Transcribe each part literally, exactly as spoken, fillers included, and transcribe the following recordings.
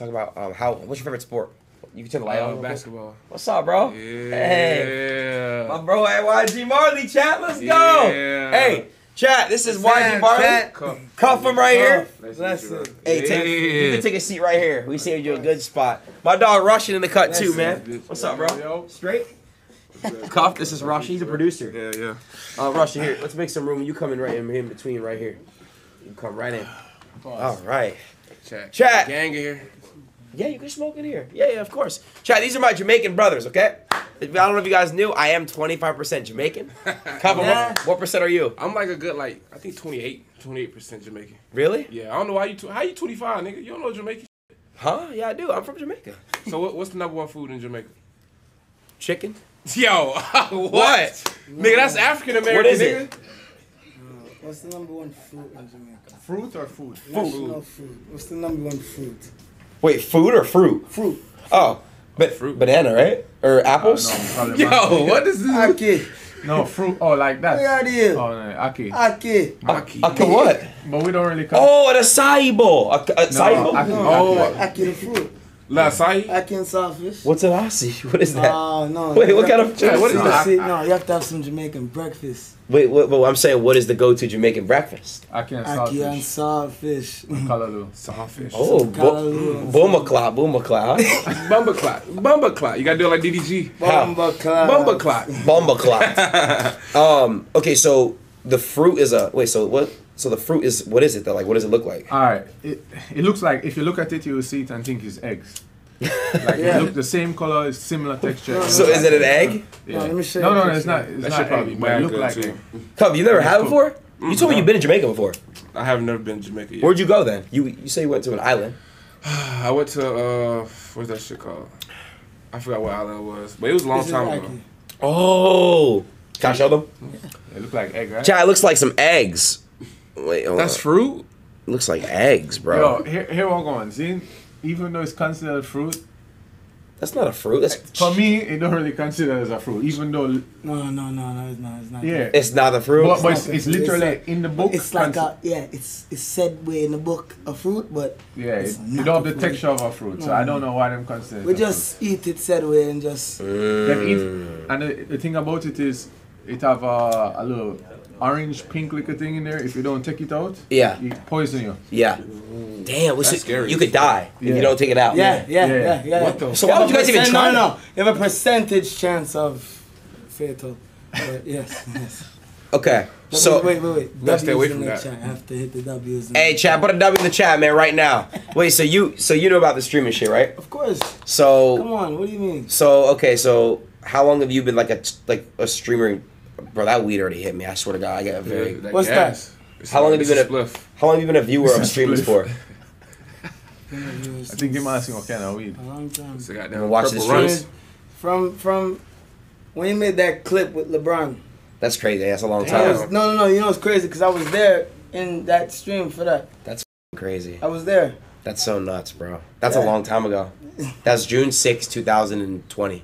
Talk about um, how. What's your favorite sport? You can turn the light on. Basketball. What's up, bro? Yeah. Hey, my bro at Y G Marley, chat. Let's yeah. go. Hey, chat. This is Y G Marley. Cuff, Cuff him right Cuff. here. Bless it. Hey, yeah. take, you can take a seat right here. We saved you a good spot. My dog Russian in the cut That's too, it, man. Bitch. What's up, bro? Yo. Straight. Cuff, this is Rush. He's a producer. Yeah, yeah. Uh, Rush, here. Let's make some room. You come in right in, in between, right here. You come right in. All right. Chat. Chat. Gang here. Yeah, you can smoke in here. Yeah, yeah, of course. Chat, these are my Jamaican brothers, okay? I don't know if you guys knew, I am twenty-five percent Jamaican. Couple, nah. what, what percent are you? I'm like a good, like, I think twenty-eight, twenty-eight percent Jamaican. Really? Yeah, I don't know why you, tw how you twenty-five, nigga? You don't know Jamaican shit. Huh? Yeah, I do. I'm from Jamaica. So what, what's the number one food in Jamaica? Chicken. Yo, what? what? Nigga, that's African-American, What is nigga. it? What's the number one food in Jamaica? Fruit or food? Food. food. What's the number one food? Wait, food or fruit? Fruit. Oh, but fruit. Banana, right? Or apples? Uh, no, Yo, what is this? Aki. No, fruit. Oh, like that. What are you? Oh, no, Aki. Aki. Aki. Aki what? But we don't really call Oh, an acai bowl. Ac acai bowl? No, no, oh, Aki, like Aki the fruit. La acai? Aki and saltfish. What's an acai? What is that? Oh, no. Wait, what kind of... What is that? No, you have to have some Jamaican breakfast. Wait, what, what, I'm saying, what is the go-to Jamaican breakfast? Aki and saltfish. Kalaloo. Saltfish. Oh, Bumba-clot, Bumba-clot. Bumba-clot, Bumba-clot. You got to do it like D D G. Bumba-clot. Bumba-clot. Bumba-clot. Um, okay, so the fruit is a... Wait, so what... So the fruit is, what is it though? Like, what does it look like? All right, it, it looks like, if you look at it, you will see it and think it's eggs. Like, yeah. it looks the same color, it's similar texture. No, so is it an egg? Yeah. No, let me show you. No, no, no, it's not, it's that not probably egg, but it looks like egg. Come, you never had it before? You told me you've been in Jamaica before. I have never been to Jamaica yet. Where'd you go then? You you say you went to an island. I went to, uh, what's that shit called? I forgot what island it was, but it was a long time ago. Oh. Can I show them? Yeah. It looked like egg, right? Chad, it looks like some eggs. Wait, that's on. fruit? Looks like eggs, bro. Yo, here, here we're going. See, even though it's considered fruit, that's not a fruit. That's for me, it don't really consider it as a fruit, even though. No, no, no, no, it's not. It's not. Yeah, good. It's not a fruit. But, but it's, it's, it's literally it's like, in the book. It's like a, yeah, it's it's said way in the book a fruit, but yeah, it's it, you don't have the texture of a fruit, no, so no. I don't know why them consider. We it just eat it said way and just. Mm. Eat, and the, the thing about it is, it have a, a little. orange, pink liquor thing in there. If you don't take it out, yeah, it poison you. Yeah. Damn, what's it, scary. You could die yeah. if you don't take it out. Yeah, yeah, yeah. yeah, yeah, yeah. What the? So why would you guys even try? No, no. You have a percentage chance of fatal. But yes, yes. Okay. So wait, wait, wait. Let's stay away from that. Chat. I have to hit the W's. Hey, chat, put a W in the chat, man, right now. Wait, so you, so you know about the streaming shit, right? Of course. So come on, what do you mean? So okay, so how long have you been like a like a streamer? Bro, that weed already hit me. I swear to God, I got a very. Yeah, that What's gas? that? How long, a, how long have you been a viewer of streamers for? I think you're asking what kind of weed. A long time. So goddamn watch the streams from from when you made that clip with LeBron. That's crazy. That's a long time. Was, no, no, no. You know it's crazy because I was there in that stream for that. That's crazy. I was there. That's so nuts, bro. That's yeah. a long time ago. That's June sixth, two thousand twenty.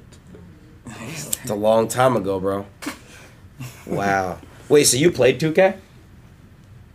It's a long time ago, bro. Wow. Wait, so you played two K?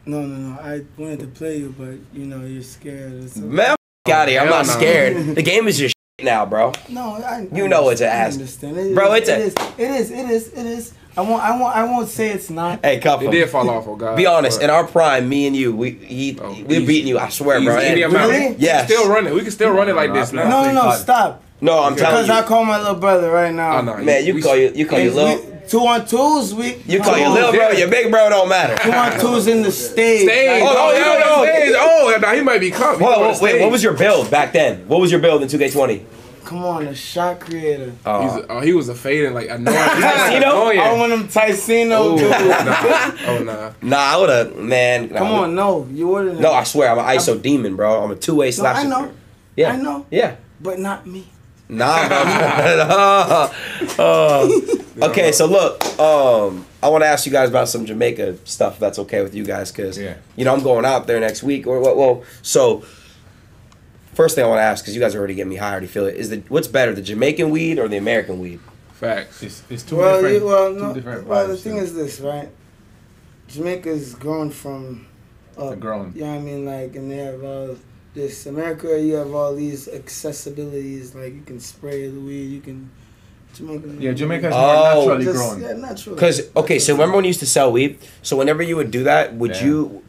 No, no, no. I wanted to play you, but, you know, you're scared. Man, I'm out of here. I'm not scared. The game is your shit now, bro. No, I You know it's an ass. I understand. It, bro, it's it, a... It is, it is, it is, it is. I won't, I won't, I won't say it's not. Hey, Cuff. It did fall off, oh God. Be honest. But in our prime, me and you, we he, oh, we easy. beating you. I swear, easy. bro. Easy. And, really? Yes. We can still run it. We can still run it like this now. No, no, no, stop. No, I'm telling you. Because I call my little brother right now. Oh, no, Man, you call your, you call your little... Two on twos, we. You call your little bro, your big bro don't matter. Two on twos in the stage. Stage. Oh, oh, no, no, no. Oh, now he might be caught. Hold on, wait. What was your build back then? What was your build in two K twenty? Come on, a shot creator. Oh, He's a, oh he was a fading like annoying. Ticino? I want him Ticino. Ooh, nah. Oh nah. Nah, I would've man. Nah, Come on, no, you wouldn't. No, I swear, I'm an I S O I'm, demon, bro. I'm a two way slasher. No, I know. Yeah, I know. Yeah, but not me. Nah, bro. uh, uh. Okay, so look, um, I want to ask you guys about some Jamaica stuff. If that's okay with you guys, because yeah. you know I'm going out there next week. Or well, well, so first thing I want to ask, because you guys are already getting me high, I already feel it. Is the what's better, the Jamaican weed or the American weed? Facts. It's, it's two well, different. You, well, no, two different well, the thing so. is this, right? Jamaica's grown from, uh, grown. Yeah, you know I mean, like, and they have. Uh, this America, you have all these accessibilities, like you can spray the weed, you can. Jamaica. Yeah, Jamaica's more oh, naturally just, grown. Yeah, naturally. Because okay, so remember when you used to sell weed? So whenever you would do that, would yeah. you?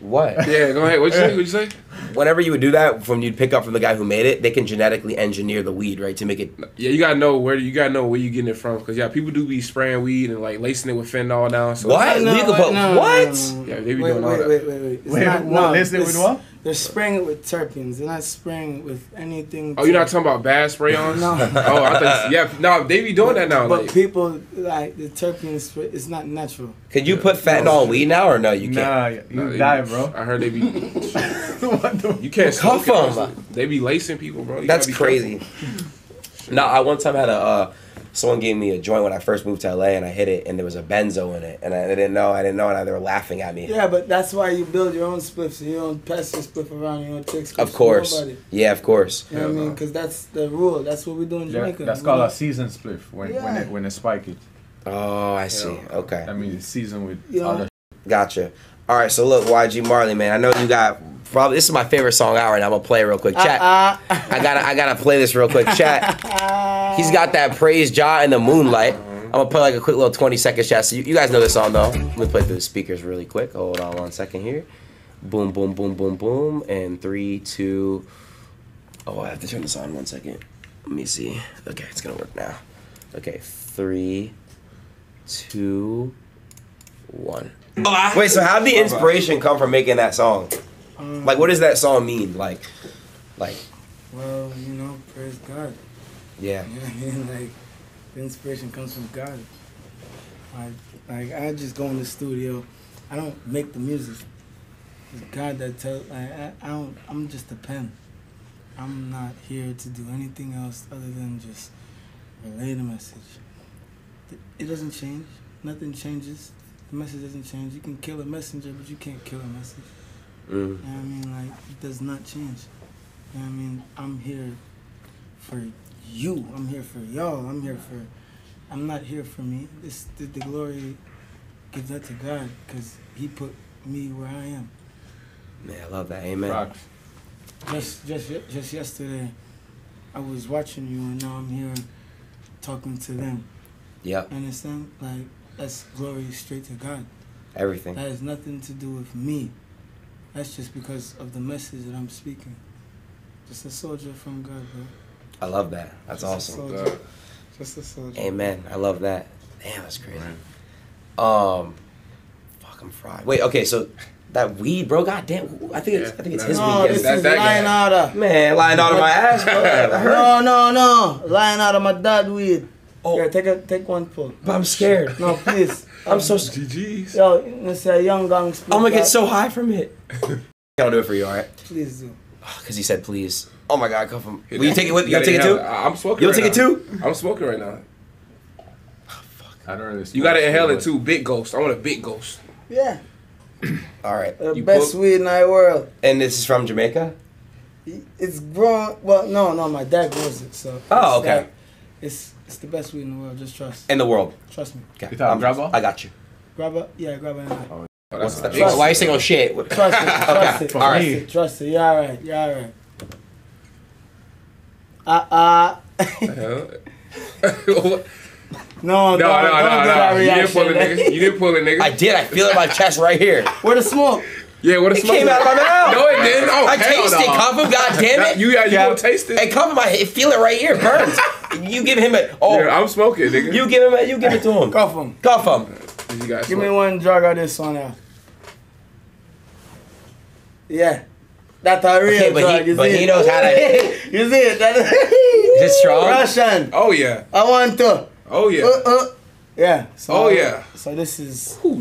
What? Yeah, go ahead. What'd you say? What'd you say? Whenever you would do that, from you'd pick up from the guy who made it, they can genetically engineer the weed, right, to make it. Yeah, you gotta know where you gotta know where you getting it from, because yeah, people do be spraying weed and like lacing it with fentanyl now. So what? No, legal, but no, what? No, no, no. Yeah, they be wait, doing wait, all that. Wait, wait, wait, wait. Wait, not, what? No, lacing it with what? They're spraying it with terpenes. They're not spraying it with anything. Oh, you're not talking about bad spray-ons? No. Oh, I thought, yeah, no, they be doing but, that now. But like. People, like, the terpenes, it's not natural. Can you yeah. put fentanyl in weed now or no? You can't. Nah, you nah, die, bro. I heard they be... what the, you can't smoke it. They be lacing people, bro. You That's crazy. No, I one time had a... Uh, someone gave me a joint when I first moved to L A, and I hit it, and there was a benzo in it, and I didn't know, I didn't know, and they were laughing at me. Yeah, but that's why you build your own spliffs, so you don't pass your spliff around, you don't take spliffs. Of course. Nobody. Yeah, of course. You know what yeah, I mean? Because that's the rule. That's what we do in Jamaica. Yeah, that's called a seasoned spliff when yeah. when it, when it's spiky. Oh, I see. Yeah. Okay. I mean, it's seasoned with yeah. other. Gotcha. All right, so look, Y G Marley, man, I know you got. Probably this is my favorite song out right now. I'm gonna play it real quick. Chat. Uh, uh. I gotta I gotta play this real quick. Chat. He's got that Praise Jah in the Moonlight. I'm gonna play like a quick little twenty second chat. So you, you guys know this song though. Let me play through the speakers really quick. Hold on one second here. Boom, boom, boom, boom, boom. And three, two. Oh, I have to turn this on one second. Let me see. Okay, it's gonna work now. Okay, three, two, one. Wait, so how'd the inspiration come from making that song? Like, what does that song mean? Like, like. Well, you know, praise God. Yeah. You know what I mean? Like, the inspiration comes from God. I, like, I just go in the studio. I don't make the music. It's God that tells. Like, I, I don't. I'm just a pen. I'm not here to do anything else other than just relay the message. It doesn't change. Nothing changes. The message doesn't change. You can kill a messenger, but you can't kill a message. Mm. You know what I mean? Like, it does not change. You know what I mean? I'm here for you. I'm here for y'all. I'm here for... I'm not here for me. This The, the glory, give that to God, because he put me where I am. Man, I love that. Amen. Rock. Just, just, just yesterday, I was watching you, and now I'm here talking to them. Yeah. Understand? Like, that's glory straight to God. Everything. That has nothing to do with me. That's just because of the message that I'm speaking. Just a soldier from God, bro. I love that. That's just awesome. A just a soldier. Amen. I love that. Damn, that's crazy. Right. Um, fuck, I'm fried. Wait, okay, so that weed, bro. God damn, I think it's, I think it's his no, weed. No, this is lying out of. Man, lying out of my ass, bro. no, no, no, lying out of my dad weed. Oh, yeah, take a take one pull. But I'm scared. No, please. I'm so G Gs. Yo, it's a young gang. I'm gonna get so high from it. I'll do it for you, all right? Please do. Because oh, he said please. Oh my God, come from. Will you take it with you? You take it too? I'm smoking. You'll right take now. It too? I'm smoking right now. Oh, fuck. I don't really. You gotta inhale it too. Big ghost. I want a big ghost. Yeah. All right. The you best weed in the world. And this is from Jamaica. It's grown. Well, no, no, my dad grows it. So. Oh, okay. Like, it's. It's the best weed in the world. Just trust. In the world. Trust me. Okay. Um, grabber? I got you. Grabber? Yeah, grabber and I. Oh, what's that? Trust why are you saying oh shit? Trust it. Trust okay. it. All right. Trust it. Trust it. You're all right. You're all right. Uh-uh. no, no, no, no, no, no. You didn't pull it, nigga. You didn't pull it, nigga. I did. I feel it in my chest right here. Where the smoke? Yeah, what a smoke. It came out of my mouth. No, it didn't. Oh, I tasted no. Comfort, God damn it. you you yeah. don't taste it. And Comfort, I feel it right here. It burns. You give him a... Oh, yeah, I'm smoking, nigga. You give him a... You give it to him. Cuff him. Cuff him. You give smoke. Me one drug of this one now. Yeah. That's a real okay, but drug. He, you but see he it? Knows how to... you see it? That is this strong? Russian. Oh, yeah. I want to. Oh, yeah. Uh, uh. Yeah. So, oh, yeah. So this is... Ooh.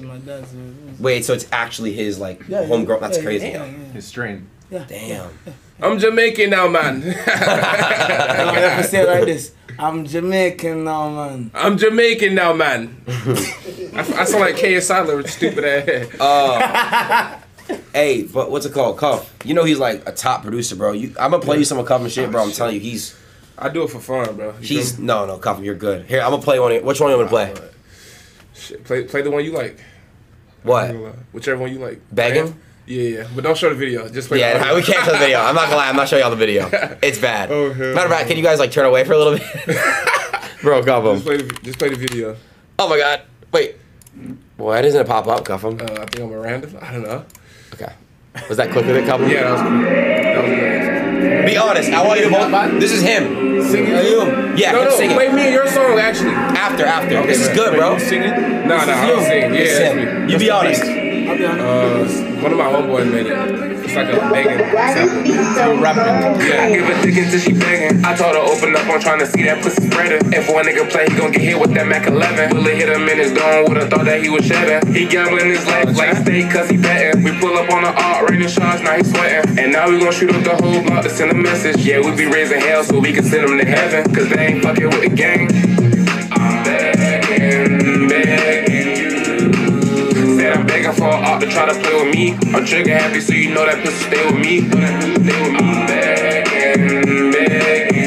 My dad's a, wait, so it's actually his like yeah, homegrown? Yeah, that's yeah, crazy. Yeah, yeah. His strain. Yeah. Damn. I'm Jamaican now, man. no, I have to say it like this. I'm Jamaican now, man. I'm Jamaican now, man. I, I sound like K S I with stupid ass. Oh. Hey, but what's it called? Cuff. You know he's like a top producer, bro. You, I'm gonna play yeah. you some of Cuff and shit, bro. I'm oh, telling shit. you, he's. I do it for fun, bro. You he's don't... no, no, Cuff. You're good. Here, I'm gonna play one. Of, which one you wanna play? Shit, play play the one you like. What? Whichever one you like. Bagging? Yeah, yeah, but don't show the video. Just play. Yeah, we can't show the video. I'm not gonna lie, I'm not showing y'all the video. It's bad. Oh, hell Matter of fact, can you guys like turn away for a little bit? Bro, Guffum. Just play, the, just play the video. Oh my God. Wait. Why doesn't it pop up, Guffum? Uh, I think I'm a random. I don't know. Okay. Was that quick with it, Guffum? Yeah, that was cool. That was good. Be honest. I want you to vote. This is him. Singing? Are you? Yeah, no, no, singing. Play me and your song, actually. After, after. Okay, this man. is good, wait, bro. You singing? No, this no, I don't sing. Yeah, that's me. You That's be honest. Beast. Uh, one of my homeboys made it. It's like a banging sample. So rapping. Yeah, I give a ticket till she begging. I told her open up, I'm trying to see that pussy spreader. If one nigga play, he gon' get hit with that Mac eleven. Will it hit him in his dome? Would've thought that he was shedding. He gambling his life like steak cause he betting. We pull up on the art, raining shots, now he sweating. And now we gon' shoot up the whole block to send a message. Yeah, we be raising hell so we can send them to heaven. Cause they ain't fucking with the gang. I'm begging, begging. I'm begging for an op to try to play with me. I'm trigger happy, so you know that pussy stay with me. I'm begging, begging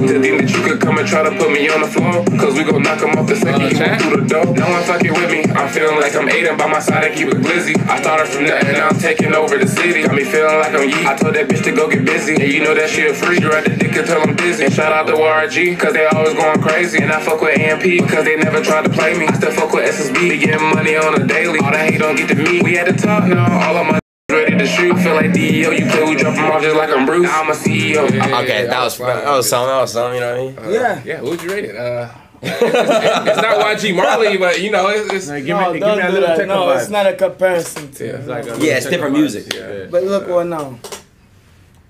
you to think that you could come and try to put me on the floor. Cause we gon' knock him off the second you walk through the door. No one fucking with me. I'm feeling like I'm Aiden by my side and keep it glizzy. I started from nothing and I'm taking over the city. Got me feeling like I'm yeet. I told that bitch to go get busy. And you know that shit free. You ride the dick until I'm dizzy. And shout out to Y G, cause they always going crazy. And I fuck with A M P, cause they never tried to play me. I still fuck with S S B, they getting money on a daily. All that hate don't get to me. We had to talk now, all of my ready to shoot. I feel like D E O, you play, we drop them off just like I'm Bruce. I'm a C E O. Yeah, okay, that was, that was something, that was something, you know what I mean? Uh, yeah. Yeah, what would you rate it? Uh... it's, it's not Y G Marley, but you know, it's, it's no, give me, give me a little techno No, vibe. It's not a comparison to yeah, it's, like yeah, it's different vibes. music. Yeah. Yeah. But look, well now,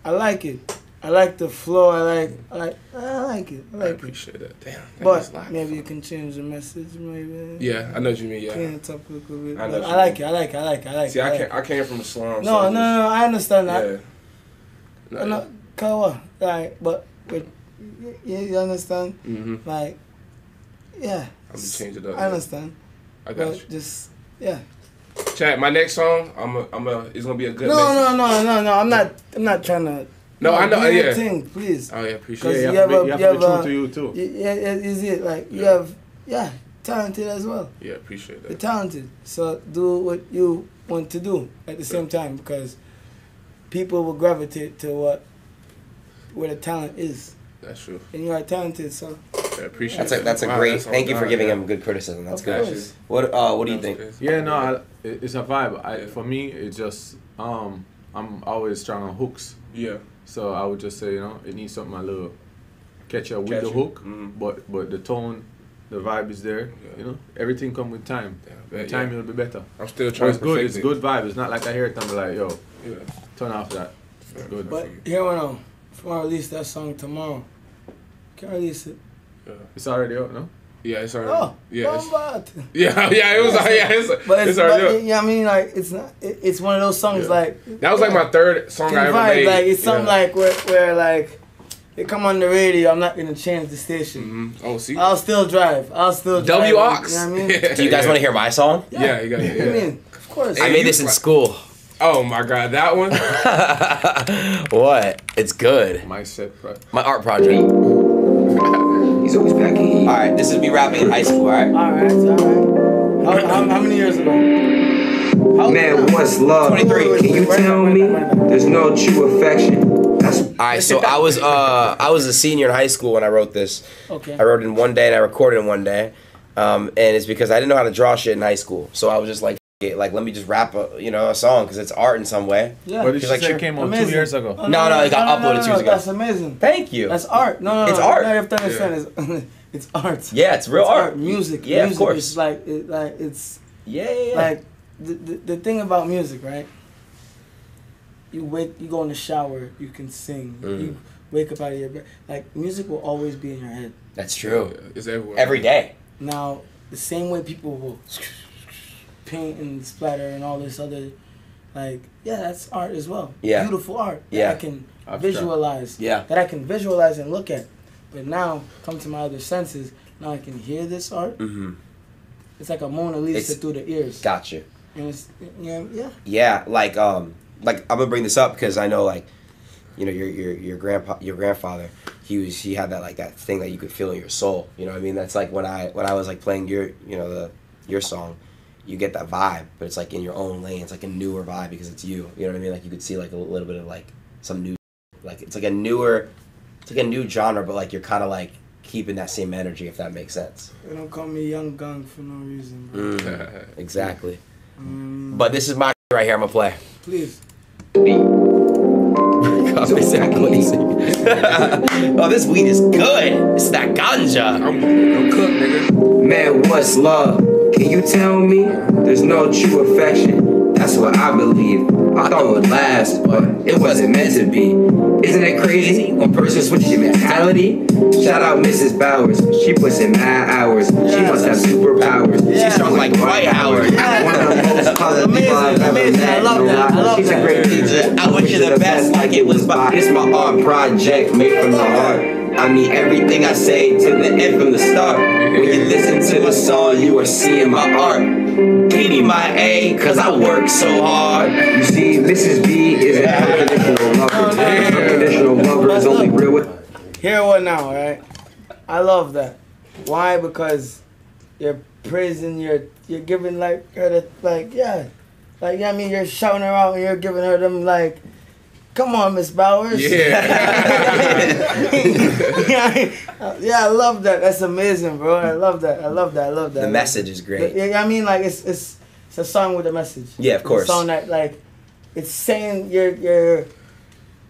I like it. I like the flow. I like, I like, I like it. I, like I appreciate it. it. Damn. But maybe you can change the message, maybe. Yeah, I know what you mean. Yeah. Clean it up a little bit. I, know I like mean. it. I like it. I like it. I like See, it. I came, I came from a slum. No, so no, no, no. I understand that. Yeah. No, Kawa, like, but, but, you understand, mm-hmm. like. Yeah. I'm gonna change it up. I understand. I got you. Just yeah. Chat, my next song, I'm a, I'm a, it's gonna be a good. No, message. no, no, no, no. I'm not, I'm not trying to. No, no I know. Do your yeah. thing, please. Oh yeah, appreciate it. Yeah, you have, have, a, you have, you have to be true to you too. You, yeah, yeah, is it like yeah. you have, yeah, talented as well. Yeah, appreciate that. You're talented, so do what you want to do at the same time because people will gravitate to what, where the talent is. That's true. And you are talented, so. I appreciate that's a, that's a wow, great, that's thank you for giving yeah. him good criticism, that's good. What uh, what do you think? Yeah, no, I, it's a vibe. I, for me, it's just, um, I'm always strong on hooks. Yeah. So I would just say, you know, it needs something a little catchier with Catchy. the hook, mm-hmm. but but the tone, the vibe is there, yeah. you know? Everything comes with time. Yeah, with time, yeah. it'll be better. I'm still trying but it's to good. It's it. good vibe. It's not like I hear it and I'm like, yo, yeah. turn off that. Fair. Good. But here we go. If I release that song tomorrow, can I release it? Yeah. It's already up, no? Yeah, it's already up. Oh, yeah, it's, yeah, yeah, it was yeah, yeah, it's, it's, it's already up. Yeah, you know I mean, like, it's not, it, it's one of those songs, yeah. like... That was, yeah. like, my third song I ever made. Like, it's something, yeah. like, where, where, like, it come on the radio, I'm not going to change the station. Mm-hmm. Oh, see? I'll still drive. I'll still drive. W O X. You know what I mean? Yeah. Do you guys yeah. want to hear my song? Yeah, yeah you got it. Yeah. I mean, of course. I hey, made this in like, school. Oh, my God, that one? What? It's good. My set project. My art project. Always packing. All right, this is me rapping in high school. All right. All right. All right. How, how, how many years ago? How Man, what's love? twenty-three. Can you tell me? There's no true affection. That's all right. So I was uh I was a senior in high school when I wrote this. Okay. I wrote it in one day and I recorded it in one day, um and it's because I didn't know how to draw shit in high school, so I was just like, It. like let me just rap a you know a song because it's art in some way. Yeah, but it's like sure. came out amazing. two years ago. Oh, no, no, no, no, it got no, uploaded no, no, two years ago. That's amazing. Thank you. That's art. No, no, no it's no, art. No, you have to understand yeah. it's, it's art. Yeah, it's real it's art. art. Music. Yeah, music of course. It's like it, like it's yeah, yeah, yeah. like the, the the thing about music, right? You wake, you go in the shower, you can sing. Mm. You wake up out of your bed. Like music will always be in your head. That's true. Yeah, it's everywhere. Every day. Now the same way people will. Paint and splatter and all this other, like yeah, that's art as well. Yeah, beautiful art. That yeah, I can Abstract. visualize. Yeah, that I can visualize and look at. But now, come to my other senses. Now I can hear this art. Mm-hmm. It's like a Mona Lisa it's, through the ears. Gotcha. And it's yeah, yeah. Yeah, like um, like I'm gonna bring this up because I know like, you know your your your grandpa your grandfather. He was he had that like that thing that you could feel in your soul. You know what I mean? That's like when I when I was like playing your you know the your song. you get that vibe, but it's like in your own lane. It's like a newer vibe because it's you. You know what I mean? Like you could see like a little bit of like some new, like it's like a newer, it's like a new genre, but like you're kind of like keeping that same energy, if that makes sense. They don't call me Young Gun for no reason. Mm, exactly. Mm. But this is my right here. I'm gonna play. Please. Exactly. Oh, this weed is good. It's that ganja. I'm, I'm cooked, nigga. Man, what's love? Can you tell me? There's no true affection. That's what I believe. I thought it would last, but it wasn't meant to be. Isn't it crazy? One person switches your mentality. Shout out Missus Bowers. She puts in nine hours. She must have superpowers. She sounds like White Howard. One of the most positive people I've ever met. I love that. I love She's that. a great teacher. I wish you the best like it was by. It's my art project made from the heart. I mean everything I say to the end from the start. When you listen to my song, you are seeing my art. Give me my A, cause I work so hard. You see, Missus B is an unconditional lover. Unconditional lover is only real with. Hear what now, right? I love that. Why? Because you're praising, you're you're giving like her the, like yeah, like yeah. I mean you're shouting her out and you're giving her them like. Come on, Miss Bowers. Yeah. Yeah, I love that. That's amazing, bro. I love that. I love that. I love that. The message is great. Yeah, I mean, like it's it's it's a song with a message. Yeah, of course. It's a song that like it's saying you're you're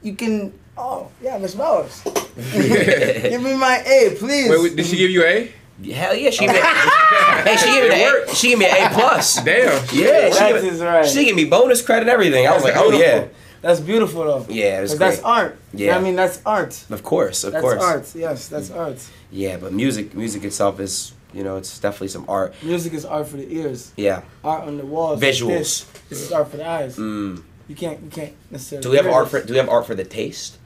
you can. Oh yeah, Miss Bowers. Give me my A, please. Wait, did she give you A? Hell yeah, she gave me. Hey, she gave me an A. She gave me an A plus. Damn. Yeah, that is right. She gave me bonus credit, and everything. I was like, oh yeah. That's beautiful, though. Yeah, it's great. That's art. Yeah, I mean that's art. Of course, of that's course. That's art. Yes, that's art. Yeah, but music, music itself is, you know, it's definitely some art. Music is art for the ears. Yeah. Art on the walls. Visuals. Like this. This is art for the eyes. Mm. You can't, you can't necessarily. Do we have art for? Do we have art for the taste?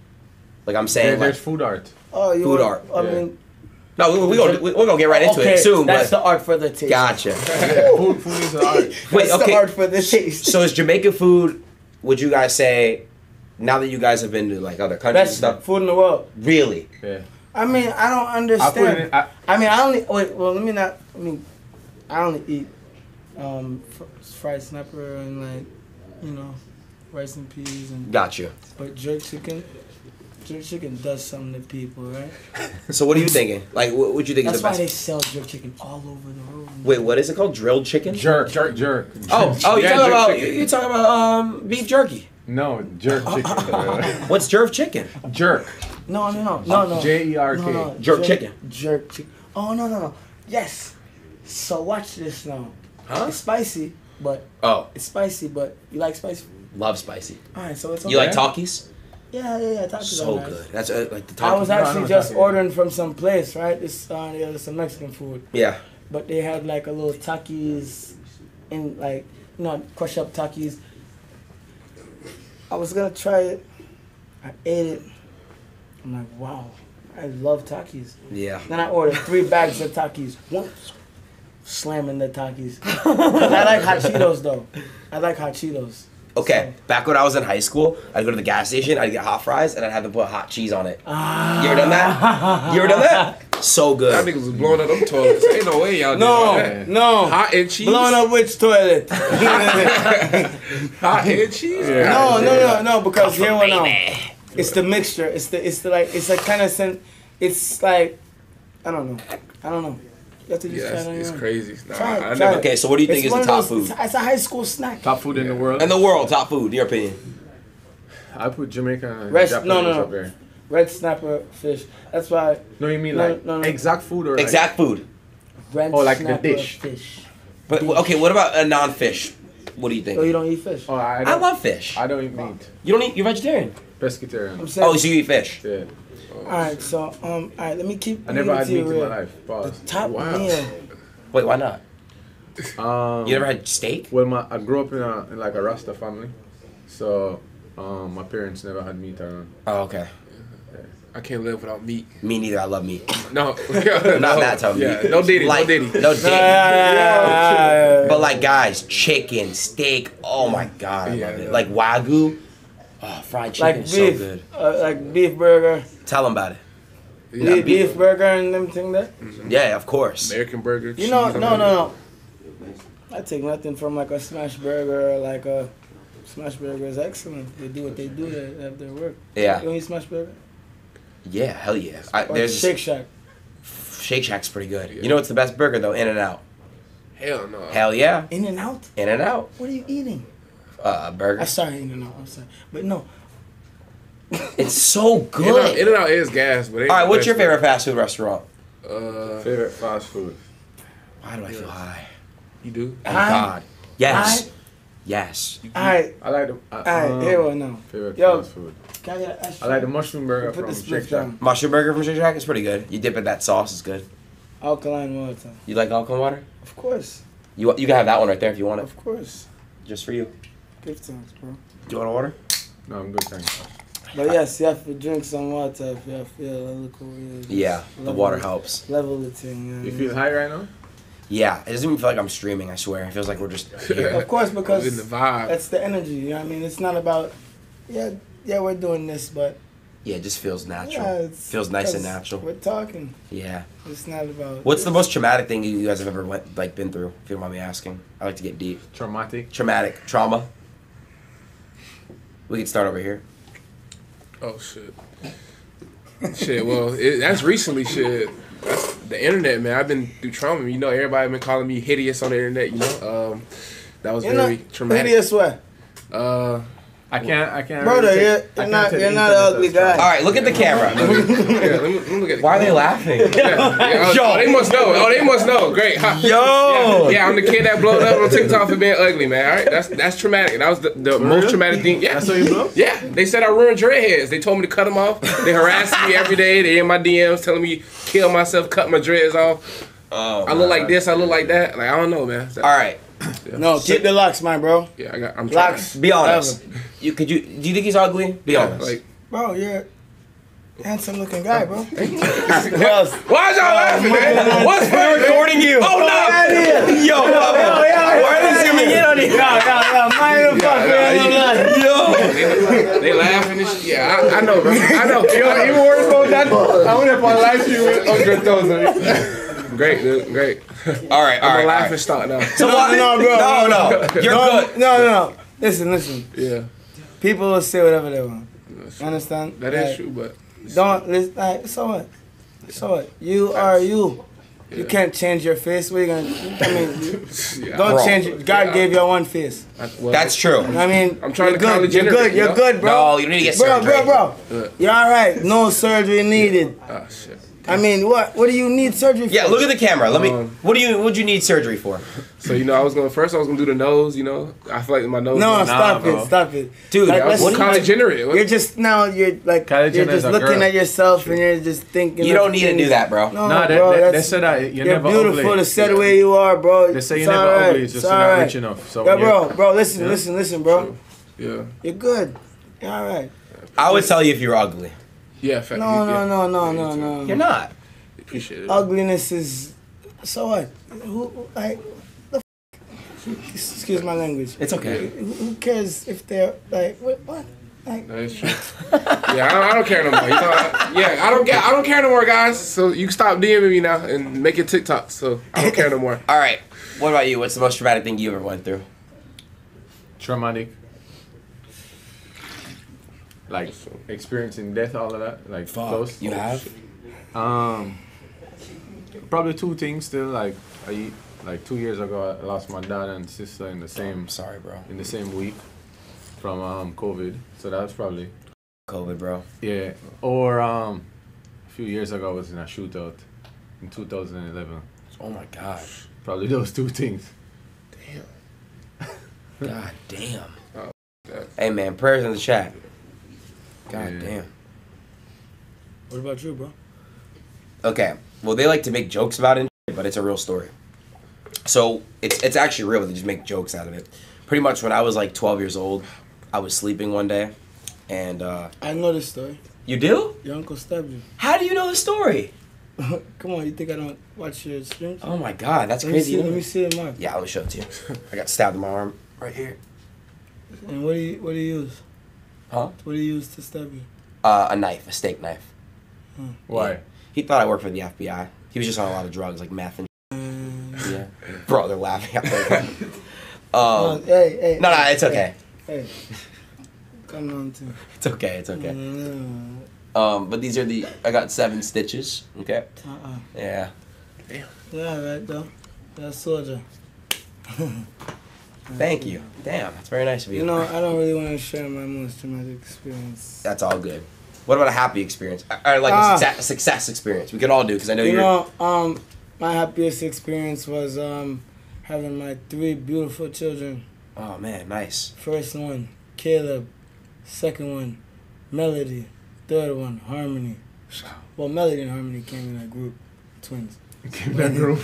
Like I'm saying, yeah, there's like, food art. Oh, you food art. I yeah. mean. No, we're we gonna, we gonna get right into okay, it soon. That's but the art for the taste. Gotcha. Food, food is the art. Wait, that's okay. The art for the taste. So is Jamaican food? Would you guys say, now that you guys have been to like other countries Best and stuff, food in the world? Really? Yeah. I mean, I don't understand. I, in, I, I mean, I only wait. Well, let me not. I mean, I only eat um, fried snapper and like, you know, rice and peas and. Gotcha. But jerk chicken, jerk chicken does something to people, right? So what are you thinking? Like, what would you think That's is the best? That's why they sell jerk chicken all over the world. Wait, what is it called? Drilled chicken? Jerk, jerk, jerk. Oh, oh, you're yeah, talking about chicken. You're talking about um beef jerky? No, jerk chicken. What's jerk chicken? Jerk. No, no, no, no, no. J E R K. No, no. Jerk, jerk chicken. Jerk chicken. Oh no, no, no. Yes. So watch this now. Huh? It's spicy, but oh, it's spicy, but you like spicy? Love spicy. All right, so it's okay. You like Takis? Yeah, yeah, yeah. Takis so are nice. Good. That's uh, like the Takis. I was actually no, I just ordering from some place, right? It's uh, yeah, there's some Mexican food. Yeah. But they had like a little Takis in like, you know, crush up Takis. I was gonna try it. I ate it. I'm like, wow, I love Takis. Yeah. Then I ordered three bags of Takis. One, slamming the Takis. I like hot Cheetos though. I like hot Cheetos. Okay, so. Back when I was in high school, I'd go to the gas station, I'd get hot fries, and I'd have to put hot cheese on it. Ah. You ever done that? You ever done that? So good. That niggas was blowing up them toilets. Ain't no way y'all no, did that. No, no. Hot and cheese? Blowing up which toilet? Hot and cheese? Yeah. No, no, no, no, because here we know. It's the mixture. It's the, it's the like, it's like kind of, sen it's like, I don't know. I don't know. Yeah, it's crazy. Nah, try it, I never, okay, so what do you think it's is the top those, food? It's a high school snack. Top food yeah. in the world? In the world, top food, your opinion. I put Jamaica and Red, Japanese no, no, up there. Red snapper fish. That's why. No, you mean no, like no, no, exact food or exact like, food. Red oh, like the dish. Fish. But dish. Okay, what about a non-fish? What do you think? Oh, you don't eat fish. Oh, I, I love fish. I don't eat meat. You don't eat. You're vegetarian. Pescatarian. Oh, so you eat fish. Yeah. All right, so um, all right. Let me keep. I never had meat in my life. Pause. The top wow. meal. Wait, why not? Um, you never had steak? Well, my I grew up in a in like a Rasta family, so um, my parents never had meat around. Oh, okay. Yeah. I can't live without meat. Me neither. I love meat. No, not no, that type of yeah. meat. No diddy, like, no diddy, no diddy. Yeah. But like guys, chicken, steak. Oh my god, yeah, I love yeah. it. Like wagyu. Oh, fried chicken like beef, is so good. Uh, like beef burger. Tell them about it. Yeah, beef, beef, beef burger and them thing there? Mm-hmm. Yeah, of course. American burger. You know, no, no, no. I take nothing from like a Smash Burger or like a Smash Burger is excellent. They do what they do. They have their work. Yeah. You want to eat Smash Burger? Yeah, hell yeah. I, there's Shake Shack. Shake Shack's pretty good. Yeah. You know what's the best burger though? In-N-Out. Hell no. Hell yeah. In-N-Out? In-N-Out. What are you eating? Uh, a burger. I'm sorry, In-N-Out. I'm sorry, but no. It's so good. In-N-Out is gas, but it ain't. All right, what's your favorite fast food restaurant? Uh, favorite fast food. Why do I feel high? You do? Oh I, God. Yes. I, yes. I. I like the. I, I um, here we no. Favorite Yo, fast food. Can I, get I like the mushroom burger from Shake Shack. Mushroom burger from Shake Shack is pretty good. You dip in that sauce is good. Alkaline water. You like alkaline water? Of course. You you can have that one right there if you want it. Of course. Just for you. Gift times, bro. Do you want a water? No, I'm good, thanks. But yes, you have to drink some water if you have to feel a little weird. Yeah, the water helps. Level the thing. You know? You feel high right now? Yeah, it doesn't even feel like I'm streaming, I swear. It feels like we're just here. Of course, because in the vibe. That's the energy, you know what I mean? It's not about, yeah, yeah, we're doing this, but... Yeah, it just feels natural. Yeah, it feels nice and natural. We're talking. Yeah. It's not about... What's this. The most traumatic thing you guys have ever went, like been through, if you don't mind me asking? I like to get deep. Traumatic? Traumatic. Trauma. We can start over here. Oh, shit. Shit, well, it, that's recently shit. That's the internet, man. I've been through trauma. You know, everybody been calling me hideous on the internet, you know. Um, that was you're very traumatic. Hideous what? Uh, I can't, I can't. Brother, really you're, you're not, you're not an ugly guy. All right, look at the camera. yeah, let me, let me, let me look at the Why camera. Are they laughing? yeah, yeah, was, Yo. Oh, they must know. Oh, they must know. Great. Hi. Yo. Yeah, yeah, I'm the kid that blowed up on TikTok for being ugly, man. All right, that's that's traumatic. That was the, the most traumatic thing. Yeah. That's what you blew? Yeah. They said I ruined dreadheads. They told me to cut them off. They harassed me every day. They in my D Ms telling me kill myself, cut my dreads off. Oh, I look like God. This. I look like that. Like I don't know, man. All right. Yeah. No, keep the locks, man, bro. Yeah, I got. I'm locks. Trying. Be honest. You could you? Do you think he's ugly? Be yeah, honest. Like, bro, you're a handsome looking guy, bro. Why is y'all laughing, man? What's we're recording you? Oh no! Yo, why are they zooming in on you? No, no, no, mind the fuck, man. Yo, they laughing and shit. Yeah, I, I know, bro. I know. Yo, you worried about that? I went up on live stream with one hundred thousand. Great, dude. Great. all right, all I'm right. Laughing right. Stock now. So no, no, bro. No, no. You're no, good. No, no, no. Listen, listen. Yeah. People will say whatever they want. You understand? That like, is true, but don't listen. Like, so what? So what? You Thanks. Are you. Yeah. You can't change your face. What are you gonna? I mean, yeah, don't wrong. Change it. God yeah, gave you one face. I, well, that's true. I mean, I'm trying you're to good. You're good. You're you know? Good, bro. No, you need to get bro, surgery. Bro, bro, bro. You're all right. No surgery needed. Oh shit. I mean, what What do you need surgery for? Yeah, look at the camera. Let me. Um, what do you What do you need surgery for? So, you know, I was going to, first I was going to do the nose, you know. I feel like my nose. No, like, stop nah, it. Bro. Stop it. Dude, like, yeah, what kind of generate? You're just, now you're like, Kylie you're Jenner just looking girl. At yourself and you're just thinking. You don't need things. To do that, bro. No, nah, that, bro. That, that's, that, that, you're, you're never beautiful ugly. To set yeah. Where you are, bro. They say you're it's never right. Ugly. It's just it's not right. Rich enough. So yeah, bro, bro, listen, yeah. listen, listen, bro. Yeah. You're good. You're all right. I would tell you if you were ugly. Yeah, fact, no, you, no, yeah. no, no, no, no, no. You're not. Appreciate it. Ugliness is so what? Who like the f excuse my language. It's okay. Who, who cares if they're like what? What? Like no, it's true. yeah, I don't, I don't care no more. You know, I, yeah, I don't get. I don't care no more, guys. So you stop DMing me now and make your TikTok. So I don't care no more. All right. What about you? What's the most traumatic thing you ever went through? Traumatic. Like experiencing death, all of that, like fuck, close. You have, um, probably two things still. Like I, like two years ago, I lost my dad and sister in the same. Sorry, bro. In the same week, from um COVID. So that was probably COVID, bro. Yeah, or um, a few years ago, I was in a shootout in two thousand eleven. Oh my gosh. Probably those two things. Damn. God damn. Oh, God. Hey man, prayers in the chat. God yeah. Damn. What about you, bro? Okay. Well, they like to make jokes about it, but it's a real story. So it's it's actually real. They just make jokes out of it. Pretty much when I was like twelve years old, I was sleeping one day, and uh, I know this story. You do? Your uncle stabbed you. How do you know the story? Come on, you think I don't watch your streams? Oh my God, that's let crazy. Me see, let me see it, Mark. Yeah, I'll show it to you. I got stabbed in my arm right here. And what do you what do you use? Huh? What do you use to stab you? Uh, a knife, a steak knife. Hmm. Why? He, he thought I worked for the F B I. He was just on a lot of drugs, like meth and. Yeah. Bro, they're laughing at me. Um, hey, hey, no, no, it's okay. Hey, hey. Come on, too. It's okay, it's okay. Mm. Um, but these are the, I got seven stitches, okay? Uh-uh. Yeah. Damn. Yeah, right, though. That's soldier. Thank you. Damn, that's very nice of you. You know, I don't really want to share my most traumatic experience. That's all good. What about a happy experience? Or like ah. a success, success experience? We could all do, because I know you you're... You know, um, my happiest experience was um, having my three beautiful children. Oh, man, nice. First one, Caleb. Second one, Melody. Third one, Harmony. Well, Melody and Harmony came in that group. Twins. Came in that group.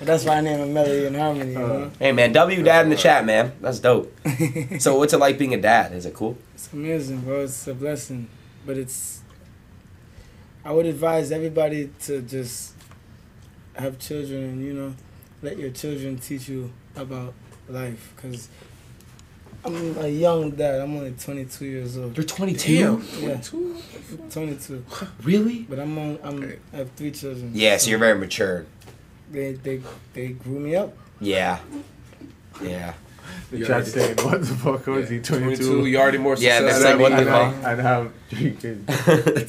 That's why I named them Melody and Harmony, you know? Hey, man, W Dad in the chat, man. That's dope. So what's it like being a dad? Is it cool? It's amazing, bro. It's a blessing. But it's... I would advise everybody to just have children and, you know, let your children teach you about life. Because I'm a young dad. I'm only twenty-two years old. You're twenty-two? Yeah. twenty-two. Really? But I'm on, I'm, I have three children. Yeah, so, so you're very mature. They, they, they grew me up. Yeah. Yeah. They tried to say, what the fuck was yeah. he, twenty-two? You're already more successful. Yeah, that's like what they call. I'd have three kids.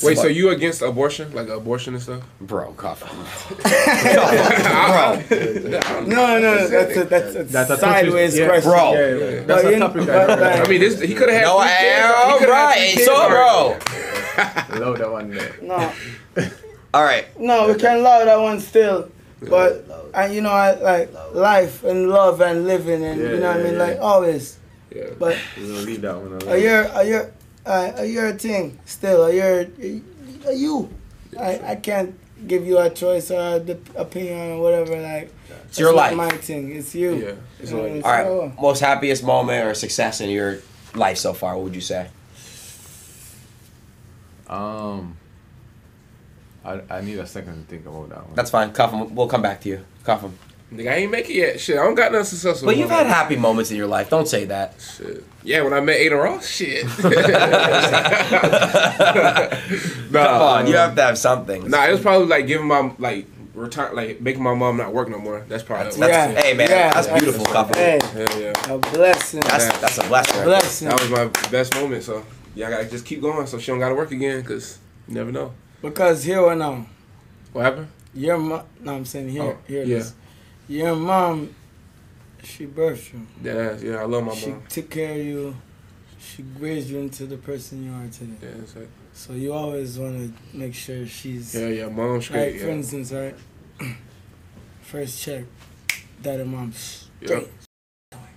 Wait, fun. So you against abortion? Like abortion and stuff? Bro, cough. Bro. No, no, no. That's a, that's a that's sideways a question. Bro. Yeah, yeah, yeah. That's a topic. I mean, this, he could have had no, I, all right. So, bro. Load that one there. No. All right. No, we can load that one still. But and you know, I like life and love and living and yeah, you know what yeah, I mean, yeah. like always. Yeah. But you don't leave that one alone. Are you are you are you a thing still? Are you are you? I I can't give you a choice or the opinion or whatever. Like it's your life. My thing. It's you. Yeah. It's you know, like, it's all right. All. Most happiest moment or success in your life so far? What would you say? Um. I, I need a second to think about that one. That's fine. Cuff him. We'll come back to you. Cuff him. Nigga, I ain't make it yet. Shit, I don't got nothing successful. But you've had happy moments in your life. Don't say that. Shit. Yeah, when I met Adin Ross, shit. Nah, come on, um, you have to have something. Nah, it was probably like giving my, like, retire, like making my mom not work no more. That's probably that's, that's, yeah. Hey, man, yeah, that's, that's beautiful, Cuff him. Hey, yeah, yeah. A blessing. That's, yeah. that's a blessing. A blessing. That was my best moment, so yeah, I gotta just keep going so she don't gotta work again, because you never know. Because here or now. What happened? Your mom, no, I'm saying here, oh, here it yeah. is. Your mom, she birthed you. Yeah, yeah, I love my she mom. She took care of you. She raised you into the person you are today. Yeah, that's right. So you always want to make sure she's... Yeah, yeah, mom's great, right, yeah. For instance, right? First check, dad and mom. Yeah.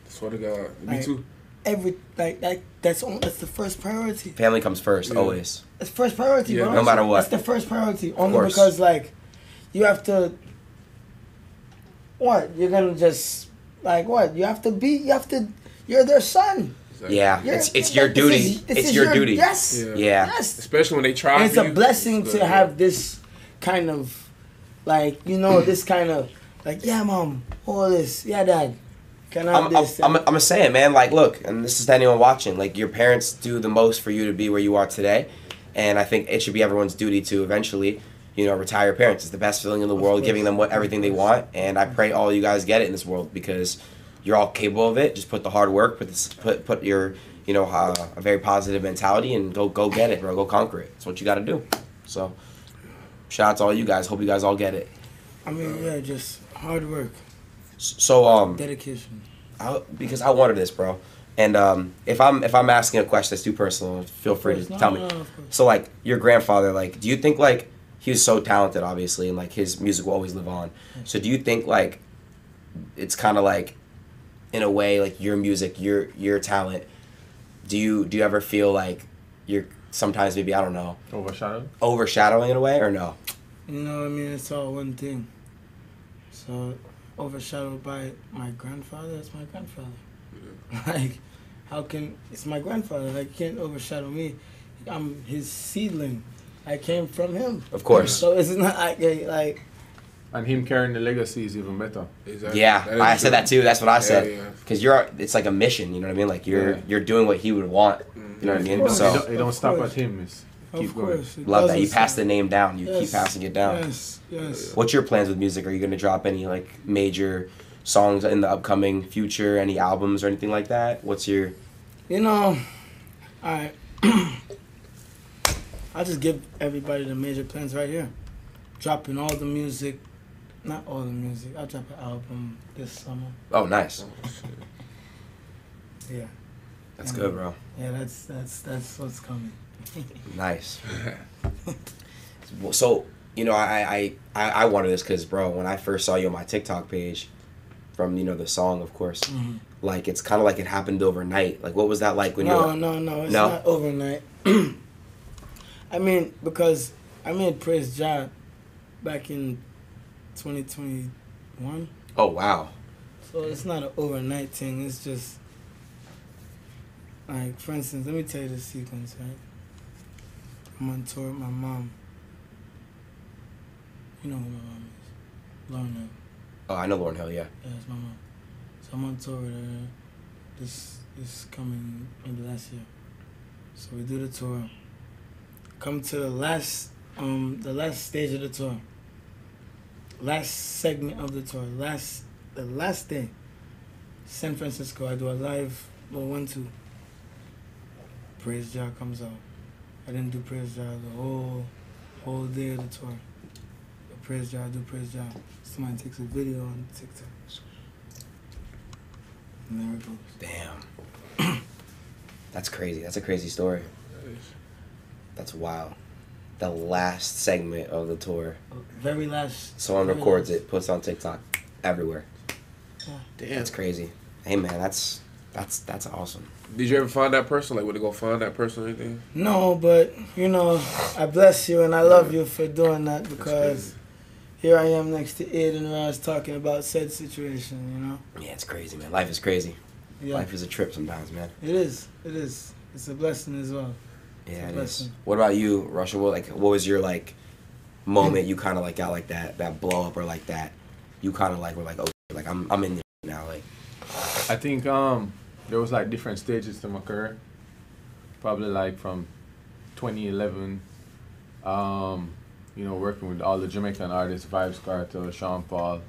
Swear to God. Me like, too. Every like that that's on, that's the first priority. Family comes first, yeah. always. It's first priority, yeah. bro. No matter what. That's the first priority. Only because like you have to what? You're gonna just like what? You have to be you have to you're their son. Exactly. Yeah. You're, it's it's your like, duty. This is, this it's your, your duty. Yes. Yeah. yeah. Yes. Especially when they try. And it's a blessing to yeah. have this kind of like, you know, this kind of like, yeah, mom, all this, yeah, dad. Can I I'm going I'm, I'm to say it, man. Like, look, and this is to anyone watching. Like, your parents do the most for you to be where you are today. And I think it should be everyone's duty to eventually, you know, retire parents. It's the best feeling in the world, giving them what everything they want. And I pray all you guys get it in this world because you're all capable of it. Just put the hard work, put this, put put your, you know, uh, a very positive mentality and go go get it, bro. Go conquer it. That's what you got to do. So, shout out to all you guys. Hope you guys all get it. I mean, yeah, just hard work. So um, dedication. I, because I wanted this, bro. And um, if I'm if I'm asking a question that's too personal, feel free to tell me. So like your grandfather, like, do you think like he was so talented, obviously, and like his music will always live on. So do you think like it's kind of like, in a way, like your music, your your talent. Do you do you ever feel like you're sometimes maybe I don't know overshadowing overshadowing in a way or no? You know, I mean, it's all one thing. So. Overshadowed by my grandfather, it's my grandfather. Yeah. Like, how can, it's my grandfather, like, he can't overshadow me. I'm his seedling. I came from him. Of course. So it's not like, like. And him carrying the legacy is even better. Exactly. Yeah, I true. said that too, that's what I said. Because yeah, yeah. you're, it's like a mission, you know what I mean? Like, you're yeah. you're doing what he would want, you know what I mean? So. It don't, it don't stop at him, it's. Keep of course. Going. Love that. You pass the name down. You yes. keep passing it down. Yes, yes. What's your plans with music? Are you going to drop any, like, major songs in the upcoming future? Any albums or anything like that? What's your... You know, I... I just give everybody the major plans right here. Dropping all the music. Not all the music. I'll drop an album this summer. Oh, nice. Yeah. That's and, good, bro. Yeah, that's that's that's what's coming. Nice. So, you know, I I, I wanted this because, bro, when I first saw you on my TikTok page, from, you know, the song, of course, mm-hmm. like, it's kind of like it happened overnight. Like, what was that like when no, you were... No, no, no. It's no? not overnight. I mean, because I made Praise Ja back in twenty twenty-one. Oh, wow. So it's not an overnight thing. It's just... Like, for instance, let me tell you the sequence, right? I'm on tour with my mom. You know who my mom is. Lauren Hill. Oh, I know Lauren Hill, yeah. Yeah, it's my mom. So I'm on tour with her this, this coming, maybe last year. So we do the tour. Come to the last, um, the last stage of the tour. Last segment of the tour. Last, the last day. San Francisco, I do a live... Well, one, two. Praise Ja comes out. I didn't do Praise Ja the whole, whole day of the tour. But Praise Ja, I do Praise Ja. Somebody takes a video on TikTok. And there it goes. Damn. That's crazy. That's a crazy story. That's wild. The last segment of the tour. Very last. Someone very records last. It, puts it on TikTok, everywhere. Yeah. Damn. That's crazy. Hey, man, that's... That's that's awesome. Did you ever find that person? Like, would it go find that person or anything? No, but, you know, I bless you and I love you for doing that because here I am next to Adin Ross talking about said situation, you know? Yeah, it's crazy, man. Life is crazy. Yeah. Life is a trip sometimes, man. It is. It is. It's a blessing as well. It's yeah, it blessing. Is. What about you, Russell? What, like, what was your, like, moment you kind of, like, got, like, that, that blow-up or, like, that you kind of, like, were like, oh, like, I'm, I'm in this now, like. I think, um... there was like different stages to my career, probably like from twenty eleven, um, you know, working with all the Jamaican artists, Vybz Kartel, Sean Paul,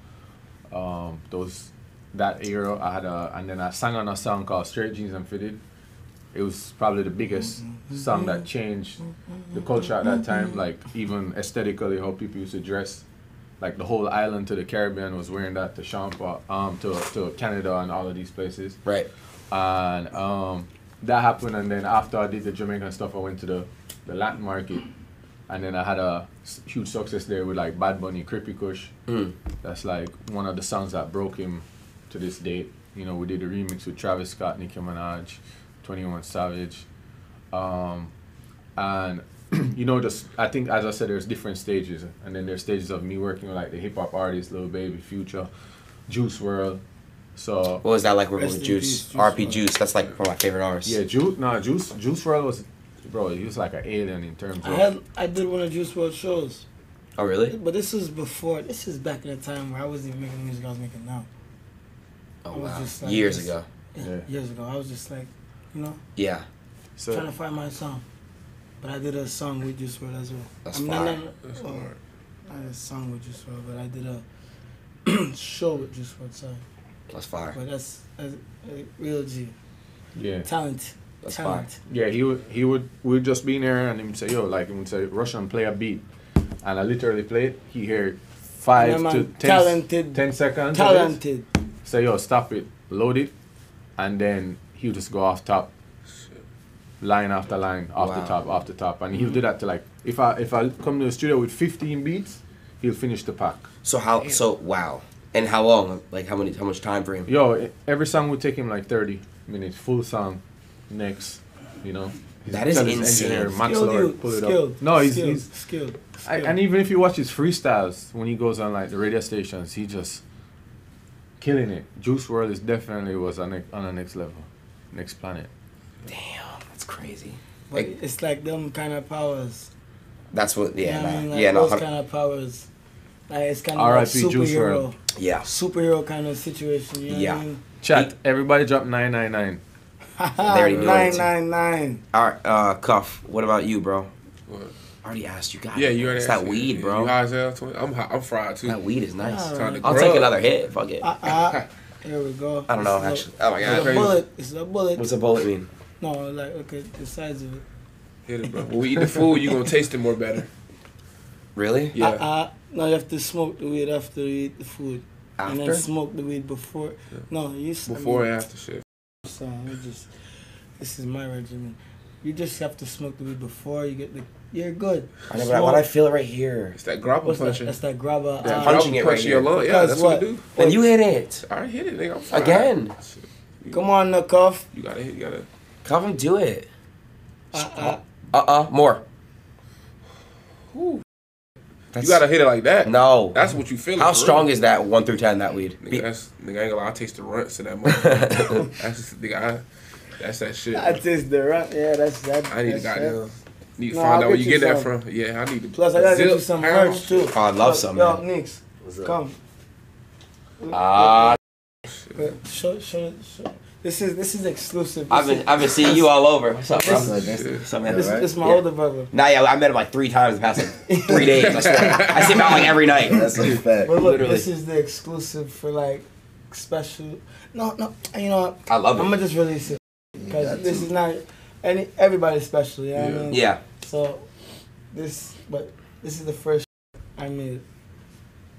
um, those, that era. I had a, and then I sang on a song called Straight Jeans and Fitted. It was probably the biggest song that changed the culture at that time, like even aesthetically how people used to dress. Like the whole island to the Caribbean was wearing that to Sean Paul, um, to, to Canada and all of these places. Right. And um, that happened, and then after I did the Jamaican stuff, I went to the, the Latin market, and then I had a huge success there with like Bad Bunny, Crippy Kush. Mm. That's like one of the songs that broke him to this date. You know, we did a remix with Travis Scott, Nicki Minaj, twenty-one Savage, um, and you know, just I think as I said, there's different stages, and then there's stages of me working with like the hip hop artists, Lil Baby, Future, Juice world. So what was that like working with Juice? R P Juice. That's like one of my favorite artists. Yeah, Juice. Nah, Juice. Juice world was, bro. He was like an alien in terms of. I had. I did one of Juice world shows. Oh really? But this was before. This is back in the time where I wasn't even making the music I was making now. Oh wow! Like, years just, ago. Yeah. Years ago, I was just like, you know. Yeah. So trying to find my song, but I did a song with Juice world as well. That's fine. Not, not, well, not a song with Juice world, but I did a show with Juice world. Sorry. That's fire. But that's, that's uh, real G. Yeah. Talent. That's Talent. Fire. Yeah, he would, he would, we'd just be in there and he would say, yo, like, he would say, Russian, play a beat. And I literally played, he heard five yeah, to ten, talented, ten seconds. Talented. Say, yo, stop it, load it. And then he would just go off top, line after line, off wow. the top, off the top. And mm-hmm. he'll do that to like, if I, if I come to the studio with fifteen beats, he'll finish the pack. So how, yeah. so, wow. And how long? Like how many? How much time for him? Yo, every song would take him like thirty minutes. Full song, next, you know. He's that is insane. Engineer, Max skilled Lord, dude. Pull it skilled. Up. No, he's skilled. He's, skilled. skilled. I, and even if you watch his freestyles when he goes on like the radio stations, he just killing it. Juice world is definitely was on on the next level, next planet. Damn, that's crazy. But like, it's like them kind of powers. That's what. Yeah, you know what I mean? Like yeah, those no, kind of powers. Like it's kind of like superhero. Yeah. Superhero kind of situation. You know yeah. What I mean? Chat, everybody drop nine nine nine. They already know it. nine nine nine. All right, uh, Cuff, what about you, bro? What? I already asked you guys. Yeah, you already. It's asked that weed, you, bro. You high as hell? I'm high, I'm fried too. That weed is nice. Right. Time to I'll grub. Take another hit. Fuck it. I, I, here we go. I don't know. It's actually, a, oh my god. It's a bullet. It's a bullet. What's a bullet mean? No, like okay, the size of it. Hit it, bro. When we eat the food, you are gonna taste it more better. Really? Yeah. I, I, no, you have to smoke the weed after you eat the food. After? And then smoke the weed before. Yeah. No, you smoke. Before I mean, and after shit. So I just, this is my regimen. You just have to smoke the weed before you get the. You're good. I know, but I, what I feel right here. It's that grabba punching. That, that's that grabba. That uh, punching it right here. Your yeah, that's what, what I do. Then you hit it. I hit it, nigga. I'm fine. Again. You, Come on, no cuff. You gotta hit. You gotta. Cuff him. Do it. Uh uh. Uh uh. More. Ooh. That's, you gotta hit it like that. No. That's what you feel. How strong real. Is that one through ten? That weed. Nigga, that's, nigga I ain't gonna lie. I taste the runts in that moment. That's just, nigga. I, that's that shit. I taste the runt. Yeah, that's that. I need to goddamn. Need to no, find I'll out where you get that some. From. Yeah, I need to. Plus, I gotta get you some merch too. Oh, I love some. Yo, Nix, come. Ah. Uh, show, show, show. This is this is exclusive. This I've been is, I've been seeing you all over. What's up, bro? This is like, right? my yeah. older brother. Nah, yeah, I met him like three times in the past like three days. I swear. I see him out like every night. That's like fact. But look, literally. This is the exclusive for like special. No, no, you know what? I love it. I'm gonna just release it because this is not. Any everybody's special, you know yeah. What I mean? Yeah. So, this, but this is the first I made.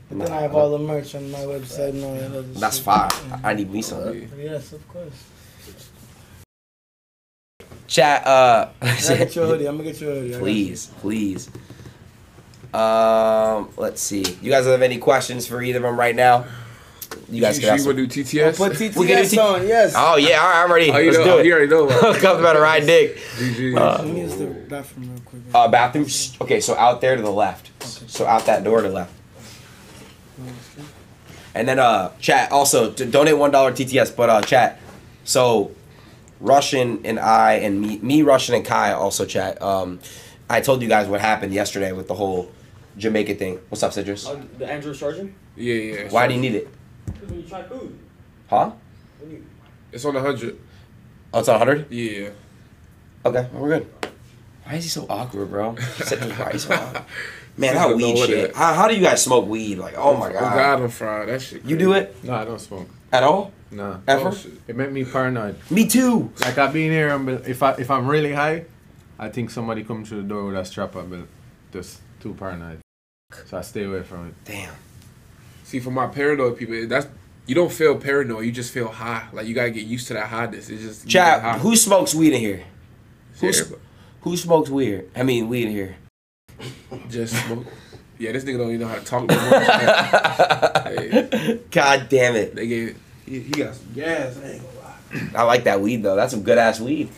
But nah, then I have all the merch on my website and all that other shit. That's fire. I need me some. Right. Yes, of course. Chat, uh... Can I get your hoodie? I'm gonna get your hoodie. Please, you. Please. Um, let's see. You guys have any quesys for either of them right now? You guys can ask. You want to do T T S? We'll put T T S we can do T on, yes. Oh, yeah, all right, I'm ready. Oh, you Let's know, do oh, it. You already know. Right? Come about a ride dick. G G. Uh, Let me use the bathroom real quick. Uh, bathroom, okay, so out there to the left. Okay. So out that door to the left. And then, uh, chat, also, to donate one dollar T T S, but uh, chat. So, Russian and I, and me, me, Russian and Kai also chat. Um, I told you guys what happened yesterday with the whole Jamaica thing. What's up, Citrus? Uh, the Andrew Sargent? Yeah, yeah. Why do you need it? Because when you try food. Huh? It's on one hundred. Oh, it's on one hundred? Yeah. Okay, well, we're good. Why is he so awkward, bro? Why is so awkward? Man, that weed shit. How, how do you guys smoke weed? Like, oh my God. Oh God, I'm fried. That shit. Crazy. You do it? No, I don't smoke. At all? No. Ever? Oh, it made me paranoid. Me too. Like, I've been here, and if, I, if I'm really high, I think somebody come through the door with a strap on, but just too paranoid. So I stay away from it. Damn. See, for my paranoid people, that's you don't feel paranoid. You just feel high. Like you gotta get used to that highness. It's just chat. Who smokes weed in here? Who, who smokes weird? I mean, weed in here. Just smoke. Yeah, this nigga don't even know how to talk. Hey. God damn it! They gave he, he got some gas. I ain't gonna lie. I like that weed though. That's some good ass weed.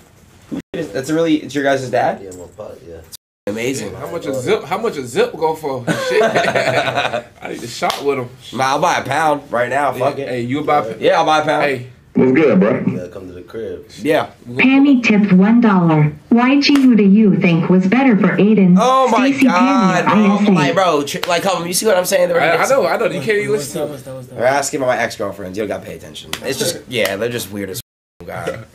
That's a really. It's your guys' dad. Yeah, my pot. Yeah. Amazing. How much a zip? How much a zip go for? Shit. I need to shop with him. Nah, I'll buy a pound right now. Fuck yeah. It. Hey, you buy? Yeah, I'll buy a pound. Hey, what's good, bro? You gotta come to the crib. Yeah. Pammy tipped one dollar. Y G, who do you think was better for Aiden? Oh my Stacey God! Pammy, like, bro, like, come. You see what I'm saying? I, I know. I know. You can't even listen. What's that, what's that, what's that? We're asking about my ex girlfriends. You don't gotta pay attention. It's just yeah, they're just weird as God.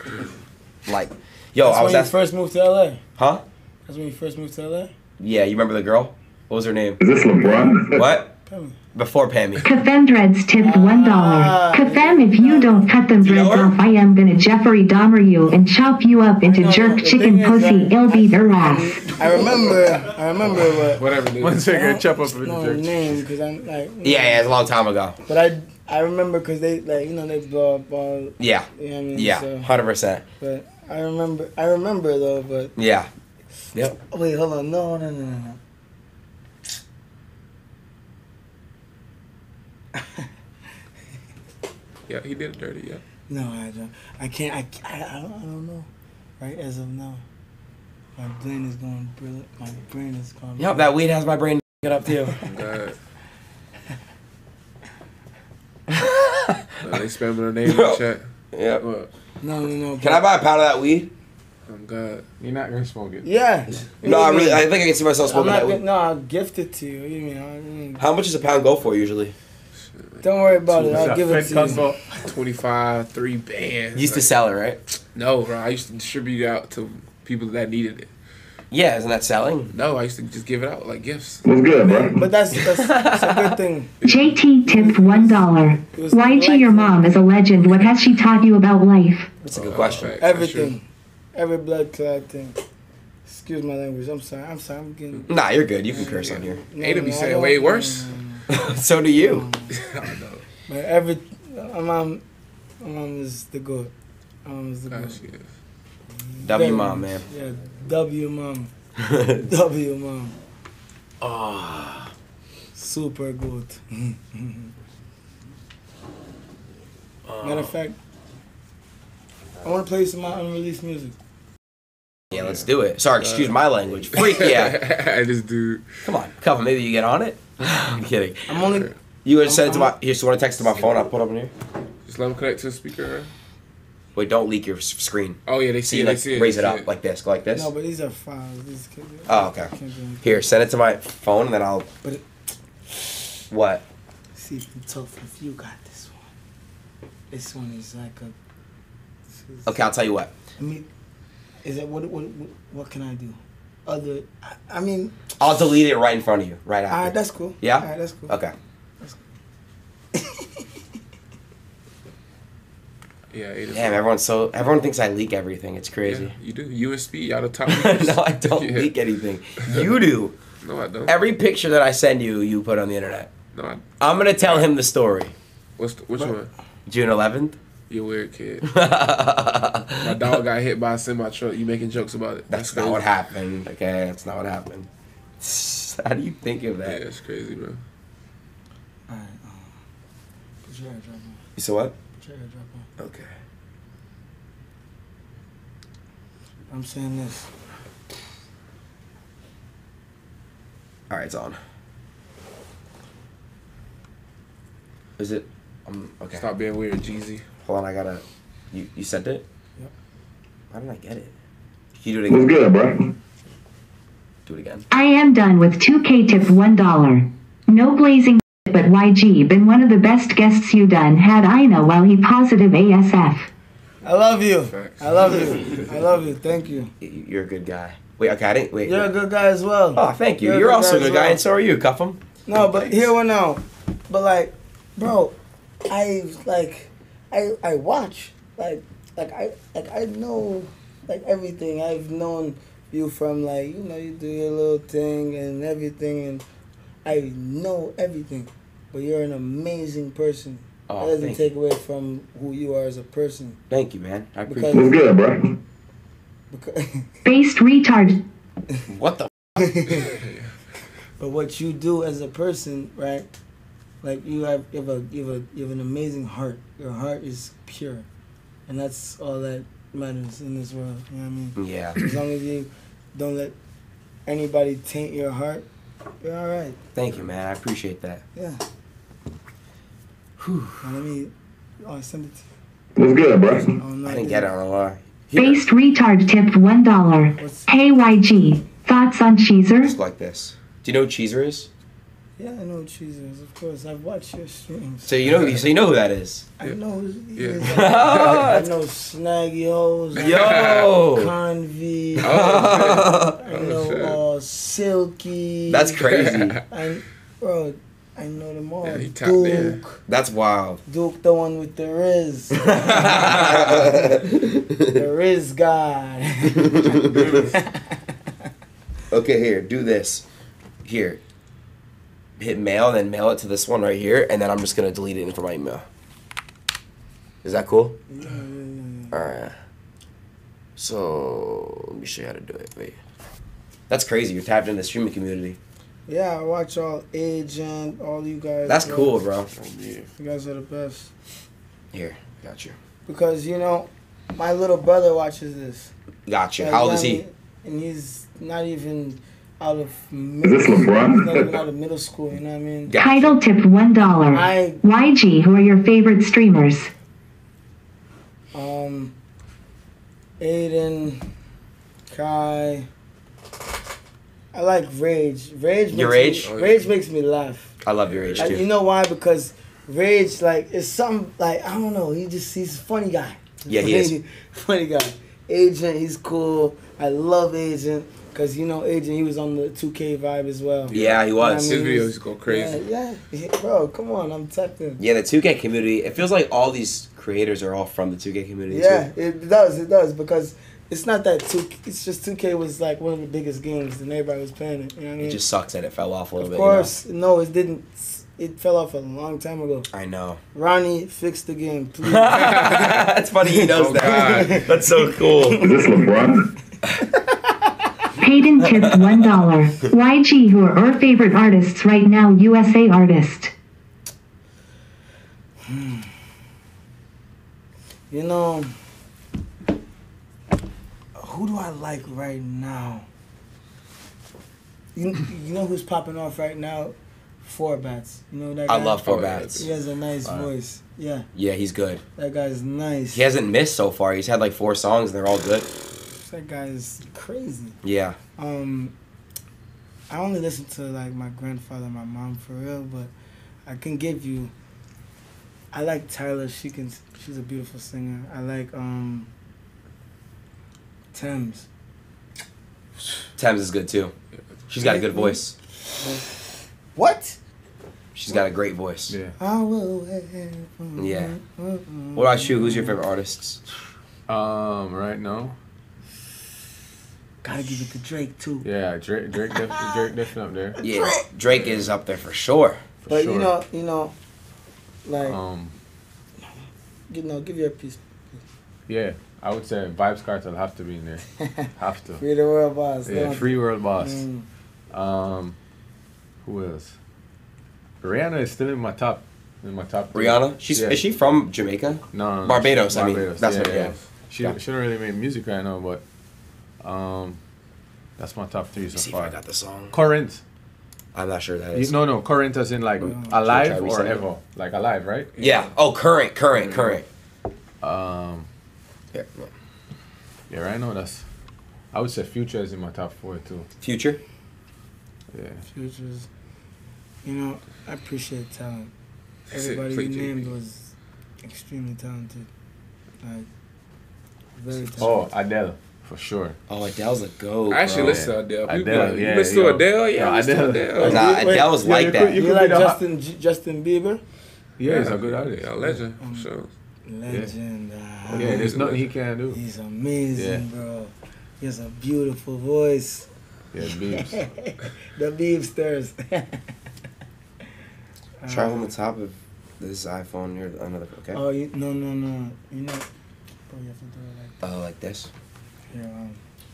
Like, yo, that's I was when you first moved to L A. Huh? That's when you first moved to L A? Yeah, you remember the girl? What was her name? Is this LeBron? What? Pammy. Before Pammy. Cathendreds tipped one dollar. Ah, Cathem, if you don't cut them dreads off, I am gonna Jeffrey Dahmer you and chop you up into know, jerk chicken pussy. Is, it'll be their ass. I remember. I remember what. Whatever. Dude. One second, chop up into jerk. Name, cause I'm like. You know, yeah, yeah, it's a long time ago. But I, I remember because they like you know they blow up all. Yeah. You know what I mean? Yeah. Hundred so, percent. But I remember. I remember though, but. Yeah. Yep. Wait, hold on. No, no, no, no, no. Yeah, he did it dirty, yeah. No, I don't. I can't. I, I, I, don't, I don't know. Right as of now, my brain is going brilliant. My brain is going. Yep, that weed has my brain get up too. No, they spamming their name no. in the chat. Yep. What? No, no, no. Can I buy a pound of that weed? I'm good. You're not gonna smoke it. Yeah. No, I really. I think I can see myself smoking that weed. No, I'll gift it to you. What do you mean? I mean, how much does a pound go for usually? Don't worry about it. I'll give it to you. Twenty-five, three bands. You used to sell it, right? No, bro. I used to distribute it out to people that needed it. Yeah, isn't that selling? No, I used to just give it out like gifts. That's good, bro. But that's, that's, that's a good thing. J T tipped one dollar. Y G, your mom is a legend. What has she taught you about life? That's a good question. Right. Everything, every blood clot thing. Excuse my language. I'm sorry. I'm sorry. I'm getting. Nah, you're good. You can curse on here. No, Ada be no, saying way worse. So do you. I don't know. But every, my mom, my mom is the good. My mom is the good. She is. W mom, man. Yeah, W mom. W mom. Ah, oh. Super good. Oh. Matter of fact, I want to play some of my unreleased music. Yeah, let's do it. Sorry, excuse uh, my language. Freak yeah. I just do. Come on, cover. Maybe you get on it. I'm kidding. I'm only. You would send it to my. Here, so you want to text to my phone? I'll put it up in here. Just let them connect to the speaker. Wait, don't leak your screen. Oh yeah, they see so you, it. Like, they see raise it, they it up it. like this, like this. No, but these are files. These can't be, oh okay. Can't here, send it to my phone, and then I'll. But it, what? See if it's tough if you got this one. This one is like a. Is, okay, I'll tell you what. I mean, is that what? What? What, what can I do? Other, I, I mean. I'll delete it right in front of you, right after. Alright, that's cool. Yeah. Alright, that's cool. Okay. That's cool. Yeah, damn, everyone's so everyone thinks I leak everything. It's crazy. Yeah, you do. U S B out of top. No, I don't yeah. leak anything. You do. No, I don't. Every picture that I send you, you put on the internet. No, I. I'm gonna tell him the story. What's the, which what? one? June eleventh. You're a weird kid. My dog got hit by a semi truck. You making jokes about it? That's, that's not what happened. Okay, that's not what happened. How do you think of that? Yeah, that's crazy, bro. All right. Um, put your airdrop on. You said what? Put your airdrop on. Okay. I'm saying this. All right, it's on. Is it? Um, okay. Stop being weird, Jeezy. Hold on, I gotta. You you sent it? Yep. Why didn't I get it? Can you do it again? It's good, bro. Do it again. I am done with two K tip one dollar. No blazing. But Y G been one of the best guests you done had. I know while he positive A S F. I love you. I love you. I love you. Thank you. You're a good guy. Wait, okay, I didn't wait. You're wait. a good guy as well. Oh, thank you. You're, You're a also a good guy, well. and so are you, Cuff'em. No, but here we're now. But like, bro, I like, I I watch like like I like I know like everything. I've known you from like you know you do your little thing and everything and. I know everything, but you're an amazing person. Oh, that doesn't take you. away from who you are as a person. Thank you, man. I appreciate it. Good, bro. Based retard. What the f But what you do as a person, right? Like you have, you have a, you have a, you have an amazing heart. Your heart is pure, and that's all that matters in this world. You know what I mean? Yeah. As long as you don't let anybody taint your heart. You're all right. Thank you, man. I appreciate that. Yeah. Whew. Now let me. Oh, I send it to you. It's good, bro. Oh, no, I didn't get it on a lot. Based retard tipped one dollar. What's... Hey, Y G. Thoughts on Cheezer? Just like this. Do you know who Cheezer is? Yeah, I know who Cheezer is, of course. I've watched your streams. So you know, so you know who that is? I know who he yeah. is. I, I know Snaggy O's. Yo! Convy. Oh, I know oh, uh, Silky. That's crazy. I, bro, I know them all. Yeah, Duke. In. That's wild. Duke, the one with the Riz. The Riz God. Okay, here, do this. Here. Hit mail and then mail it to this one right here, and then I'm just gonna delete it from my email. Is that cool? Yeah, yeah, yeah. All right. So let me show you how to do it. Wait, that's crazy. You're tapped in the streaming community. Yeah, I watch all Agent, all you guys. That's bro. cool, bro. You guys are the best. Here, got you. Because you know, my little brother watches this. Got you. How old is he? And he's not even. Out of middle school, out of middle school, you know what I mean? Title tip one dollar. Y G, who are your favorite streamers? Um, Adin, Kai. I like Rage. Rage. Your Rage. Me, Rage makes me laugh. I love your Rage like, too. You know why? Because Rage, like, is something like I don't know. He just he's a funny guy. Yeah, he is. Funny guy. Agent, he's cool. I love Agent. Because, you know, Agent, he was on the two K vibe as well. Yeah, he was. You know I mean? His videos go crazy. Yeah, yeah, yeah, bro, come on, I'm tapped in. Yeah, the two K community, it feels like all these creators are all from the two K community, yeah, too. Yeah, it does, it does, because it's not that two K, it's just two K was like one of the biggest games and everybody was playing it, you know what I mean? It just sucks that it fell off a little bit. Of course, you know? No, it didn't. It fell off a long time ago. I know. Ronnie, fix the game, please. That's funny he knows oh, that. God. That's so cool. Is this LeBron? Hayden tipped one dollar. Y G, who are our favorite artists right now? U S A artist. Hmm. You know, who do I like right now? You, you know who's popping off right now? Four Bats. You know that guy? I love Four Bats. He has a nice uh, voice. Yeah. Yeah, he's good. That guy's nice. He hasn't missed so far. He's had like four songs, and they're all good. That guy's crazy. Yeah. Um, I only listen to like my grandfather and my mom for real, but I can give you. I like Tyler. She can. She's a beautiful singer. I like um. Thames. Thames is good too. She's got a good voice. What? She's got a great voice. Yeah. I will have, yeah. What about you? Who's your favorite artists? Um. Right now. Gotta give it to Drake too. Yeah, Drake, Drake, def Drake, definitely up there. Yeah, Drake is up there for sure. For but sure. you know, you know, like, um, you know, give your piece. Yeah, I would say Vybz Kartel have to be in there. Have to. Free the world boss. Yeah, free world boss. Mm. Um, who else? Rihanna is still in my top. In my top. Rihanna? Three. She's yeah. is she from Jamaica? No, no Barbados. She, I mean, Barbados. That's yeah, what. Yeah. yeah. She yeah. she don't really make music right now, but. Um, that's my top three so see far. If I got the song. Current. I'm not sure that is. No, no, current as in like oh, alive or ever. It? Like alive, right? Yeah. yeah. Oh, current, current, current. Um. Yeah. Yeah, right now that's. I would say Future is in my top four too. Future. Yeah. Future's. You know, I appreciate talent. Everybody you named was extremely talented. Like very talented. Oh, Adele. For sure. Oh, Adele's a go. I actually listen to Adele. People Adele, like, yeah. You listen to Adele? Yeah, I listen to Adele. Nah, Adele was like that. You like Justin Justin Bieber? Yeah, he's a good artist. A legend, for sure. Legend. Yeah, there's nothing he can't do. He's amazing, bro. He has a beautiful voice. Yeah, Biebs. The Biebsters. Try on the top of this iPhone near another, okay? Oh, no, no, no. You know, you have to do it like this. Oh, like this?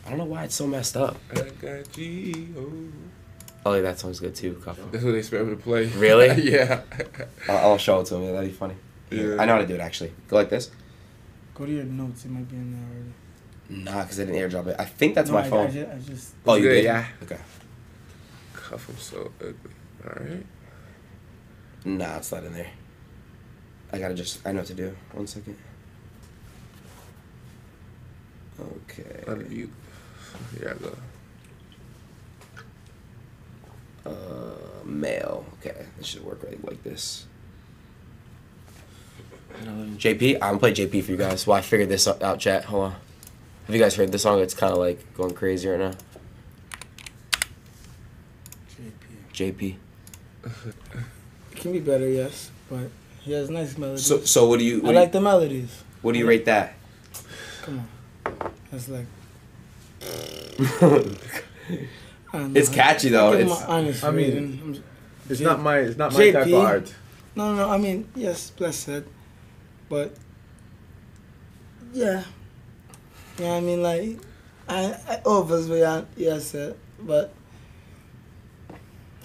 I don't know why it's so messed up. I got you. Oh, yeah, that song's good too. Couple. That's what they expect me to play. Really? Yeah. I'll, I'll show it to him. That'd be funny. Yeah. I know how to do it actually. Go like this. Go to your notes. It might be in there already. Nah, because I didn't airdrop it. I think that's no, my I, phone. I just, I just... Oh, you yeah, did? Yeah. Okay. Cuff, I'm so ugly. All right. Nah, it's not in there. I gotta just. I know what to do. One second. Okay. Unmute. Here I go. Uh, mail. Okay, this should work right like this. J P, I'm gonna play J P for you guys. Well, I figured this out, chat. Hold on. Have you guys heard this song? It's kind of like going crazy right now. J P. J P. It can be better, yes, but he has nice melodies. So, so what do you? What I do you, like the melodies. What do you rate that? Come on. It's like it's catchy though. It's honest I reading. mean, just, it's J not my it's not my J P, type of art. No, no, I mean yes, blessed, but yeah, yeah. I mean, like I, I obviously I yes, but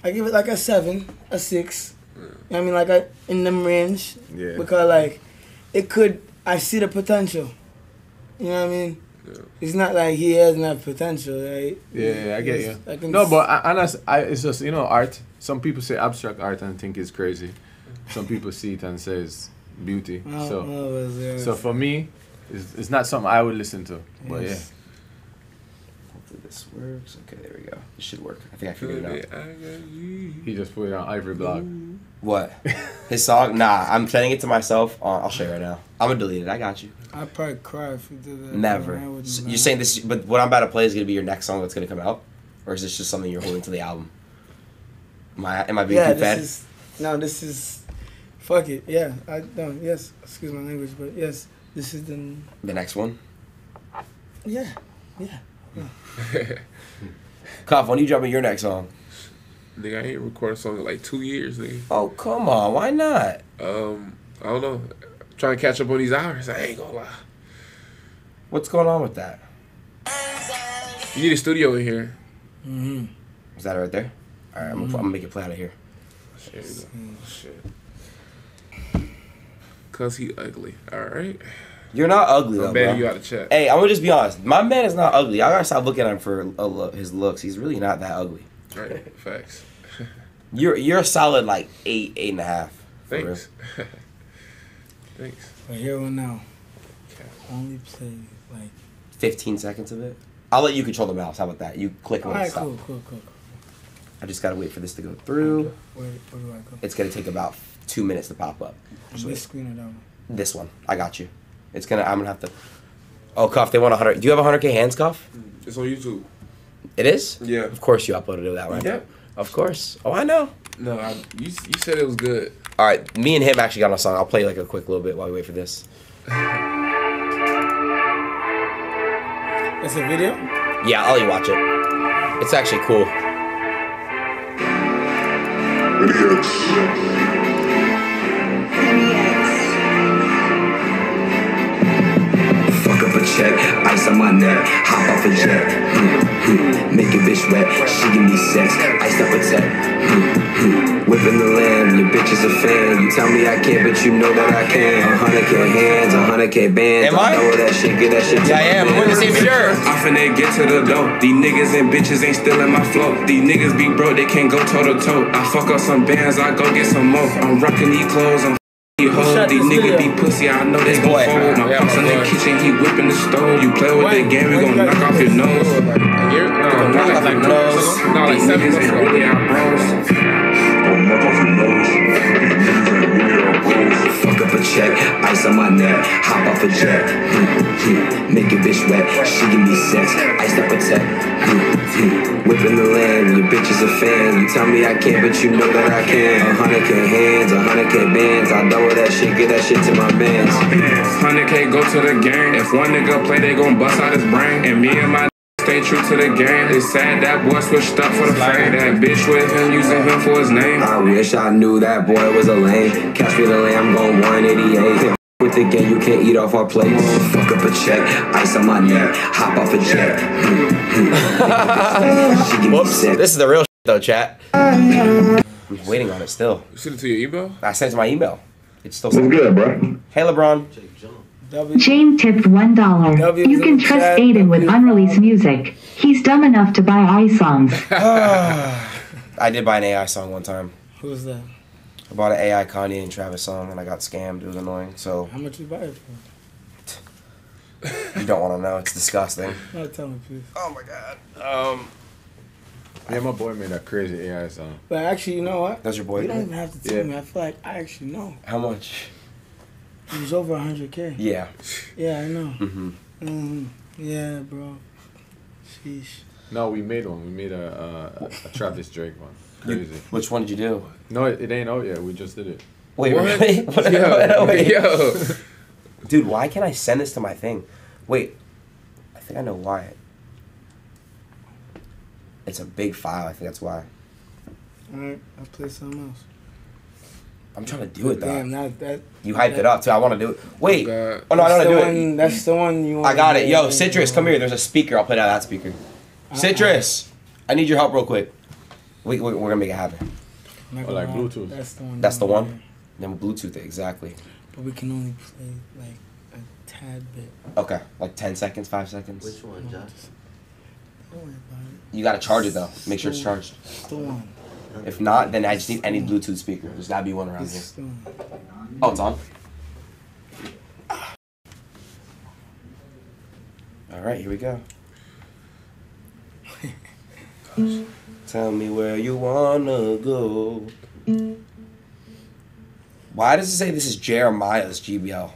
I give it like a seven, a six. Yeah. I mean, like I in them range. Yeah. Because like it could, I see the potential. You know what I mean? Yeah. It's not like he has enough potential, right? Yeah, yeah I get you. I can no, but I, and I, I, it's just, you know, art. Some people say abstract art and think it's crazy. Some people see it and say it's beauty. Oh, so, oh, yes. so for me, it's, it's not something I would listen to. Yes. But yeah. this works. Okay, there we go. This should work. I think I figured it out. He just put it on Ivory Block. What? His song? Nah, I'm sending it to myself. Uh, I'll show you right now. I'm going to delete it. I got you. I'd probably cry if you did that. Never. So you're saying this, but what I'm about to play is going to be your next song that's going to come out? Or is this just something you're holding to the album? Am I, am I being yeah, too bad? Is, no, this is... Fuck it. Yeah. I don't. Yes. Excuse my language, but yes. This is the... The next one? Yeah. Yeah. yeah. Koff, when are you dropping your next song? Nigga, I ain't recorded a song in like two years, nigga. Oh, come on. Why not? Um, I don't know. I'm trying to catch up on these hours. I ain't gonna lie. What's going on with that? You need a studio in here. Mm-hmm. Is that right there? All right, I'm, mm-hmm. gonna, I'm gonna make it play out of here. Shit. Shit. Because he ugly. All right? You're not ugly, though, bro. You out of chat. Hey, I'm gonna just be honest. My man is not ugly. I gotta stop looking at him for uh, lo his looks. He's really not that ugly. Right, facts. You're you're a solid like eight, eight and a half. Thanks. Thanks. Right here one now. Okay. Only play like fifteen seconds of it. I'll let you control the mouse. How about that? You click on it. Stop. Cool, cool, cool, cool. I just gotta wait for this to go through. Where, where do I go? It's gonna take about two minutes to pop up. Which screen or that one? This one. I got you. It's gonna. I'm gonna have to. Oh, Koff, they want a hundred. Do you have a hundred k hands, Koff? It's on YouTube. It is? Yeah. Of course you uploaded it that way. Yeah. Of course. Oh, I know. No, I, you, you said it was good. All right, me and him actually got on a song. I'll play like a quick little bit while we wait for this. It's a video? Yeah, I'll let you watch it. It's actually cool. Fuck up a check, ice on my neck, hop off a jet. Make a bitch wet, she give me sex, ice up a tech. Whipping the lamb, your bitch is a fan. You tell me I can't, but you know that I can. one hundred k hands, one hundred k bands. Am I? I know that shit, get that shit to yeah, I am, we're in the same shirt. I finna get to the dope. These niggas and bitches ain't still in my flow. These niggas be broke, they can't go toe to toe. I fuck up some bands, I go get some more. I'm rocking these clothes, I'm these niggas be pussy, I know they gon' fold. My yeah, pops in the kitchen, he whipping the stove. You play with the game, we gon' knock off your nose. You're, no, knock off your nose. These niggas ain't really our bros. Gon' knock off your nose. These niggas ain't really our bros. Fuck up a check, ice on my neck, hop off a jet. Make a bitch wet, she give me sex, ice up a tech. Whipping the land, your bitch is a fan. You tell me I can't, but you know that I can. one hundred k hands, one hundred k bands, I know that shit, get that shit to my bands. one hundred k go to the game. If one nigga play, they gon' bust out his brain. And me and my stay true to the game. It's sad that boy switched up for the fame. That bitch with him, using him for his name. I wish I knew that boy was a lame. Catch me the lamb, gon' one eighty-eight. With the game, you can't eat off our plate. Fuck up a check, ice on my neck, hop off a jet. Whoops, this is the real shit though, chat. I'm waiting on it still. You sent it to your email? I sent it to my email. It's still what's good, bro? Hey, LeBron. W Jane tipped one dollar. W you can trust chat. Adin with unreleased music. He's dumb enough to buy A I songs. I did buy an A I song one time. Who was that? I bought an A I Kanye and Travis song, and I got scammed. It was annoying. So how much you buy it for? You don't want to know. It's disgusting. No, tell me, please. Oh, my God. Um... Yeah, my boy made that crazy A I song. But actually, you know what? That's your boy. You don't even have to tell yeah. me. I feel like I actually know. How much? It was over one hundred k. Yeah. Yeah, I know. Mm-hmm. Mm-hmm. Yeah, bro. Sheesh. No, we made one. We made a, a, a Travis Drake one. Crazy. You, which one did you do? No, it, it ain't out yet. We just did it. Wait, what? Really? What? Yo. Wait. Yo. Dude, why can't I send this to my thing? Wait. I think I know why. It's a big file. I think that's why. All right, I'll play something else. I'm trying to do it though. Damn, that, that, you hyped that, it up too. I want to do it. Wait. Oh, oh no, I don't want to do one, it. That's the one you want. I got it. Yo, Citrus, come here. There's a speaker. I'll play out that speaker. Uh, Citrus, uh, I need your help real quick. We, we we're gonna make it happen. Or like Bluetooth. That's the one. That's the one. There. Then Bluetooth it exactly. But we can only play like a tad bit. Okay, like ten seconds, five seconds. Which one, Josh? Don't worry about it. You gotta charge it though. Make sure it's charged. Storm. If not, then I just need any Bluetooth speaker. There's gotta be one around here. Oh, it's on. All right, here we go. Gosh. Tell me where you wanna go. Why does it say this is Jeremiah's G B L?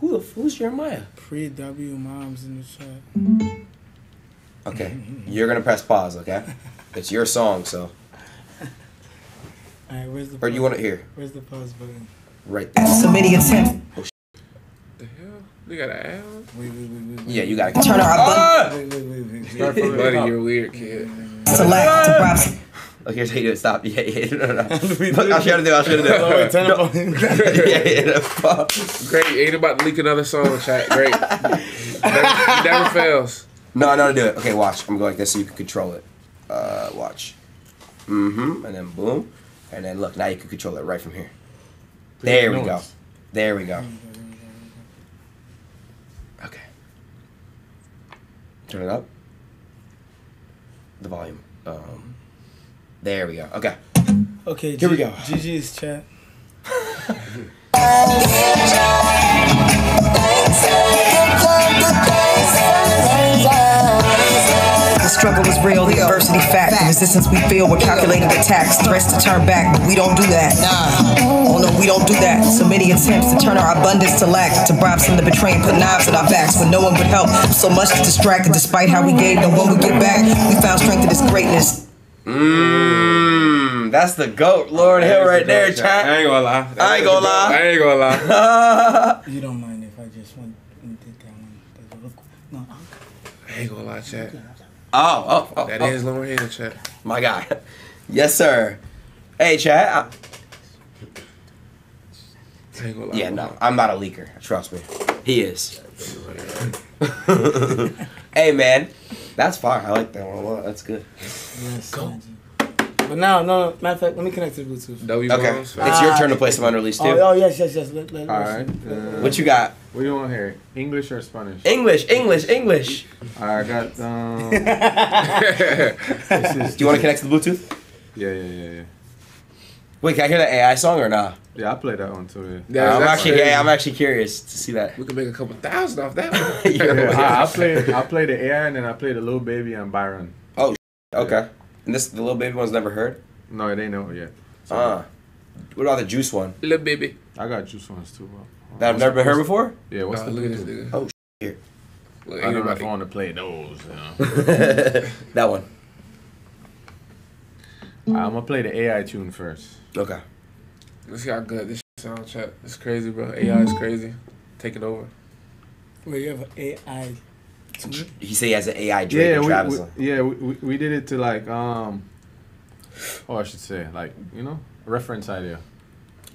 Who the who's Jeremiah? Pre W moms in the chat. Okay, you're gonna press pause. Okay, it's your song, so. All right, where's the? Or do you want it here? Where's the pause button? Right there. So many attempts. Oh, the hell? We got an ad? Wait, wait, wait, wait. Yeah, you gotta turn our ah! button. Wait, wait, wait, wait. Start from buddy, you're weird, kid. Select to props. Look, here's how you do it. Stop. Yeah, yeah, no, no. Look, I'll show you to do I'll show you to do it. No. yeah, yeah, no. Great. Ain't about to leak another song, chat. Great. never, never fails. No, no, do it. Okay, watch. I'm going like this so you can control it. Uh, watch. Mm-hmm. And then boom. And then look, now you can control it right from here. There we go. There we go. Okay. Turn it up. The volume. Um... There we go. Okay. Okay. Here G we go. G G's chat. The struggle is real. The adversity fact. fact. The resistance we feel. We're calculating attacks. Threats to turn back. But we don't do that. Nah. Oh no, we don't do that. So many attempts to turn our abundance to lack. To bribe some to betray and put knives at our backs when no one would help. So much to distract. And despite how we gave, no one would get back. We found strength in this greatness. Mmm, that's the GOAT, Lauren Hill right there, chat. I ain't gonna lie. I ain't gonna lie. I ain't gonna lie. You don't mind if I just want to take that one? No, I ain't gonna lie, chat. Oh, oh, oh. That is Lauren Hill, chat. My guy. Yes, sir. Hey, chat. I ain't gonna lie. Yeah, no, I'm not a leaker. Trust me. He is. Hey, man. That's fire. I like that one a lot. That's good. Yes. Go. But now, no, matter of fact, let me connect to the Bluetooth. W okay. Bones, it's ah, your turn to play some unreleased, too. Oh, oh yes, yes, yes. Let, let, all right. Uh, what you got? What do you want here? English or Spanish? English, English, English. I got, um... is, do you want to connect to the Bluetooth? Yeah, yeah, yeah, yeah. Wait, can I hear that A I song or nah? Yeah, I played that one too. Yeah, yeah I'm actually, crazy. yeah, I'm actually curious to see that. We could make a couple thousand off that one. yeah, yeah. I, I played, I played the A I and then I played the Lil Baby and Byron. Oh, yeah. Okay. And this, the Lil Baby one's never heard. No, it ain't over yet. So, uh, what about the Juice one? Lil Baby. I got Juice ones too. Bro. That I've never been heard before. Yeah, what's no, the look at this nigga? Oh shit! Look, I don't know if I want to play those. You know? That one. I'm gonna play the A I tune first. Okay. Let's see how good this sound chat. It's crazy, bro. A I is crazy. Take it over. Wait, you have an A I tune? He said he has an A I Drake yeah, and Travis. We, we, yeah, we, we, we did it to like, um, oh, I should say, like, you know, reference idea.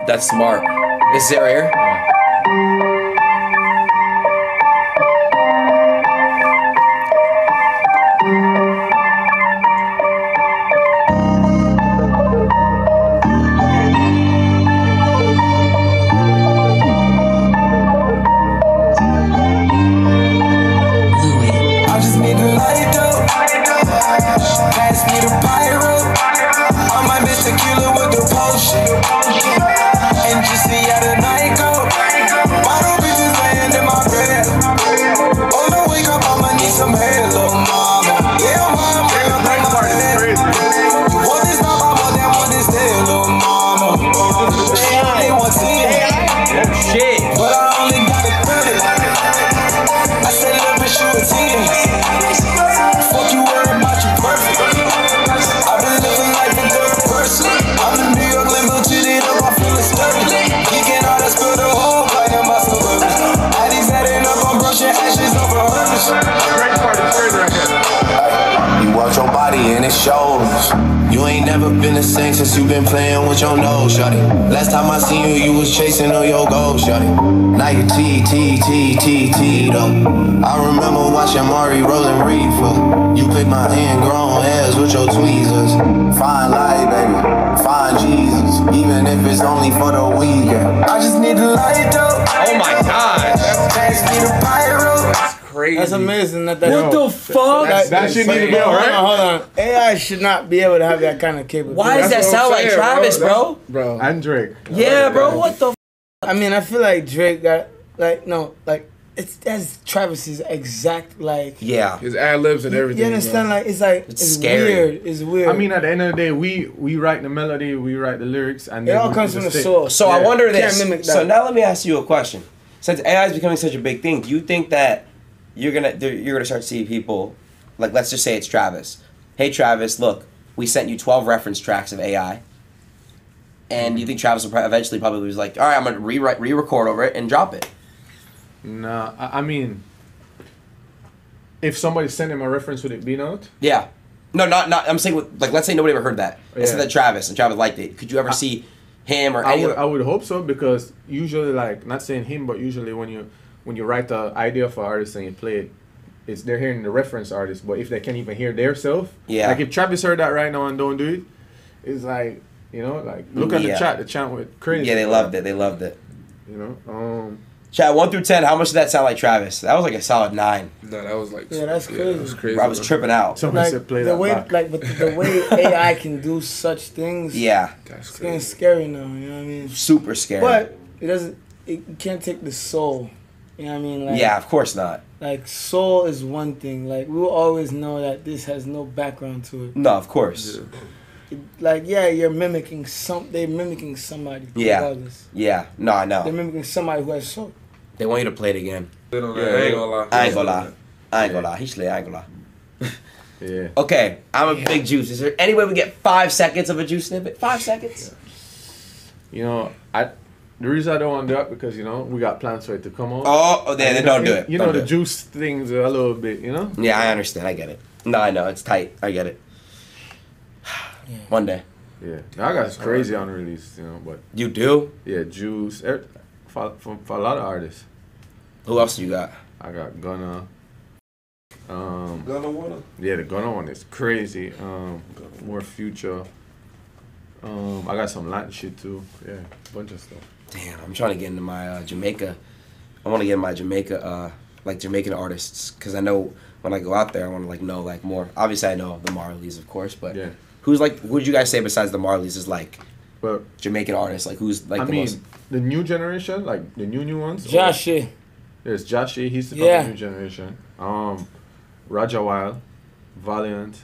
That's smart. Is there air? Yeah. Since you been playing with your nose, shawty. Last time I seen you, you was chasing on your goals, shawty. Now you T, T, T, T, T, though. I remember watching Mari rolling reefer. You picked my hand grown hairs with your tweezers. Fine light, baby. Fine Jesus. Even if it's only for the weekend. I just need the light, though. Oh my God. Pass me the pyro. Crazy. That's amazing. That, that what yo, the fuck? That, that shit need to be all right. Hold on, hold on. A I should not be able to have that kind of capability. Why does that sound like Travis, bro? Bro, and Drake. Yeah, bro. What the? Fuck? I mean, I feel like Drake got like no, like it's that's Travis's exact like yeah his ad libs and everything. You understand? Yeah. Like it's like it's, it's scary. Weird. It's weird. I mean, at the end of the day, we we write the melody, we write the lyrics, and it all comes from the source. So yeah. I wonder this. So now let me ask you a question. Since A I is becoming such a big thing, do you think that you're gonna you're gonna start seeing people like let's just say it's Travis. Hey Travis, look, we sent you twelve reference tracks of A I. And you think Travis will eventually probably was like, all right, I'm going to rewrite, re-record over it and drop it. No, I, I mean, if somebody sent him a reference, would it be not? Yeah. No, not, not, I'm saying, like, let's say nobody ever heard that. Yeah. Let's say that Travis, and Travis liked it. Could you ever I, see him or I any would, I would hope so, because usually, like, not saying him, but usually when you when you write the idea for artists and you play it, it's they're hearing the reference artist, but if they can't even hear their self, yeah. Like, if Travis heard that right now and don't do it, it's like... You know, like, look at yeah. the chat. The chat went crazy. Yeah, they loved it. They loved it. You know? Um, chat, one through ten, how much did that sound like Travis? That was like a solid nine. No, that was like... Yeah, that's yeah, crazy. That was crazy. I was tripping out. Somebody like, said play the that way, back. Like, but the way A I can do such things... Yeah. That's it's crazy. It's scary now, you know what I mean? Super scary. But it doesn't... It can't take the soul. You know what I mean? Like, yeah, of course not. Like, soul is one thing. Like, we will always know that this has no background to it. No, of course. Yeah. Like, yeah, you're mimicking some... They're mimicking somebody. Yeah. Regardless. Yeah. No, I know. They're mimicking somebody who has soul. They want you to play it again. They don't yeah, I ain't gonna lie. I ain't gonna lie. I ain't gonna lie. He's I ain't gonna lie. Yeah. Okay, I'm a yeah. big Juice. Is there any way we get five seconds of a Juice snippet? Five seconds? Yeah. You know, I... The reason I don't want to do that because, you know, we got plans for it to come on. Oh, oh yeah, they don't do it. You don't know, the it. Juice things are a little bit, you know? Yeah, I understand. I get it. No, I know. It's tight. I get it. Yeah. One day. Yeah. Now, I got crazy on release, you know, but... You do? Yeah, Juice. Er, for, for, for a lot of artists. Who else you got? I got Gunna. Um, Gunna one? Yeah, the Gunna one is crazy. Um, more Future. Um, I got some Latin shit, too. Yeah, bunch of stuff. Damn, I'm trying to get into my uh, Jamaica. I want to get into my Jamaica, uh, like, Jamaican artists. Because I know when I go out there, I want to, like, know, like, more. Obviously, I know the Marleys, of course, but... Yeah. Who's like? Who would you guys say besides the Marleys is like well, Jamaican artists? Like who's like I the mean, most? The new generation, like the new new ones. Joshy. There's Joshy. He's the yeah. new generation. Um, Raja Wild, Valiant.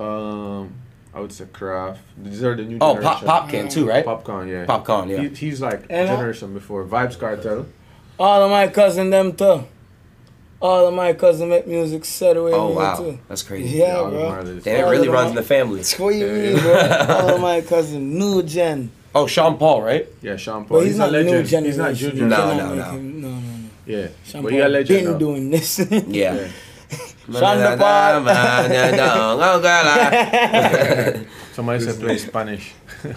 Um, I would say Kraft. These are the new. Oh, generation. Pop Popcorn too, right? Popcorn, yeah. Popcorn, yeah. He, he's like and generation I, before Vybz Kartel. All of my cousin them too. All of my cousins make music set away. Oh, wow. Too. That's crazy. Yeah, yeah bro. Damn, it really runs my, in the family. What do you mean, bro? All of my cousins. New gen. Oh, Sean Paul, right? Yeah, Sean Paul. But he's, he's not a legend. New gen. He's not junior. No, no, no. No, no, no. Yeah. Sean but Paul a legend, been though. Doing this. Yeah. yeah. Sean Paul. Somebody said play Spanish.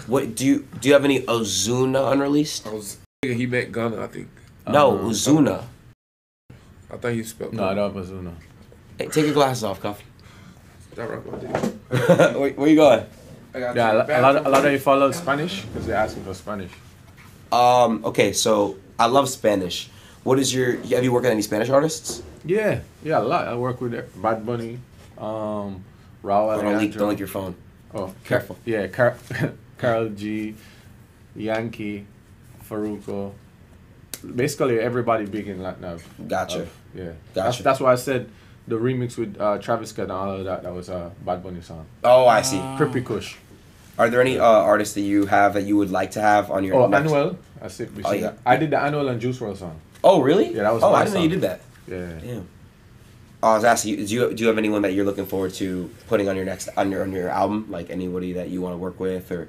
What do you do you have any Ozuna unreleased? I was, he met Gunna, I think. No, um, Ozuna. I thought you spelled. No, I don't have Ozuna. Hey, take your glasses off, Cuff. That rock right where, where you going? I got yeah, a lot, of, a lot of you follow Spanish because they're asking for Spanish. Um. Okay, so I love Spanish. What is your? Have you worked with any Spanish artists? Yeah, yeah, a lot. I work with Bad Bunny, um, Raúl Alejandro. Don't leak, don't leak your phone. Oh, careful. Yeah, Car Carl G, Yankee, Farruko. Basically, everybody big in Latin. Of, gotcha. Of, yeah. Gotcha. That's, that's why I said the remix with uh, Travis Scott and all of that. That was a Bad Bunny song. Oh, I see. Uh, Crippy Kush. Are there any uh, artists that you have that you would like to have on your? Oh, next? Anuel. I said. Oh, yeah. I did the Anuel and Juice world song. Oh, really? Yeah, that was. Oh, I didn't song. Know you did that. Yeah. Damn. I was asking you. Do you do you have anyone that you're looking forward to putting on your next on your on your album? Like anybody that you want to work with or?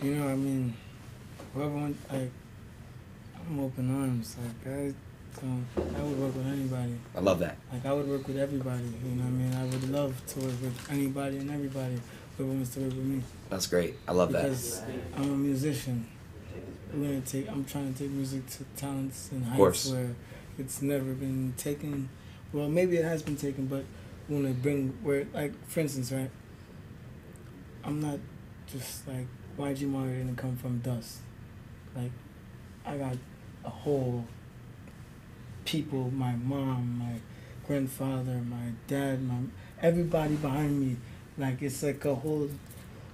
You know, I mean. Whoever, like, I'm open arms. Like, I, um, I would work with anybody. I love that. Like, I would work with everybody. You know what I mean? I would love to work with anybody and everybody. Whoever wants to work with me. That's great. I love because that. Because I'm a musician. We're gonna take, I'm trying to take music to talents and heights where it's never been taken. Well, maybe it has been taken, but we want to bring where, like, for instance, right? I'm not just, like, Y G Marley didn't come from dust. Like, I got a whole people, my mom, my grandfather, my dad, my everybody behind me. Like, it's like a whole...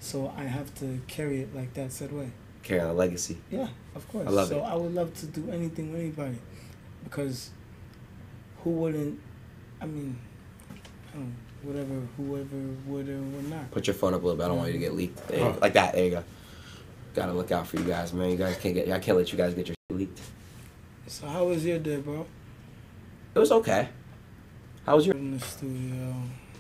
So I have to carry it like that said way. carry our legacy. Yeah, of course. I love so it. I would love to do anything with anybody, because who wouldn't? I mean, I don't know, whatever, whoever would or would not. Put your phone up a little bit. I don't want you to get leaked. There you go. Like that. There you go. Gotta look out for you guys, man. You guys can't get. I can't let you guys get your shit leaked. So how was your day, bro? It was okay. How was your? In the studio.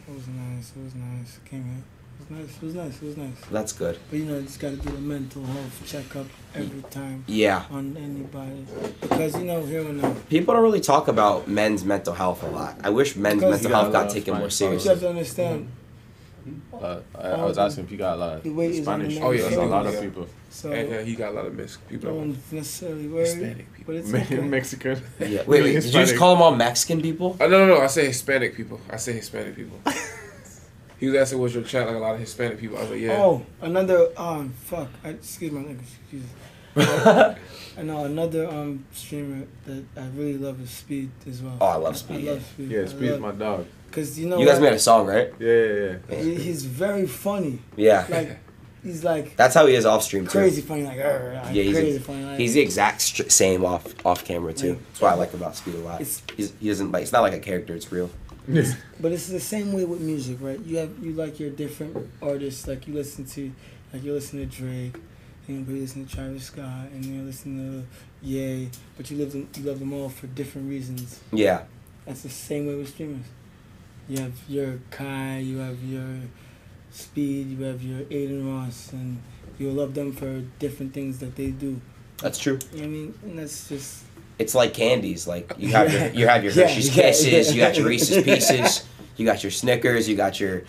It was nice. It was nice. Came here. It was nice. It was nice. It was nice. That's good. But you know, you just gotta do a mental health checkup every time. Yeah. On anybody, because you know, here and now, people don't really talk about men's mental health a lot. I wish men's because mental health got taken more seriously. You have to understand. Mm-hmm. Uh, I, I was asking if you got a lot of Spanish. Oh yeah, there's a lot of people. So and uh, he got a lot of Mexican people. Don't necessarily worry, Hispanic people. But it's okay. Mexican. Yeah. Wait, wait. Did Hispanic. You just call them all Mexican people? Oh, no, no, no. I say Hispanic people. I say Hispanic people. He was asking, "Was your chat like a lot of Hispanic people?" I was like, "Yeah." Oh, another um, fuck. I, excuse my language. Jesus. I know another um streamer that I really love is Speed as well. Oh, I love Speed. I yeah. love Speed. Yeah, Speed's my dog. Cause you know you guys what? Made a song, right? Yeah, yeah, yeah. He's very funny. Yeah, like he's like that's how he is off stream too. Crazy funny, like, like yeah, he's crazy a, funny. Like, he's the exact same off off camera too. Like, that's what I like about Speed a lot. It's, he's, he doesn't like it's not like a character; it's real. It's, but it's the same way with music, right? You have you like your different artists, like you listen to, like you listen to Drake, and you listen to Travis Scott, and you listen to Ye, but you love them you love them all for different reasons. Yeah, that's the same way with streamers. You have your Kai, you have your Speed, you have your Adin Ross, and you'll love them for different things that they do. That's true. You know what I mean? And that's just... It's like candies. Like, you have your, you have your Hershey's yeah, yeah, Kisses, yeah. You got your Reese's Pieces, you got your Snickers, you got your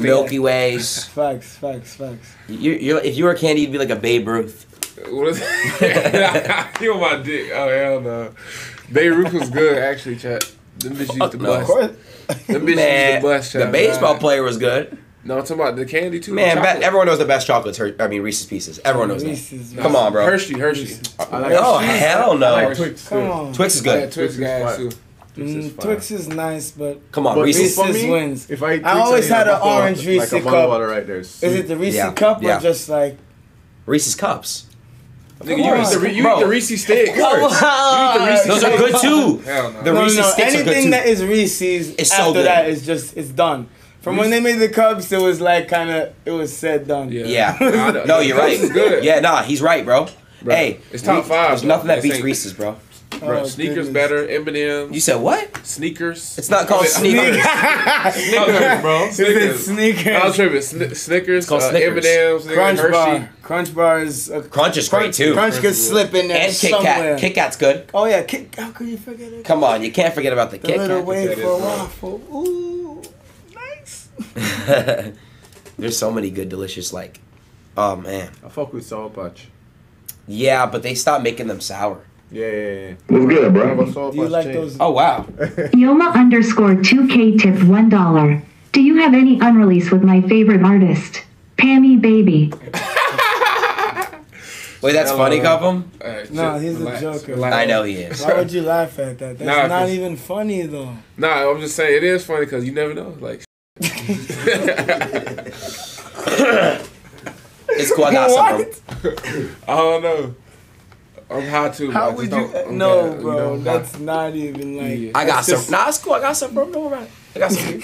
Milky Ways. Facts, facts, facts. You, you're, if you were a candy, you'd be like a Babe Ruth. What is that? You're my dick. Oh, hell no. Babe Ruth was good, actually, chat. Them bitches used to bust. Of course. Them bitches man, used to bust. The baseball right. player was good. No, I'm talking about the candy too. Man, be, everyone knows the best chocolates. Her, I mean Reese's Pieces. Everyone knows Reese's, that. Man. Come on, bro. Hershey, Hershey. Like oh Hershey. Hell no. I like Twix, come on. Twix is good. Yeah, Twix, guys, too. Twix, is mm, Twix is nice, but come on, but Reese's, Reese's me, wins. If I, Twix, I always I had an orange like Reese's like cup. Right there. Is it the Reese's yeah. cup yeah. or just like Reese's cups? Nigga, you, eat the, you eat the Reese's sticks. You eat the Reese's those are good too. Hell no. The no, Reese's no, no. sticks anything are good too. That is Reese's it's after so good. That is just it's done. From Reese's. When they made the Cubs, it was like kind of it was said done. Yeah. yeah. No, you're right. Good. Yeah, nah, he's right, bro. bro. Hey, it's top five. There's bro. Nothing that beats Reese's, bro. Bro, oh, sneakers goodness. Better, Eminem. You said what? Sneakers. It's not called sneakers. Sneakers, bro. Snickers. Snickers. I was tripping. Sn Snickers. It's called uh, Snickers. Eminem's. Crunch Hershey. Bar. Crunch bar is. A Crunch is great too. Crunch, Crunch could slip in there and somewhere. And Kit Kat. Kit Kat's good. Oh yeah, Kit. How could you forget it? Come on, you can't forget about the, the Kit Kat. Little wafer waffle. Ooh, nice. There's so many good, delicious like. Oh man. I fuck with Sour Patch. Yeah, but they stopped making them sour. Yeah, yeah, yeah. What's good, bro? Do you like those? Oh, wow. Yoma underscore two K tipped one dollar. Do you have any unreleased with my favorite artist? Pammy Baby. Wait, that's funny, Gotham? Uh, no, he's relax. A joker. Relax. I know he is. Why would you laugh at that? That's nah, not even funny, though. Nah, I'm just saying it is funny because you never know. Like, it's Guadassa, bro. I don't know. I'm high too. How would you? No, bad, bro, you know, that's not even like. Yeah. I got some. Nah, it's cool. I got some, bro. Don't worry. I got some.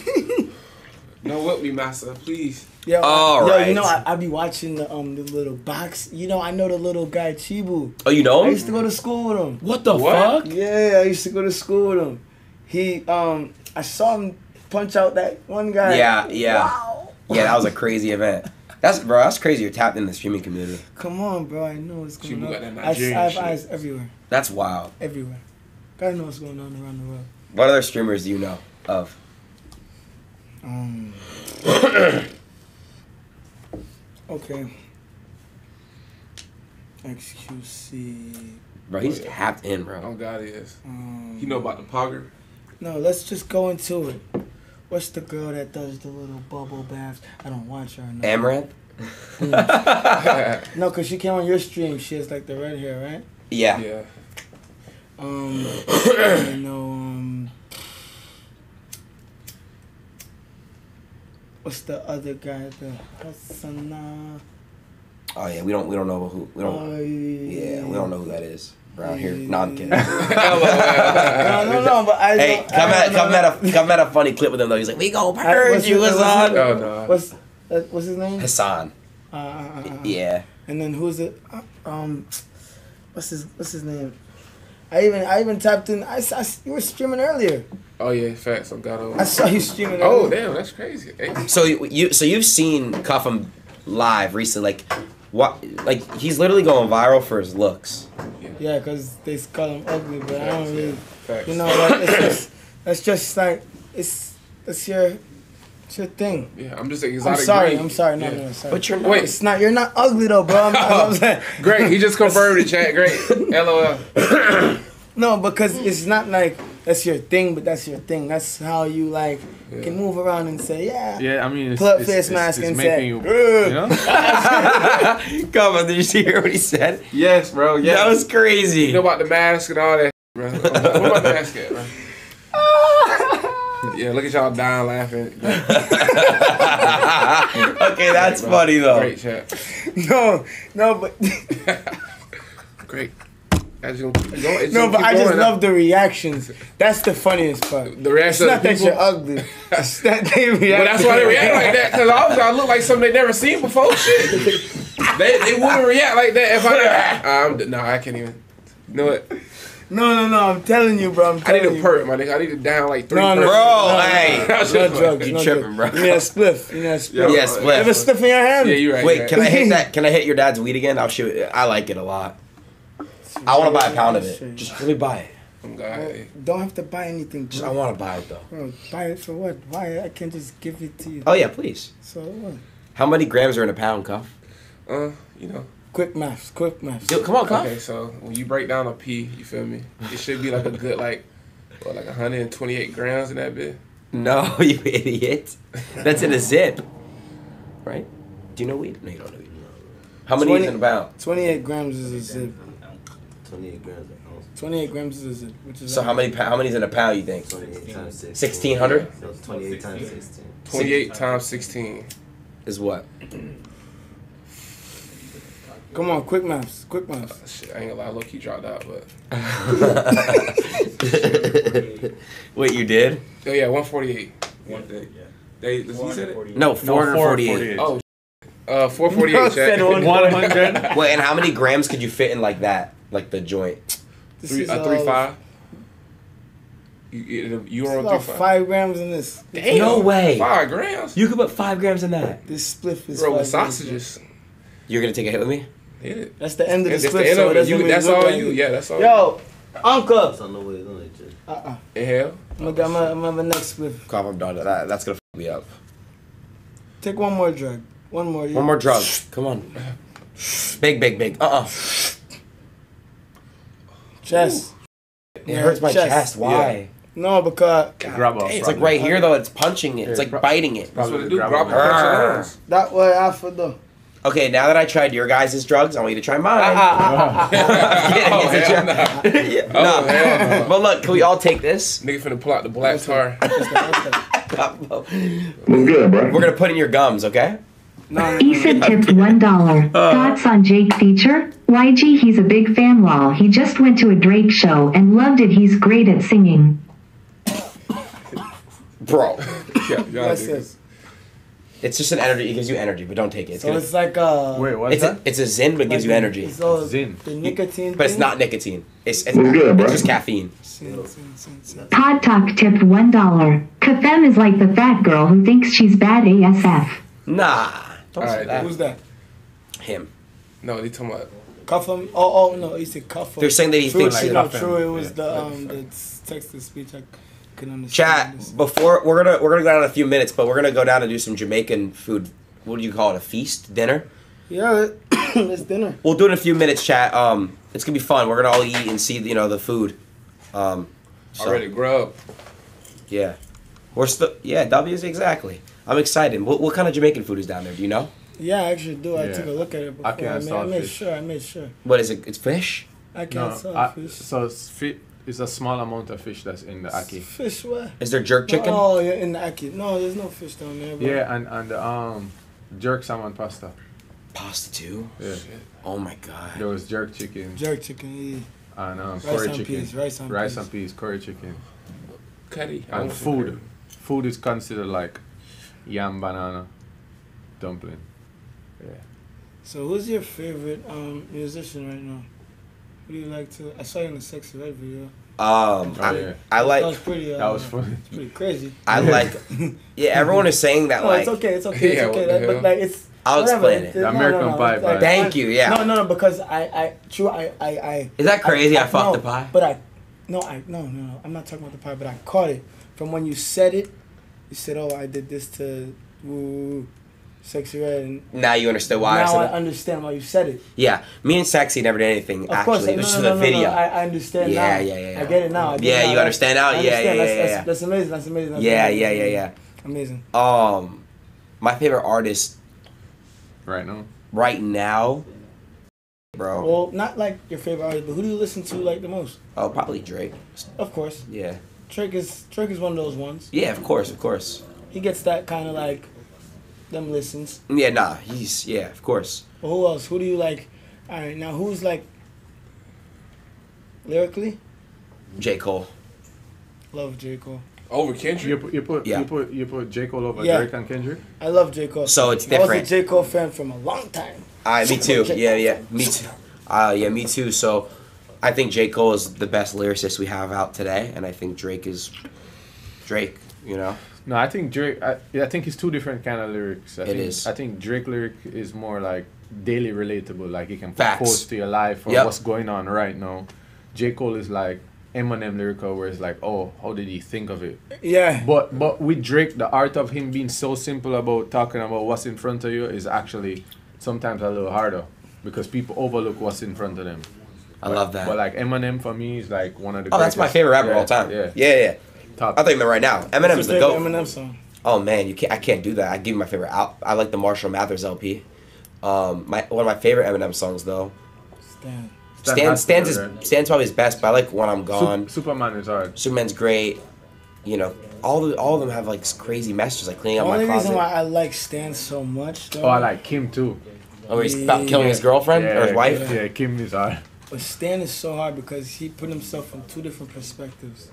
No, whip me, master, please. Yeah. All right. Yo, you know, I, I be watching the um the little box. You know, I know the little guy Chibu. Oh, you know him? I used to go to school with him. What the what? fuck? Yeah, I used to go to school with him. He um, I saw him punch out that one guy. Yeah, yeah. Wow. Yeah, that was a crazy event. That's bro. That's crazy. You're tapped in the streaming community. Come on, bro. I know what's going Chibu on. I, I have eyes everywhere. That's wild. Everywhere. Gotta know what's going on around the world. What other streamers do you know of? Um. Okay. X Q C. Bro, he's tapped in, bro. Oh God, he is. Um, you know about the pogger? No, let's just go into it. What's the girl that does the little bubble baths? I don't watch her enough. Amaranth? No, because she came on your stream. She has like the red hair, right? Yeah. Yeah. Um, I know, um... What's the other guy? The Hassana... Oh yeah, we don't we don't know who we don't. Uh, yeah, we don't know who that is around here. No, I'm kidding. no, no, no. But I hey, don't, come I at come at a come at a funny clip with him though. He's like, we gonna purge you, Hassan. Oh no. What's what's his name? Hassan. Uh, uh, uh, yeah. And then who's it? Uh, um, what's his what's his name? I even I even tapped in. I, I you were streaming earlier. Oh yeah, facts. I got over. I saw you streaming. Oh earlier. Damn, that's crazy. Hey. So you, you so you've seen Cuffham live recently, like what? Like he's literally going viral for his looks. Yeah, yeah, cause they call him ugly, but facts, I don't really. Yeah. Facts. You know, like it's just that's just like it's it's your. It's your thing. Yeah, I'm just exotic. I'm sorry, Drake. I'm sorry, no, yeah. no, sorry. But you're not. Wait, it's not. You're not ugly though, bro. I'm not, I'm saying. Great, he just confirmed it, chat. Great, lol. No, because it's not like that's your thing, but that's your thing. That's how you like yeah. can move around and say, yeah. Yeah, I mean, it's, pull up it's, face it's, mask it's and say, you, you know? Come on, did you hear what he said? Yes, bro. Yeah, that was crazy. You know about the mask and all that, bro. What about the mask, at, bro? Yeah, look at y'all dying laughing. Okay, that's great, funny though. Great chat. No, no, but great. As you, you go, it's no, but I just love up. the reactions. That's the funniest part. The reaction. It's not that people. You're ugly. It's that they react. Well, that's why they react like that. Because obviously I look like something they never seen before. Shit, they they wouldn't react like that if I. I'm, no, I can't even. You know what? No, no, no, I'm telling you, bro. I'm telling I need a perk, my nigga. I need to down like three. No, no, bro, no, hey. No, no, no drugs. You no tripping, bro. You need a spliff. You need a spliff. Yeah, spliff. You have a spliff in your hand. Yeah, you're right. Wait, you're right. Can I hit that? Can I hit your dad's weed again? I'll shoot it. I like it a lot. It's I want to buy a pound of it. Just really buy it. Well, don't have to buy anything, bro. Just, I want to buy it, though. Bro, buy it for what? Why? I can just give it to you. Oh, yeah, please. So what? How many grams are in a pound, Cuff? Uh, you know. Quick maths, quick maths. Yo, come on, come. Okay, so when you break down a P, you feel me? It should be like a good, like, what, like one hundred twenty-eight grams in that bit. No, you idiot. That's in a zip, right? Do you know weed? No, you don't know weed. How many is in a pound? twenty-eight grams is a zip. twenty-eight grams. twenty-eight grams is a zip. Which is so how many how many is in a pound? You think? twenty-eight times sixteen. sixteen hundred. So twenty-eight times sixteen. twenty-eight times sixteen is what? Come on, quick maps, quick maps. Uh, shit, I ain't gonna lie, low key dropped out, but. Wait, you did? Oh yeah, one forty eight. One day, yeah. They, he said it? No, four hundred forty eight. Oh, uh, four forty eight. Said one hundred. Wait, and how many grams could you fit in like that, like the joint? This three, is uh, three five. You, you are about five. five grams in this. Damn. No way. Five grams. You could put five grams in that. This spliff is. Bro, with sausages. Grams. You're gonna take a hit with me. Yeah. That's the end of the split. So that's, you, that's all you. Yeah, that's all. Yo, Uncle. That's on the way. Uh uh. Hell. I'm gonna have a next split. Cop, I'm done. That, that's gonna f me up. Take one more drug. One more. Yeah. One more drug. Come on. Big, big, big. Uh uh. Chest. Ooh. It hurts my chest. chest. Why? Yeah. No, because God, dang, it's like right here though. It's punching it. It's like biting it. That's what it do. That way after though. Okay, now that I tried your guys' drugs, I want you to try mine. No, but look, can we all take this? Nigga finna pull out the black tar. Good, bro. We're gonna put in your gums, okay? No, Ethan tipped one dollar. Uh, Thoughts on Jake feature? Y G, he's a big fan. While he just went to a Drake show and loved it, he's great at singing. Bro, yeah, that's it. It's just an energy. It gives you energy, but don't take it. It's so gonna, it's like a... Wait, what's it's that? A, it's a zin, but like gives you energy. It's a zin. The nicotine But it's not nicotine. It's, it's, not, good, it's just caffeine. Pod Talk tipped one dollar. Kafem is like the fat girl who thinks she's bad A S F. Nah. Don't All say right, that. Who's that? Him. No, they talking about... Kafem? Oh, oh, no. He said Kafem. They're saying that he true, thinks... Like not true. It was yeah. the, um, the text-to-speech... Chat. Before we're gonna we're gonna go down in a few minutes, but we're gonna go down and do some Jamaican food. What do you call it? A feast, dinner? Yeah, it's dinner. We'll do it in a few minutes, chat. Um, it's gonna be fun. We're gonna all eat and see, you know, the food. Um, so. Already grub. Yeah, we're still yeah. W's exactly. I'm excited. What what kind of Jamaican food is down there? Do you know? Yeah, I actually do. Yeah. I took a look at it before. I can't I made, I made fish. sure. I made sure. What is it? It's fish. I can't no, saw I, fish. So it's fish. It's a small amount of fish that's in the ackee. Fish what? Is there jerk chicken? No, oh, yeah, in the ackee. No, there's no fish down there. Bro. Yeah, and, and um, jerk salmon pasta. pasta too? Yeah. Shit. Oh my god. There was jerk chicken. Jerk chicken, yeah. I know. Curry chicken. Peas, rice on rice peas. and peas, curry chicken. Curry. And I food. Curry. Food is considered like yam, banana, dumpling. Yeah. So who's your favorite um, musician right now? Who do you like to... I saw you in the Sexy Red video. Um, oh, I, yeah. I like. That was pretty. Uh, that was funny. It's pretty crazy. I like. Yeah, everyone is saying that. No, like, it's okay. It's okay. It's yeah, okay. Like, but like, it's. I'll whatever. explain it. The American no, no, no, Pie. Like, Thank I, you. Yeah. No, no, no. Because I, I, true, I, I, I. Is that crazy? I, I, I fucked no, the pie. But I, no, I, no, no, no. I'm not talking about the pie. But I caught it from when you said it. You said, "Oh, I did this to." Woo. Sexy Red. And now you understand why. Now I, I understand why you said it. Yeah, me and Sexy never did anything. Of actually, course, it was no, just no, no, a video. No, no. I, I understand yeah, now. Yeah, yeah, yeah. I get it now. Get yeah, it now. you understand now. Yeah, understand. yeah, yeah, that's, yeah, that's, yeah. That's amazing. That's amazing. That's yeah, amazing. yeah, yeah, yeah. Amazing. Um, my favorite artist. Right now. Right now, bro. Well, not like your favorite artist, but who do you listen to like the most? Oh, probably Drake. Of course. Yeah. Drake is Drake is one of those ones. Yeah, of course, of course. He gets that kind of like. Them listens. Yeah, nah, he's, yeah, of course. Well, who else? Who do you like? All right, now who's like, lyrically? J. Cole. Love J. Cole. Over Kendrick? You, you, put, yeah. you, put, you put J. Cole over yeah. Drake and Kendrick? I love J. Cole. So it's different. I was a J. Cole fan from a long time. All right, me too. Yeah, yeah, me too. Uh, yeah, me too. So I think J. Cole is the best lyricist we have out today, and I think Drake is Drake, you know? No, I think Drake. I, I think it's two different kind of lyrics. I it think, is. I think Drake lyric is more like daily relatable, like you can Facts. Post to your life or yep. what's going on right now. J. Cole is like Eminem lyrical, where it's like, oh, how did he think of it? Yeah. But but with Drake, the art of him being so simple about talking about what's in front of you is actually sometimes a little harder because people overlook what's in front of them. I but, love that. But like Eminem for me is like one of the. Oh, greatest. That's my favorite rapper of yeah, all time. Yeah. Yeah. Yeah. Top. I think that right now, Eminem's the GOAT. Eminem song? Oh man, you can't. I can't do that. I give you my favorite. I, I like the Marshall Mathers L P. Um, my one of my favorite Eminem songs though. Stan. Stan. Stan's is right? Stan's probably his best, but I like When I'm Gone. Sup Superman is hard. Superman's great. You know, all the, all of them have like crazy messages, like cleaning up my closet. The only reason why I like Stan so much though. Oh, I like Kim too. Oh, he's yeah. about killing his girlfriend yeah, or his wife. Yeah. yeah, Kim is hard. But Stan is so hard because he put himself from two different perspectives.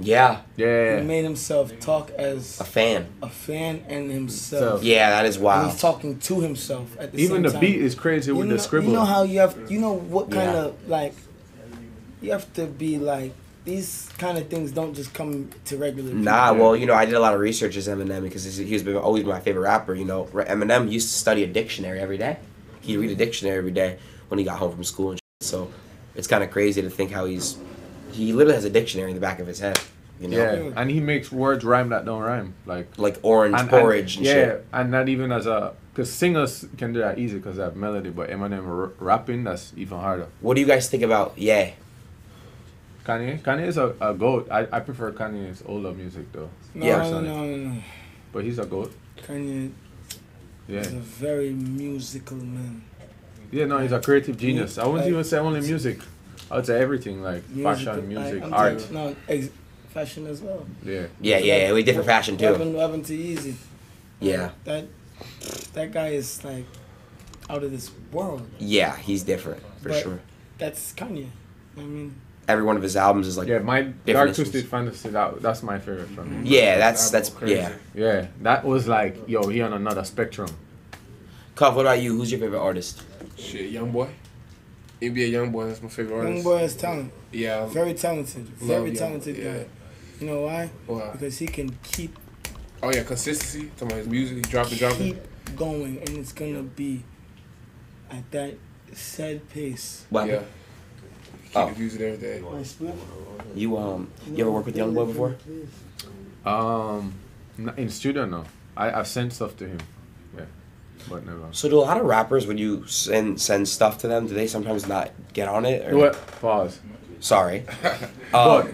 Yeah. Yeah. He made himself talk as a fan. A fan and himself. Yeah, that is wild. And he's talking to himself at the Even same the time. Beat is crazy you with know, the scribble. You know how you have you know what kind yeah. of like you have to be like these kind of things don't just come to regular people. Nah, well, you know, I did a lot of research as Eminem because he was always my favorite rapper, you know. Eminem used to study a dictionary every day. He'd read a dictionary every day when he got home from school and shit. So it's kind of crazy to think how he's He literally has a dictionary in the back of his head. You know? Yeah, and he makes words rhyme that don't rhyme, like like orange, and, porridge, and, and yeah, shit. and not even as a because singers can do that easy because they have melody, but Eminem r rapping that's even harder. What do you guys think about Ye? Kanye, Kanye is a, a goat. I, I prefer Kanye's older music though. No, yeah, no, no, no, no. But he's a goat. Kanye, yeah, is a very musical man. Yeah, no, he's a creative genius. He, I wouldn't like, even say only music. I would say everything, like music, fashion, music, like, art. Talking, no, ex fashion as well. Yeah. Yeah, yeah, yeah. We did for fashion too. Eleven to Easy. Yeah. That that guy is like out of this world. Yeah, he's different for but sure. That's Kanye. I mean. Every one of his albums is like. Yeah, my Dark Twisted Fantasy. That, that's my favorite from him. Yeah, that's that's, that's yeah. Yeah, that was like yo, he on another spectrum. Cuff, what about you? Who's your favorite artist? Shit, Young Boy. N B A Young Boy is my favorite artist. Young Boy is talented. Yeah. Very talented. Very talented guy. Yeah. You know why? Why? Because he can keep. Oh yeah, consistency. Talking about his music, dropping, dropping. Keep going, and it's gonna be at that said pace. Wow. Yeah. Keep oh. using every day. You um, you ever worked with Young Boy before? Um, in studio no. I I've sent stuff to him. But never. So do a lot of rappers when you send send stuff to them? Do they sometimes not get on it? Or? What? Pause. Sorry. um,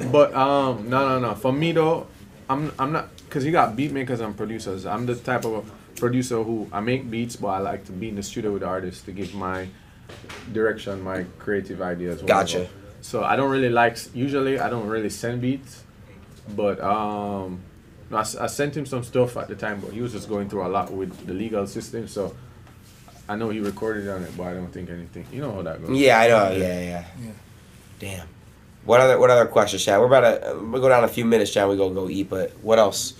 but but um no no no. For me though, I'm I'm not because you got beat makers and producers. I'm the type of producer who I make beats, but I like to be in the studio with the artists to give my direction, my creative ideas. Whatever. Gotcha. So I don't really like. Usually I don't really send beats, but um. I, I sent him some stuff at the time, but he was just going through a lot with the legal system, so I know he recorded on it, but I don't think anything. You know how that goes. Yeah, I know. Yeah, yeah. yeah. yeah. Damn. What other What other questions, Chad? We're about to we we'll go down a few minutes, Chad. We go go eat, but what else?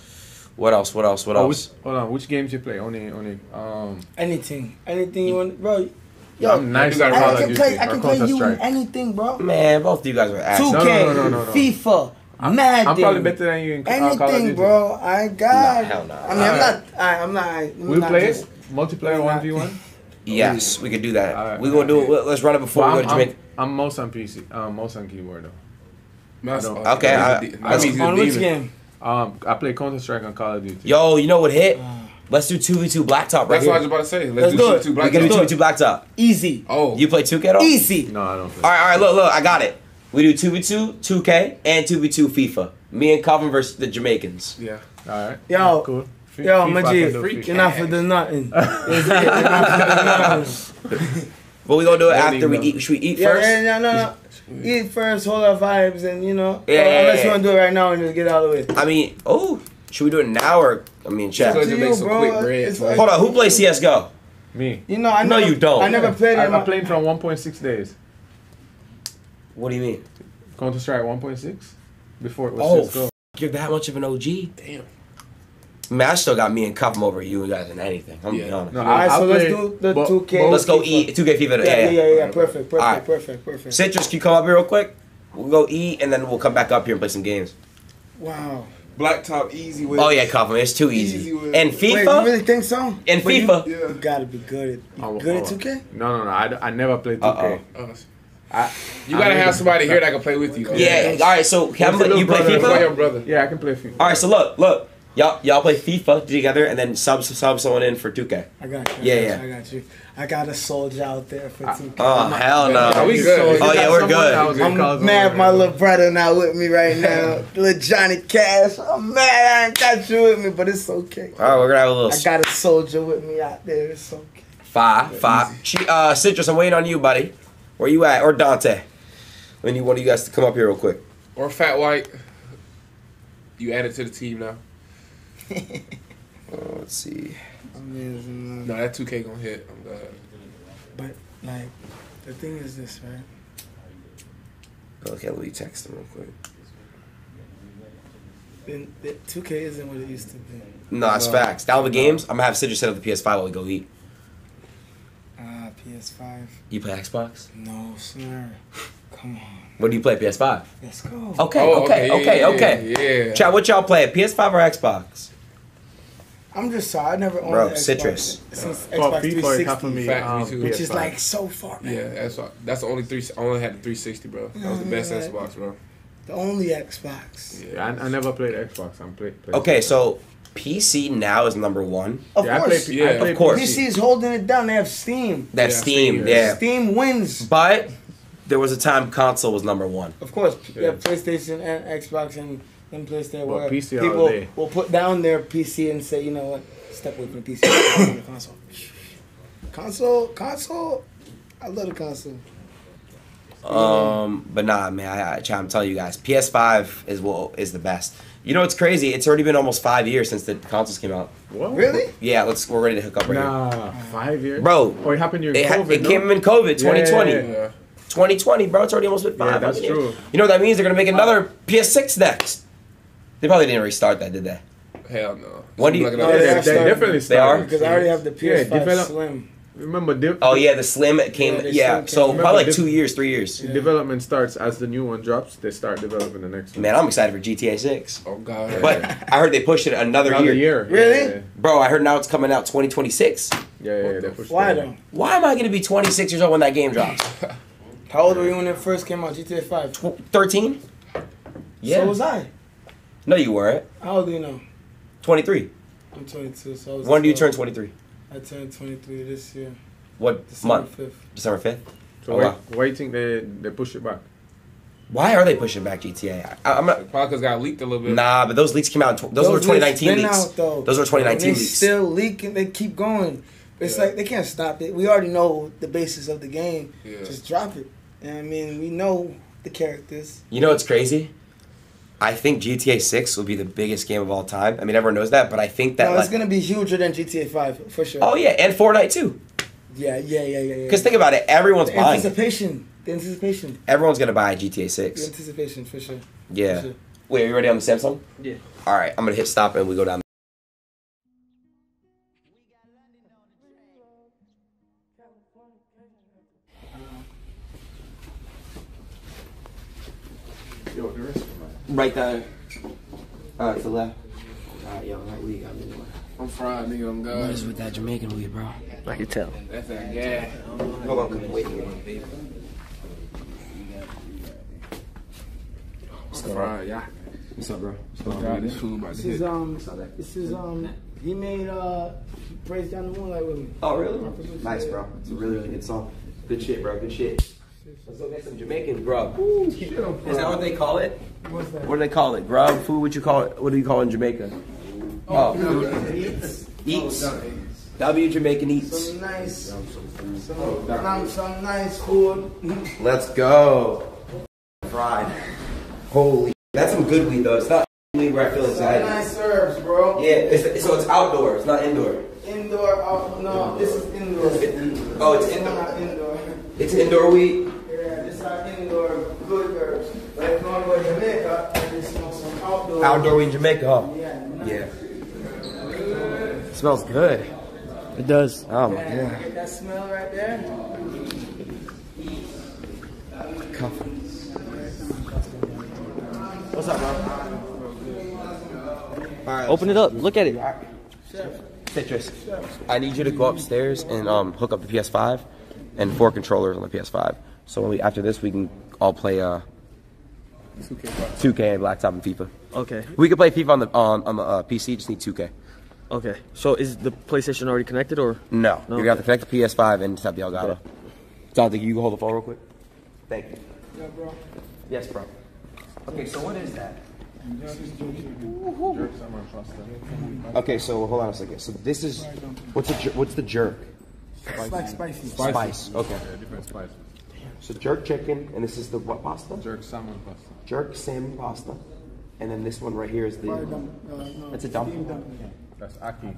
What else? What else? What oh, else? Which, hold on. Which games you play? Only Only. Um. Anything. Anything you want, bro. Yo, I'm nice. I, I can play. I can play you in anything, bro. Man, both of you guys are ass. two K, no, no, no, no, no. FIFA. I'm, I'm probably better than you in anything, Call of Duty. Bro. I got. Nah, hell no. Nah. I mean, I'm not, I, I'm not. I'm not. We we'll play it multiplayer one v one. Yes, we could do that. Right, we gonna okay. do it. Let's run it before well, we go I'm, to Jamaica. I'm, I'm most on P C. Um, most on keyboard though. I don't, okay. I, I, I mean, on which game? Um, I play Counter Strike on Call of Duty. Yo, you know what hit? Let's do two v two blacktop right That's here. That's what I was about to say. Let's, Let's do, do it. two v two blacktop. We can do two v two blacktop. Easy. Oh. You play two K at all? Easy. No, I don't play. All right, all right. Look, look. I got it. We do two v two, two K, and two v two FIFA. Me and Calvin versus the Jamaicans. Yeah. All right. Yo. Yeah, cool. F yo, my G. You're not for the nothing. But we gonna do it after we eat. Should we eat yeah, first? Yeah, yeah, no, no. Eat first, hold our vibes, and you know. Yeah. Well, unless you wanna do it right now and just get out of the way. I mean, oh. Should we do it now or, I mean, chat? Like make some quick bread. Like, hold on, who plays C S G O? Me. You know, I never, no, you don't. I never played it. I played for one point six days. What do you mean? Counter Strike one point six? Before it was oh, C S G O. Oh, you're that much of an O G? Damn. Man, I still got me and Cup over you guys in anything. I'm yeah. honest. No, all right, I'll so play, let's do the but, two K. But let's go FIFA. Eat two K FIFA today. Yeah, yeah, yeah, yeah, yeah. Perfect, perfect, right. perfect, perfect. Citrus, can you come up here real quick? We'll go eat, and then we'll come back up here and play some games. Wow. Blacktop easy with. Oh yeah, Coffin, it's too easy. easy and FIFA. Wait, you really think so? And FIFA. You, yeah. you gotta be good at. You good at two K? No, no, no. I, I never played two K. Uh -oh. I, you gotta I have somebody here that can play with you. Yeah. yeah. All right. So can I, you play FIFA? Play your brother. Yeah, I can play FIFA. All right. So look, look. Y'all, y'all play FIFA together, and then sub sub someone in for two K. I got you. Yeah, I got yeah. You, I got you. I got a soldier out there for two K. Oh hell no! Are we good? Oh yeah, we're good. I'm mad. My little brother not with me right now. Little Johnny Cash. I'm mad. I ain't got you with me, but it's okay. All right, we're gonna have a little. I got a soldier with me out there. It's okay. Five, five. She, uh, Citrus, I'm waiting on you, buddy. Where you at? Or Dante? I need one of you guys to come up here real quick. Or Fat White. You added to the team now. Oh, let's see. Amazing. No, that two K gonna hit. I'm glad. But like, the thing is this, right? Okay, let me text him real quick. Then two K isn't what it used to be. No, that's facts. Down the games. I'm gonna have Sidra set up the P S five while we go eat. Ah, uh, P S five. You play Xbox? No, sir. Come on. What do you play? P S five. Let's go. Okay, oh, okay, okay, yeah, okay. okay. Yeah. Chat, what y'all play? P S five or Xbox? I'm just sorry, I never owned Bro, Xbox Citrus. Since yeah. Xbox three sixty, me, um, which is like so far, man. Yeah, that's that's the only three. I only had the three sixty, bro. That was the best yeah. Xbox, bro. The only Xbox. Yeah, I, I never played Xbox. I'm played. Play okay, Xbox. So P C now is number one. Of yeah, course, I play, yeah, I play of course. P C is holding it down. They have Steam. That's yeah, Steam. Steam. Yeah, Steam wins. But there was a time console was number one. Of course, yeah, yeah PlayStation and Xbox and. In place there well, where P C people day. will put down their P C and say, you know what, step away from the P C and the console. Console, console, I love the console. Um, yeah. But nah, man, I, I, I'm telling you guys, P S five is well, is the best. You know what's crazy? It's already been almost five years since the consoles came out. Whoa. Really? Yeah, let's we're ready to hook up right nah, here. Nah, five years, bro. Or it happened during it, COVID. It no? came in COVID, twenty twenty. Yeah, yeah, yeah. twenty twenty, bro. It's already almost been five. Yeah, that's true. You know what that means? They're gonna make another P S six next. They probably didn't restart that, did they? Hell no. What do you? No, they, they, they definitely started. They are because I already have the P S five yeah, Slim. Remember? Oh yeah, the Slim came. Yeah, yeah Slim so came. Probably like two years, three years. Yeah. Development starts as the new one drops. They start developing the next one. Man, I'm excited for G T A six. Oh god. But I heard they pushed it another, another year. year. Really? Yeah. Bro, I heard now it's coming out twenty twenty-six. Yeah, yeah, yeah they pushed Why though? Why am I gonna be twenty-six years old when that game drops? How old were you when it first came out? G T A five. thirteen. Yeah. So was I. No, you weren't. How old do you know? twenty-three. I'm twenty-two, so I was... When do you turn twenty-three? I turned twenty-three this year. What December month? fifth. December fifth? So oh, why, wow. why do you think they, they push it back? Why are they pushing back G T A? I, I'm not... Probably because got leaked a little bit. Nah, but those leaks came out... Those, those were twenty nineteen leaks. Out, though. Those were twenty nineteen leaks. Still leaking. They keep going. It's yeah. like they can't stop it. We already know the basis of the game. Yeah. Just drop it. And I mean, we know the characters. You know what's crazy? I think G T A six will be the biggest game of all time. I mean, everyone knows that, but I think that... No, it's like, going to be huger than G T A five, for sure. Oh, yeah, and Fortnite, too. Yeah, yeah, yeah, yeah. Because yeah, think about it, everyone's the buying. Anticipation. It. The anticipation. Everyone's gonna buy G T A six. The anticipation, for sure. Yeah. For sure. Wait, are you ready on the Samsung? Yeah. All right, I'm gonna hit stop and we go down. Yo, the rest of mine. Right there. All right, to the left. All right, yo, right where you got me going. I'm fried, nigga. I'm good. What is with that Jamaican weed, bro? I can tell. That's that gas. Hold on, come wait here. What's up, bro? Yeah. What's up, bro? What's up, bro? This food about to hit. This is um. This is um. He made uh. Praise Down the Moonlight with me. Oh really? Nice, bro. It's a really really good song. Good shit, bro. Good shit. Let's go get some Jamaican grub. Ooh, shit, is that what they call it? What's that? What do they call it? Grub food? What you call it? What do you call it in Jamaica? Oh, oh. Eats. Eats. Oh, W Jamaican Eats. Some nice, some, some nice food. Let's go. Fried. Holy. That's some good weed though. It's not weed where I feel excited. Some nice herbs, bro. Yeah. It's, so it's outdoor. It's not indoor. Indoor. Out, no, this is indoor. It's indoor. Oh, it's indoor. Not indoor. It's indoor weed. Yeah, this is our indoor good herbs. But if you want to go to Jamaica, and they smoke some outdoor. Outdoor weed in Jamaica, huh? Yeah. Nice. Yeah. It smells good. It does. Oh my yeah, god. Get that smell right there. What's up, bro? All right, open it up. Look at it. Citrus. I need you to go upstairs and um hook up the P S five and four controllers on the P S five. So when we after this we can all play uh two K and Blacktop and FIFA. Okay. We could play FIFA on the on on the uh, P C. Just need two K. Okay, so is the PlayStation already connected or? No, no? You have to connect the P S five and set the Elgato. Don, can you hold the phone real quick? Thank you. Yeah, bro. Yes, bro. Okay, so what is that? Okay, so hold on a second. So this is, what's the, what's the jerk? It's like spicy. Spice, spice. Okay. Yeah, different spices. So jerk chicken, and this is the what pasta? Jerk salmon pasta. Jerk salmon pasta. And then this one right here is the, it's a dumpling. That's Aki.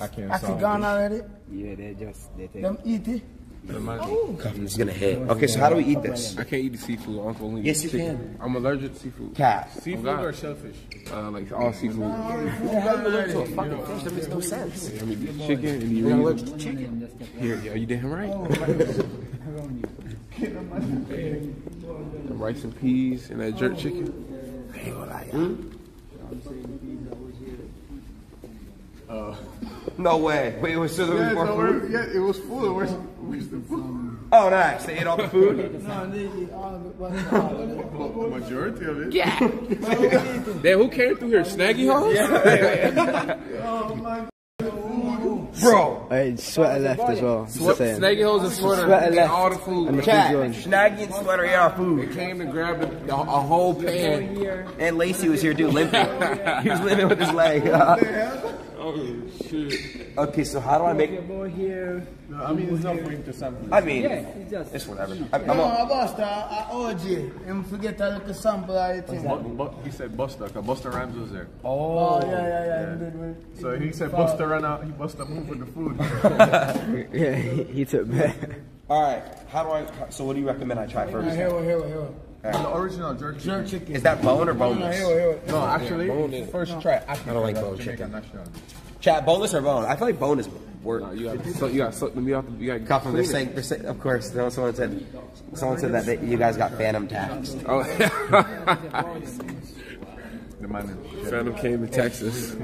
Aki and Aki gone already? Yeah, they just, they take them eat it. Oh, it's gonna hit. Okay, so how do we eat this? I can't eat the seafood. I'm only yes, you chicken. Can. I'm allergic to seafood. Cat. Seafood oh, or shellfish? Uh, like all seafood. No, how you allergic to a fucking fish? That makes no sense. I mean, chicken and you allergic to chicken. Here, yo, you damn right. The rice and peas and that jerk chicken. I ain't gonna lie, y'all. Uh, no way. Wait, it was still yeah, more no, food? Yeah, it was full. Where's, where's the food? Oh, nice. They ate all the food? No, they ate all the majority of it. Yeah. Damn, who came through here? Snaggy O's? Yeah. Oh, my God. Bro. I sweater left as well. Swe Snaggy O's and sweater. Sweater left. All the food. And the Snaggy and sweater ate our food. They came to grab a, a whole pan. And Lacey was here, dude, limping. He was limping with his leg. Oh, shit. Okay, so how do I make? Boy here. No, I mean, it's not going to sample. I mean, yeah, it's, just it's whatever. I, I'm no, a Buster, I owed you, and forget to look at sample. I think. He said Buster, cause Buster Rhymes was there. Oh, oh yeah, yeah, yeah. yeah. yeah. So he said Buster ran out. He Buster moved with the food. Yeah, he, he took back. All right, how do I? So what do you recommend I try first? Here, here, here. Right. The original jerk chicken. Jerk chicken. Is that bone or boneless? No, no, no, no, no actually, yeah, first no. try. I, I don't like bone chicken. Chat, boneless or bone? I feel like bone is worse. No, you got to so, you got to got from. They're saying, they're saying, of course. Someone said, someone said that they, you guys got phantom taxed. Oh, phantom came to Texas,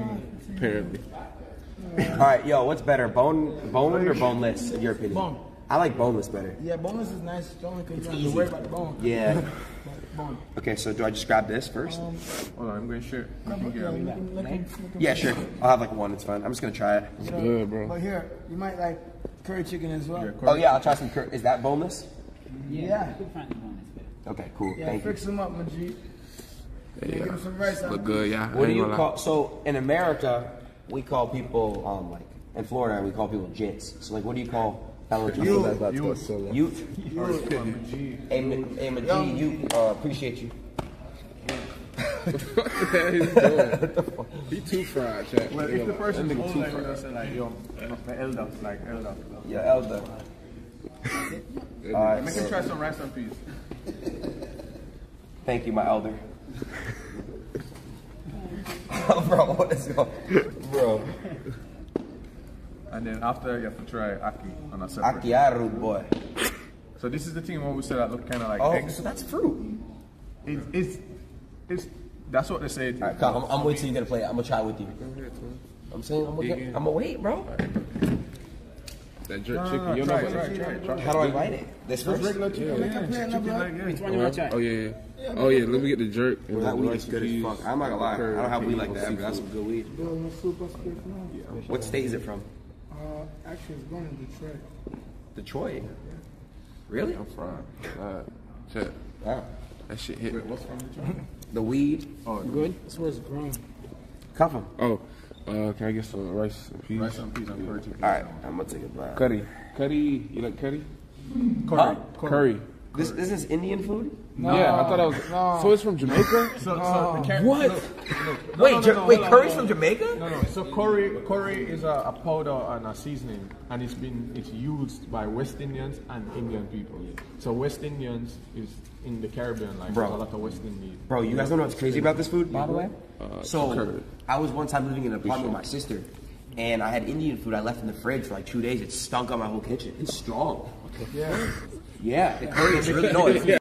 apparently. All right, yo, what's better, bone, bone or boneless? In your opinion? Bone. I like boneless better. Yeah, boneless is nice. It's only because you don't have to worry about the bone. Yeah. Bone. Okay, so do I just grab this first? Um, Hold on, I'm going to share. Yeah, sure. I'll have like one. It's fine. I'm just going to try it. It's so, good, bro. But here, you might like curry chicken as well. Yeah, oh, yeah, I'll try some curry. Is that boneless? Yeah. yeah. You can find the boneless better. Okay, cool. Yeah, Thank fix you. them up, my G. There you go. Some rice look good, yeah. What do you call... So, in America, we call people, um, like, in Florida, we call people jits. So, like, what do you call... You, you, you, you, you, appreciate you. What the hell is he doing? He too fried, chat. Well, it's the person that nigga too fried. Say like, yo, my elder, like elder. Yeah, elder. All right, make him try some rice and peas. Thank you, my elder. Bro, what is going on? Bro. And then after, you have to try Aki on a separate. Akiaru, boy. So this is the thing what we said that look kind of like oh, eggs. So that's fruit. It's, it's, it's, that's what they said. Right, I'm, I'm waiting till you get to play it. I'm going to try with you. I'm saying, I'm going to wait, bro. That jerk no, chicken, you know what I'm saying? How do I bite it? This first? Regular chicken, yeah. Yeah. Chicken leg, yeah. Which one you want to try? Oh, yeah, yeah. Oh, yeah, let me get the jerk. Well, that weed is good as fuck. I'm not going to lie. I don't have weed like that, but that's some good weed. What state is it from? Uh, actually, it's going to Detroit. Detroit? Really? I'm fine. Uh, check. Wow. That shit hit. Wait, what's from Detroit? The weed. Oh, good. That's where it's grown. Cover. Oh, uh, can I get some rice and peas? Rice and peas. I'm curry. All right, I'm gonna take a bite. Curry. Curry. You like curry? Curry. Huh? Curry. Curry. This, this is Indian food? No. Yeah, I thought that was. No. So it's from Jamaica? so, so no. the what? No, no, wait, no, no, no, wait, no, curry's no, from Jamaica? No, no. So curry, curry is a, a powder and a seasoning, and it's been it's used by West Indians and Indian people. Yeah. So West Indians is in the Caribbean, like bro. There's a lot of West Indian. Bro, you guys don't know what's crazy about this food, by the way. Uh, so curry. I was one time living in an apartment with my sister, and I had Indian food I left in the fridge for like two days. It stunk on my whole kitchen. It's strong. Yeah. Yeah, the curry is really no. It's, yeah.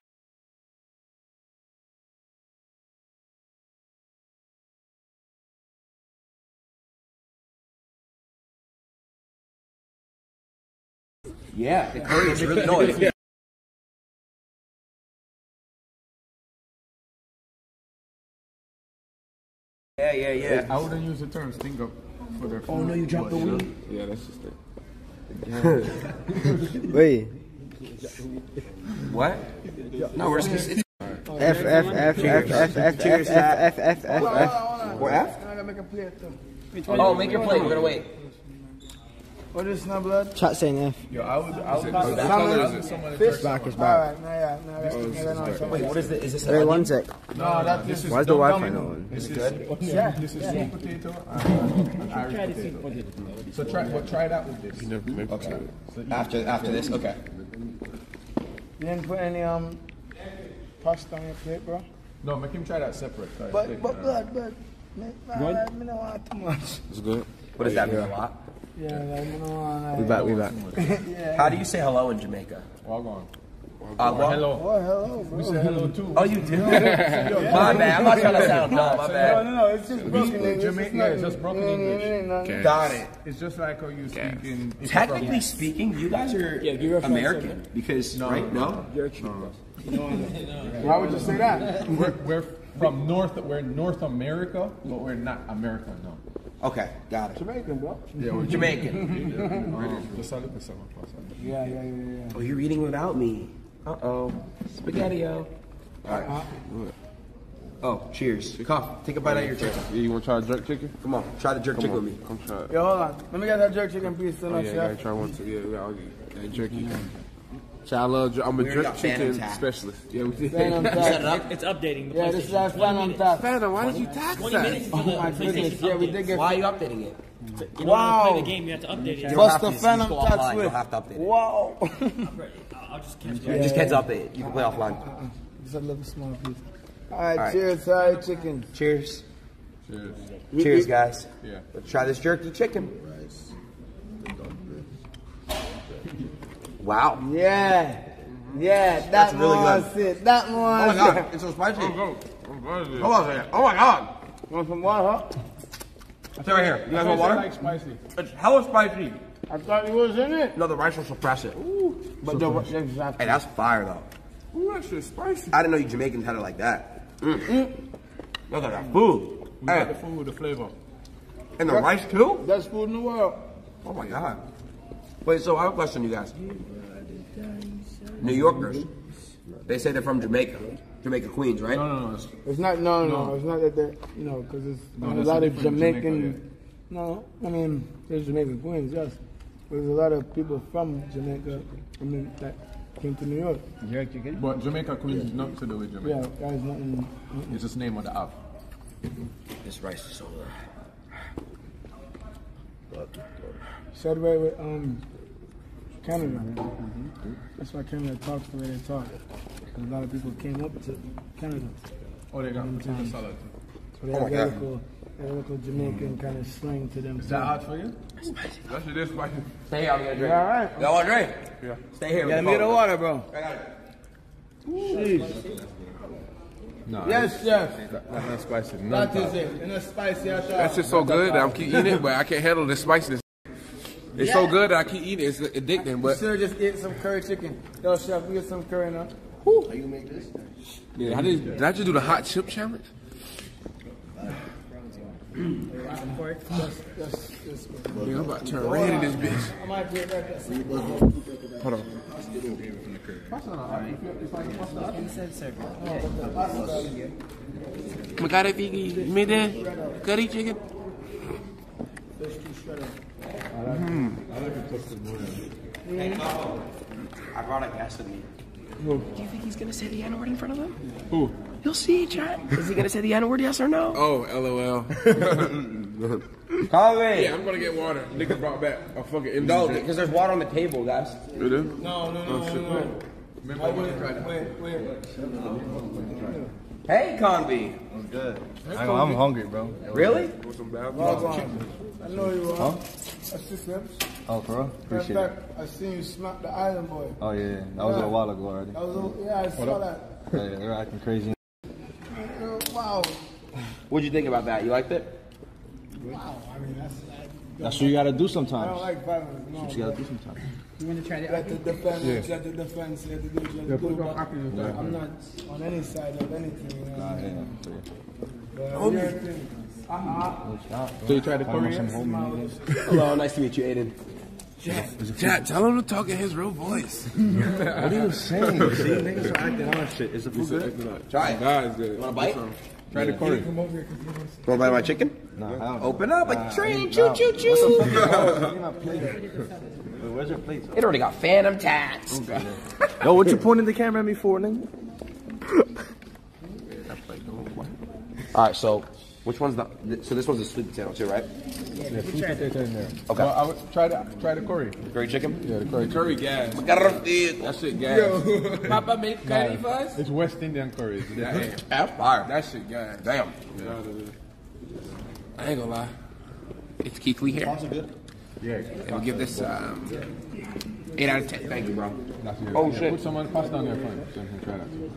yeah, the curry is really no. It's, yeah. yeah, yeah, yeah. I wouldn't use the term stink up for their food. Oh no, you dropped the weed. Yeah, that's just it. Yeah. Wait. What? No, we're just F F F F F F F F F F. We're F. I gotta make a play too. Oh, make your play. We're gonna wait. What is not blood? Chat saying F. Yo, I would. I would. It's back. It's back. Wait, what is it? Is this? Wait, one sec. No, that this is. Why's the Wi-Fi not on? Is it good? Yeah. This is sweet potato. Try the sweet potato. So try. What? Try that with this. Okay. After after this, okay. You didn't put any um pasta on your plate, bro? No, make him try that separate. But but blood, but I don't want too much. It's good. What does that mean? A lot? Yeah, I don't want. We back, we back. How do you say hello in Jamaica? Wagwan. Uh, hello. Oh, hello, bro. We say hello too. Oh, you do? My bad. I'm not trying to sound dumb. My bad. No, no, no. It's just broken English. Jamaica is just broken English. Got it. It's just like how you speak in. Technically speaking, you guys are American because right now. Why would you say that? We're we're from North. We're North America, but we're not American, no. Okay, got it. Jamaican, bro. Yeah, we're Jamaican. Yeah, yeah, yeah, yeah. Oh, you're eating without me. Uh-oh. Spaghetti-o. All right. Oh, cheers. Cough. Take a bite out of your chicken. Yeah, you want to try the jerk chicken? Come on. Try the jerk chicken with me. Come try it. Yo, hold on. Let me get that jerk chicken piece. Oh, yeah, I gotta try one, too. Yeah, we gotta get that jerky. I love, I'm a jerk chicken specialist. Yeah, we did. It it's updating. The yeah, this is our Phantom Tax. Phantom, why did you tax that? Oh my goodness, yeah, we did get. Why are you updating it? You wow. You play the game, you have to update it. What's the Phantom Tax with? You'll have to update it. Wow. I'll just catch it. You just can't update it. You can play offline. Just a little small piece. All right, cheers. All right, chicken. Cheers. Cheers. Cheers, guys. Yeah. Let's try this jerky chicken. Wow. Yeah. Yeah. That That's really good. It. That more. Oh my god. It. It's so spicy. Oh, oh, god. Oh my god. You want some water, huh? Stay right here. You guys want water? Like spicy. It's hella spicy. I thought you was in it. No, the rice will suppress it. Ooh. But so the, exactly. Hey, that's fire though. Ooh, that shit's spicy. I didn't know you Jamaicans had it like that. Mm. Mm. That's like a food. We hey. got the food with the flavor. And the that's, rice too? That's food in the world. Oh my god. Wait, so I have a question, you guys. New Yorkers, they say they're from Jamaica, Jamaica Queens, right? No, no, no. It's, it's not. No, no, no. It's not that they, you know, because it's no, a lot of Jamaican. Jamaica, yeah. No, I mean, there's Jamaican Queens, yes. But there's a lot of people from Jamaica. I mean, that came to New York. But Jamaica Queens yeah. is not to do with Jamaica. Yeah, that is nothing. It's just name on the app. This rice is so good. Celebrate with um Canada. Mm-hmm. That's why Canada talks the way they talk. Because a lot of people came up to Canada. Oh, they got potato salad. So they oh have that local, local Jamaican mm. kind of slang to them. Is that hot for you? It's spicy. That's it is spicy. Stay here, I'm gonna drink. All right. Y'all want a drink? Yeah. Stay here. Yeah, let me get the water, bro. I got it. Jeez. No, yes, chef. That's not spicy. That is it. And it's spicy. That's just so good that I keep eating it, but I can't handle the spiciness. It's yeah. so good that I keep eating it. It's addicting. But you should just eat some curry chicken. Yo, chef, we get some curry now. Woo. How you make this? Yeah, I did. Did I just do the hot chip challenge? I'm about to turn red in this bitch. Hold on. My God, if you made that curry chicken. I brought a gas with me. Who? Do you think he's gonna say the N word in front of him? Who? You'll see, chat. Is he gonna say the N word, yes or no? Oh, LOL. Call it. Yeah, I'm gonna get water. Nigga brought back a fucking M C. No, because there's water on the table, guys. You do? No, no, no, oh, shit. no, no. Remember oh, wait, wait, wait, wait. Hey, Conby. I'm good. I'm, I'm hungry, bro. Really? Want some bad boys? I know you are. Huh? That's just lips. Oh, bro? Appreciate right back, it. I seen you smack the island boy. Oh, yeah, yeah. That yeah. was a while ago already. That was a, yeah, I saw that. Yeah, yeah, they're acting crazy. Wow. What'd you think about that? You liked it? Wow. I mean, that's... Like, that's what you gotta do sometimes. I don't like violence. No, that's what you gotta do sometimes. You wanna try to... Let the defense, yeah. let the defense, let the defense, let the defense. Yeah, yeah, I'm not on any side of anything, you know? Nah, yeah, yeah. yeah. Uh-huh. So you tried to call him? Hello, nice to meet you, Aiden. Chat, tell him to talk in his real voice. What are you saying? See, niggas are acting on shit. Is the food good? Try it. Nah, it's good. Want a bite? Try the curry. Go buy my chicken? No. Open up a train. Choo choo choo. Where's your plate? It already got phantom tats. Yo, what you pointing the camera at me for, nigga? All right, so. Which one's the, so this one's the sweet potato too, right? Yeah, yeah sweet potato in there. Okay. Well, I would try the, try the curry. The curry chicken? Yeah, the curry chicken. Curry gas. That shit gas. Yo. Papa made curry nah, for us? It's West Indian curry. That, that's fire. That shit gas. Damn. Yeah. I ain't gonna lie. It's Keith Lee here. Sounds good. Yeah. And we'll give this um, eight out of ten. Thank you, bro. Oh, yeah, shit. Put someone pasta on there for me. So I can try that too.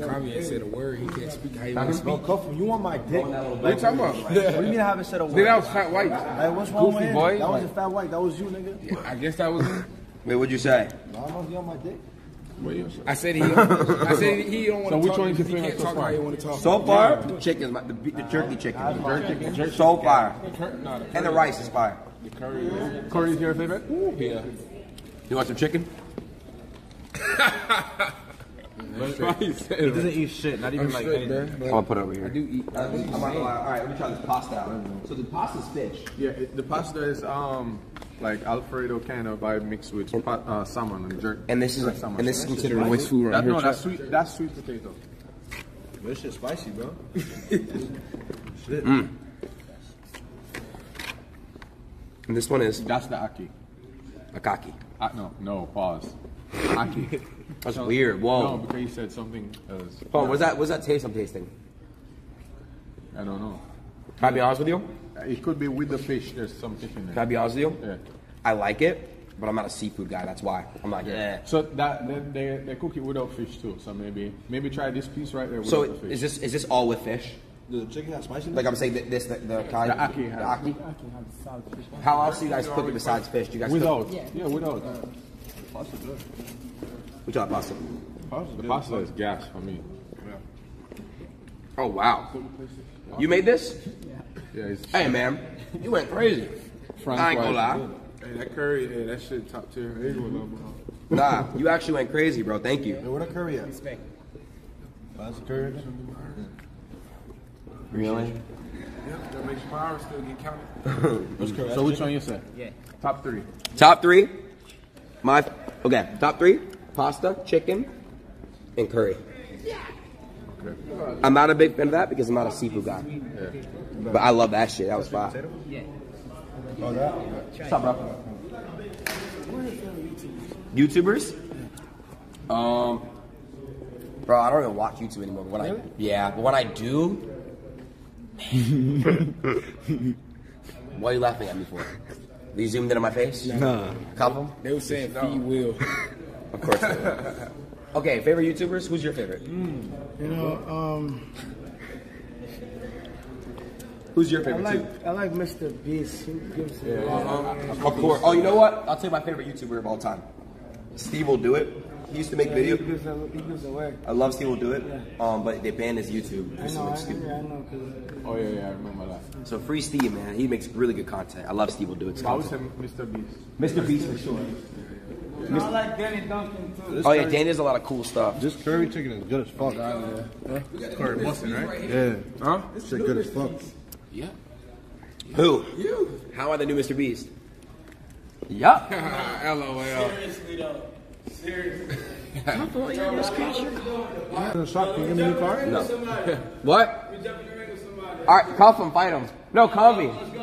Probably ain't said a word. He can't speak how you want to speak. You want my dick? What are you talking about? What do you mean I haven't said a word? Dude, that was fat white. Hey, what's wrong Goofy with him? Boy. That was a fat white. That was you, nigga. Yeah, I guess that was you. Wait, what'd you say? I don't know if you on my dick. I said he don't, I said he don't want to so talk. He can't talk how he want to talk. So far, the chicken, the, the jerky chicken. The jerky chicken. The jerky. So fire. And the rice is fire. The curry. Curry's your favorite? Yeah. You want some chicken? He doesn't eat shit, not even I'm like straight, man, man. I'll put it over here. I do eat. I do eat I'm not gonna lie. All right, let me try this pasta out. So the pasta's fish. Yeah, it, the pasta is um like Alfredo kind of by mixed with uh, salmon and jerk. And this is like salmon. And this is considered waste food, right? That, here, no, that's sweet. That's sweet potato. This shit's spicy, bro. Shit. Mm. And this one is. That's the aki. Akaki. Uh, no, no. Pause. Aki. That's no, weird. Whoa. No, because you said something else. Oh, what's that, what's that taste I'm tasting? I don't know. Can I be honest with you? It could be with the fish. There's some fish in there. Can I be honest with you? Yeah. I like it, but I'm not a seafood guy. That's why. I'm like, yeah. So that they, they, they cook it without fish too. So maybe maybe try this piece right there without the fish. So is this, is this all with fish? The chicken has spicy? Like I'm saying, this, the, the, the aki. The aki. How else do you guys cook it besides fish? Do you guys without. Cook? Yeah. yeah, without. Uh, pasta good. Which other pasta? The pasta is gas for me. Yeah. Oh wow! You made this? Yeah. yeah it's hey man, you went crazy. Frank I ain't gonna lie. Hey, that curry, hey, that shit top tier. Nah, you actually went crazy, bro. Thank you. Hey, what a curry at? Respect. That's curry. Really? Yep. That makes power still get counted. So which one you say? Yeah. Top three. Top three. My okay. Top three. Pasta, chicken, and curry. Yeah. I'm not a big fan of that because I'm not a seafood guy. Yeah. But I love that shit. That was fire. Oh, that? What's up, bro? YouTubers? Um, bro, I don't even watch YouTube anymore. But when really? I yeah, but when I do, what are you laughing at me for? Are you zoomed in on my face? Nah. A couple? They were saying no. He will. Of course they will. Okay, favorite YouTubers? Who's your favorite? Mm, you know, um... Who's your favorite I like, too? I like Mister Beast. He gives yeah. a lot of, of course. Oh, you know what? I'll tell you my favorite YouTuber of all time. Steve Will Do It. He used to make yeah, videos. He gives, a, he gives away. I love Steve Will Do It. Yeah. Um, but they banned his YouTube. I know, I, stupid. I know, oh yeah, yeah, I remember that. So free Steve, man. He makes really good content. I love Steve Will Do It. I would say Mister Beast. Mister Beast for sure. No, I like Danny Duncan too. This oh yeah, Danny does a lot of cool stuff. This curry chicken is good as fuck. Yeah. Huh? Curry Muscle, right? Yeah. Huh? It's good, good as fuck. Yeah. yeah. Who? You. How are the new Mister Beast? Yup. LOL. Seriously though. Seriously. I feel like you're gonna shock. Can you give me a new car? No. What? You're jumping in the ring with somebody. All right, cuff him, fight him. No, call me. Let's go.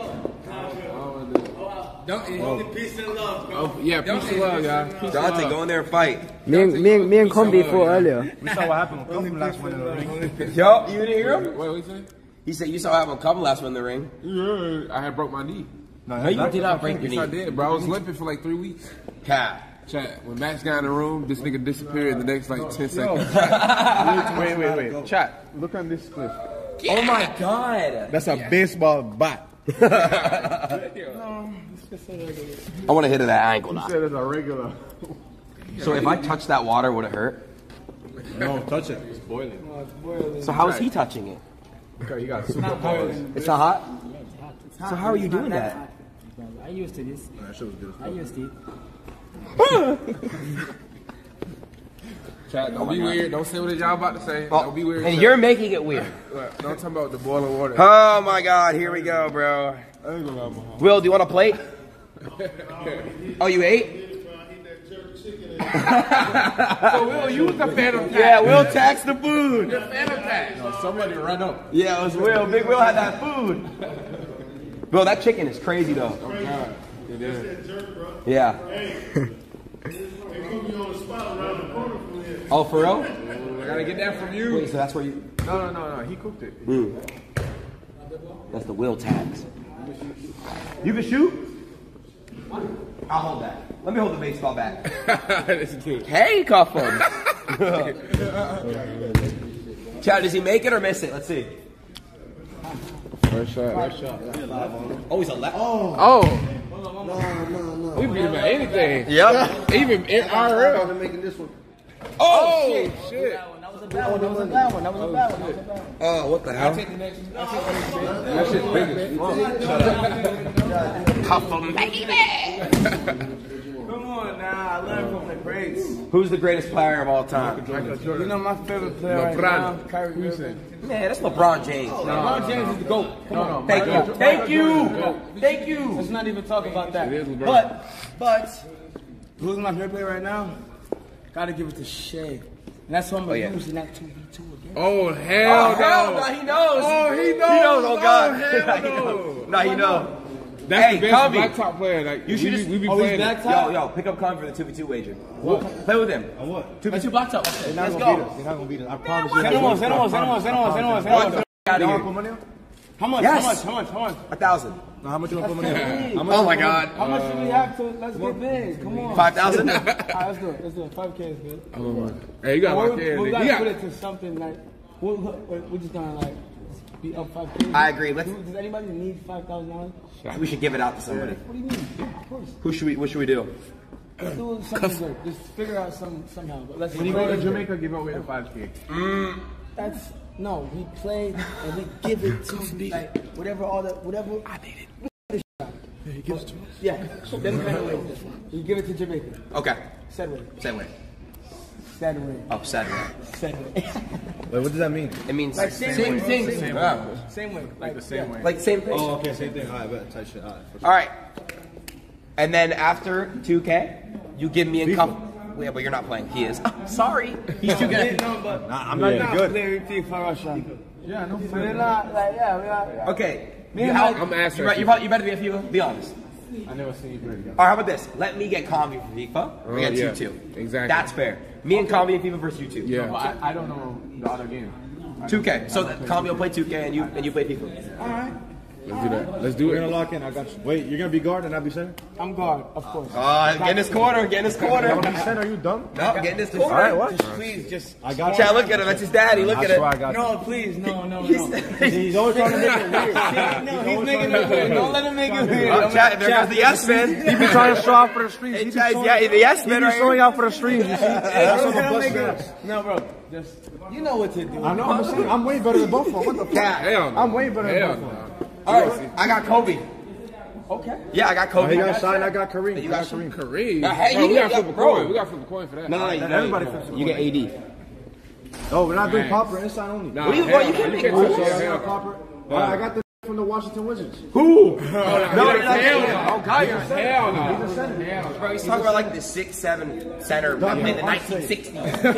Don't oh. Peace and love, bro. Oh, yeah, peace and love, y'all. Dante, go in there and fight. Me and, me and, me and Combi fought earlier. We saw what happened with Combi last one in the ring. Yo, you didn't hear him? Wait, what you saying? He said you saw what happened with Combi last one in the ring. Yeah, I had broke my knee. No, no you did not break your knee. Yes, I did, bro. I was limping for like three weeks. Cap. Chat, when Max got in the room, this nigga disappeared in the next like ten seconds. Wait, wait, wait. Chat, look on this clip. Oh my God. That's a baseball bat. I want to hit it at angle now. You said it's a regular. So if I touch that water, would it hurt? No, touch it. It's boiling. Oh, it's boiling. So how is he touching it? Okay, you got superpowers. It's not hot? Yeah, it's hot. It's hot. So how are you doing that? I used to this. That shit was good. I used to it. Chat, don't oh be God. weird. Don't say what y'all about to say. Oh. Don't be weird. And chat. You're making it weird. Look, don't talk about the boiling water. Oh my God, here we go, bro. I ain't gonna lie, Will, do you want a plate? Oh, you ate? So Will, you was the phantom tax. Yeah, Will taxed the food. The phantom tax. No, somebody ran up. Yeah, it was Will. Big Will had that food. Will, that chicken is crazy though. Oh God, it is. Yeah. Oh, for real? I gotta get that from you. Wait, so that's where you... No, no, no, no. He cooked it. Mm. That's the Will tax. You can shoot? I'll hold that. Let me hold the baseball bat. That's cute. Hey, cuff him. Chad, does he make it or miss it? Let's see. First shot. First shot. Oh, he's a left. Oh. oh. No, no, no. We beat him at anything. Yep. Even in R L. I'm making this one. Oh, oh shit, shit. That was a bad one. That was a bad one. That was a bad one. That was a bad one. Oh, what the hell? I take the next one. That shit's big. Cuff him, baby. Come on now. I learned from the greats. Who's the greatest player of all time? You know my favorite player right now? Kyrie Irving. Man, that's LeBron James. Oh, LeBron James is the GOAT. No, no, thank you. Thank you. Thank you. Let's not even talk about that. But, but, who's my favorite player right now? Gotta give it to Shea. And that's why I'm going to use in that two v two again. Oh, hell oh, no. Hell no, he knows. Oh, he knows. He knows, oh, God. Oh, hell no. No, he knows. That's hey, the best blacktop player. Like, you should just we be oh, playing. Yo, yo, pick up Conn for the two v two wager. What? Play with him. On what? two v two blacktop. Okay, let's go. They're not going to beat us. I promise you. Send him on, send him on, send him on, send him on, send him on, send him on. What the f*** you want to put money on? How much? Yes. How much? How much? How much? A thousand. No, how much you want to put money on? Oh my God. How much do we have to? Let's get big. Come on. Five thousand. All right, let's do it. Let's do it. Five K is good. Oh my. Hey, you got five K. We gotta put it to something like we're, we're just gonna like be up five K. I agree. Let's. Does anybody need five thousand dollars? We should give it out to somebody. What do you mean? Yeah, of course. Who should we? What should we do? Let's do something good. Just figure out some somehow. But let's. When you go to Jamaica, give away the five K. That's. No, we play and we give it to like whatever all the whatever. I need it. Yeah, he gives it to us. Yeah, them kind of ways. You give it to Jamaica. Okay. Said way. Said way. Said way. Oh, said way. Said way. Wait, what does that mean? It means like same, same thing. Same, same, yeah. Same way. Like, like the same yeah. way. Like same thing. Oh, okay, same thing. All right, bet. Type shit. All right. All right. And then after two K, you give me a cup. Yeah, but you're not playing. He is. Oh, sorry. He's too good. Nah, I'm not yeah. good. Yeah, no. So we're not like yeah, we are. Yeah. Okay. You, how, I'm asking. You, you better be a FIFA. Be honest. I never seen you play together. All right, how about this? Let me get Convy for FIFA. Or oh, get yeah. you two. Exactly. That's fair. Me okay. and Convy and FIFA versus you two. Yeah. No, I, I don't know the other game. two K. So Convy will play two K and you and you play FIFA. All right. Let's do that. Let's do We're it. We're gonna lock in. I got you. Wait, you're gonna be guard and I'll be center? I'm guard, of course. Uh, get in this corner, get in this corner. You wanna be center, are you dumb? No, get in this corner. Alright, what? Just, please, just. I got Chad, look at him. That's his daddy. Look That's at it. Got no, please, no, no, no. He's, he's always trying to make it weird. No, he's, he's making it weird. Don't let him make it weird. Oh, Chad, there goes the yes man. He be trying to show out for the streets. Hey, Chad, yeah, the yes man. He's showing out for the streets. That's what the bus is. No, bro. Just, you know what to do. I know. I'm way better than Buffalo. What the fuck? I'm way better than Buffalo. All right, I got Kobe. Okay. Yeah, I got Kobe. Oh, I got Shine, I got Kareem. You, you got Kareem. Kareem. Uh, hey, bro, you we got to flip a coin. We got to flip a coin for that. No, no, no, no everybody flips a coin. You get A D. Oh, we're not doing popper. Inside only. Nah, what you, well, you can't make popper. Yeah. Right, I got this from the Washington Wizards. Who? No, no, hell no. Hell no. He's a center. Bro, he's talking about like the six seven center in the nineteen sixties. He's talking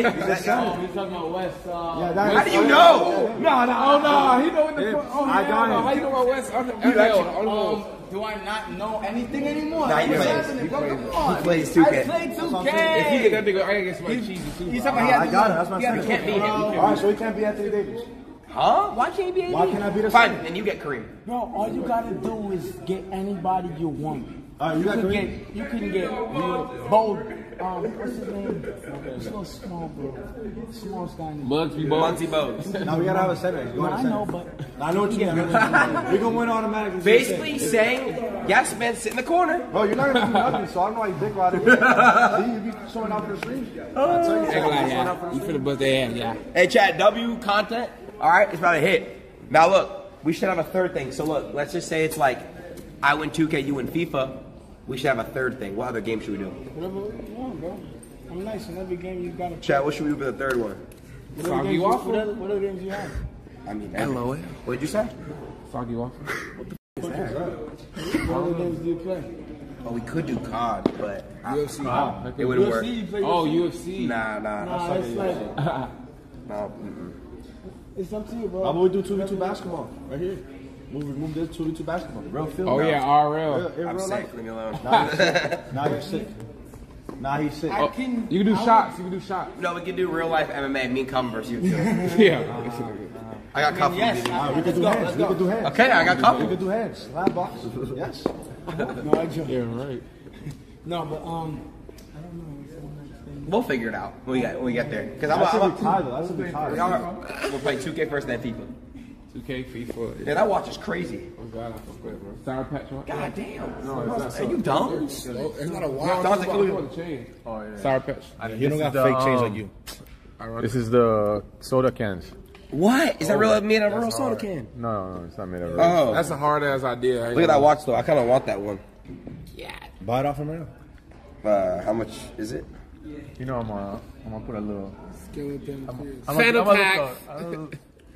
about West. How do you know? No, no, no. He know in the. Oh, how you know about West? Um, do I not know anything anymore? Nah, he, plays. He, plays. he plays two K. I play two K. If he get that nigga, I get somebody cheesy too. He's talking about. I got it. That's my second. Can't beat him. All right, so he can't be Anthony Davis. Huh? Why can't you be A D? Why can't I be the Fine, same? Then you get Kareem. Bro, all you gotta do is get anybody you want. Alright, you, you got can Kareem. Get, you can get, you know, bold. Um, what's his name? It's a little small, bro. Small guy. Bugsy Bogues. Bugsy Bogues. Now we gotta have a center. No, I know, but. I know what you mean. We're gonna win automatically. Basically saying, yes, man, sit in the corner. Bro, you're not gonna do nothing, so I don't know how you think about it. See, you be showing out for the streets. I'll tell you. You finna the bust their ass, yeah. Hey, Chad, W content. All right, it's about a hit. Now look, we should have a third thing. So look, let's just say it's like, I win two K, you win FIFA. We should have a third thing. What other game should we do? Whatever you want, bro. I'm nice in every game you gotta play. Chad, what should we do for the third one? Soggy Waffle? What, what other games you have? I mean, L O L. What did you say? Soggy Waffle. What the f*** is that? What other games do you play? Oh, we could do C O D, but I, U F C. I, it wouldn't U F C, work. You play U F C? Oh, U F C. Nah, nah. Nah, it's like... nah, mm-mm. It's up to you, bro. How about we do two v two basketball? Right here. Move, move this two v two basketball. Real film. Oh, now. Yeah, R L. Real, I'm real sick. Leave me alone. Nah, you're sick. Nah, you're sick. Nah, he's sick. Oh, can, you can do I shots. Would... You can do shots. No, we can do real life M M A. Me and Cum versus you. Yeah. Uh, I got cuffed. Yes. Right, we can do go, hands. We can do hands. Okay, I got cuffed. We can do hands. Live box. Yes. No, I joke. Yeah, right. No, but, um... we'll figure it out when we get, when we get there. Because I'm about to be tired. We'll play two K first, then FIFA. two K, FIFA. Yeah, yeah that watch is crazy. Oh, God, I feel good, bro. Sour Patch One. God damn. No, it's not so. Are you dumb? It's not a watch. Sounds like a Oh, yeah. Sour Patch. Yeah, you don't got the, fake change like you. Um, this is the soda cans. What? Is oh, that real made out of real soda can? No, no, it's not made out of real. Oh. That's a hard ass idea. Look at that watch, though. I kind of want that one. Yeah. Buy it off him right now. Uh, how much is it? You know, I'm gonna, I'm gonna put a little. Skeleton. Phantom tax.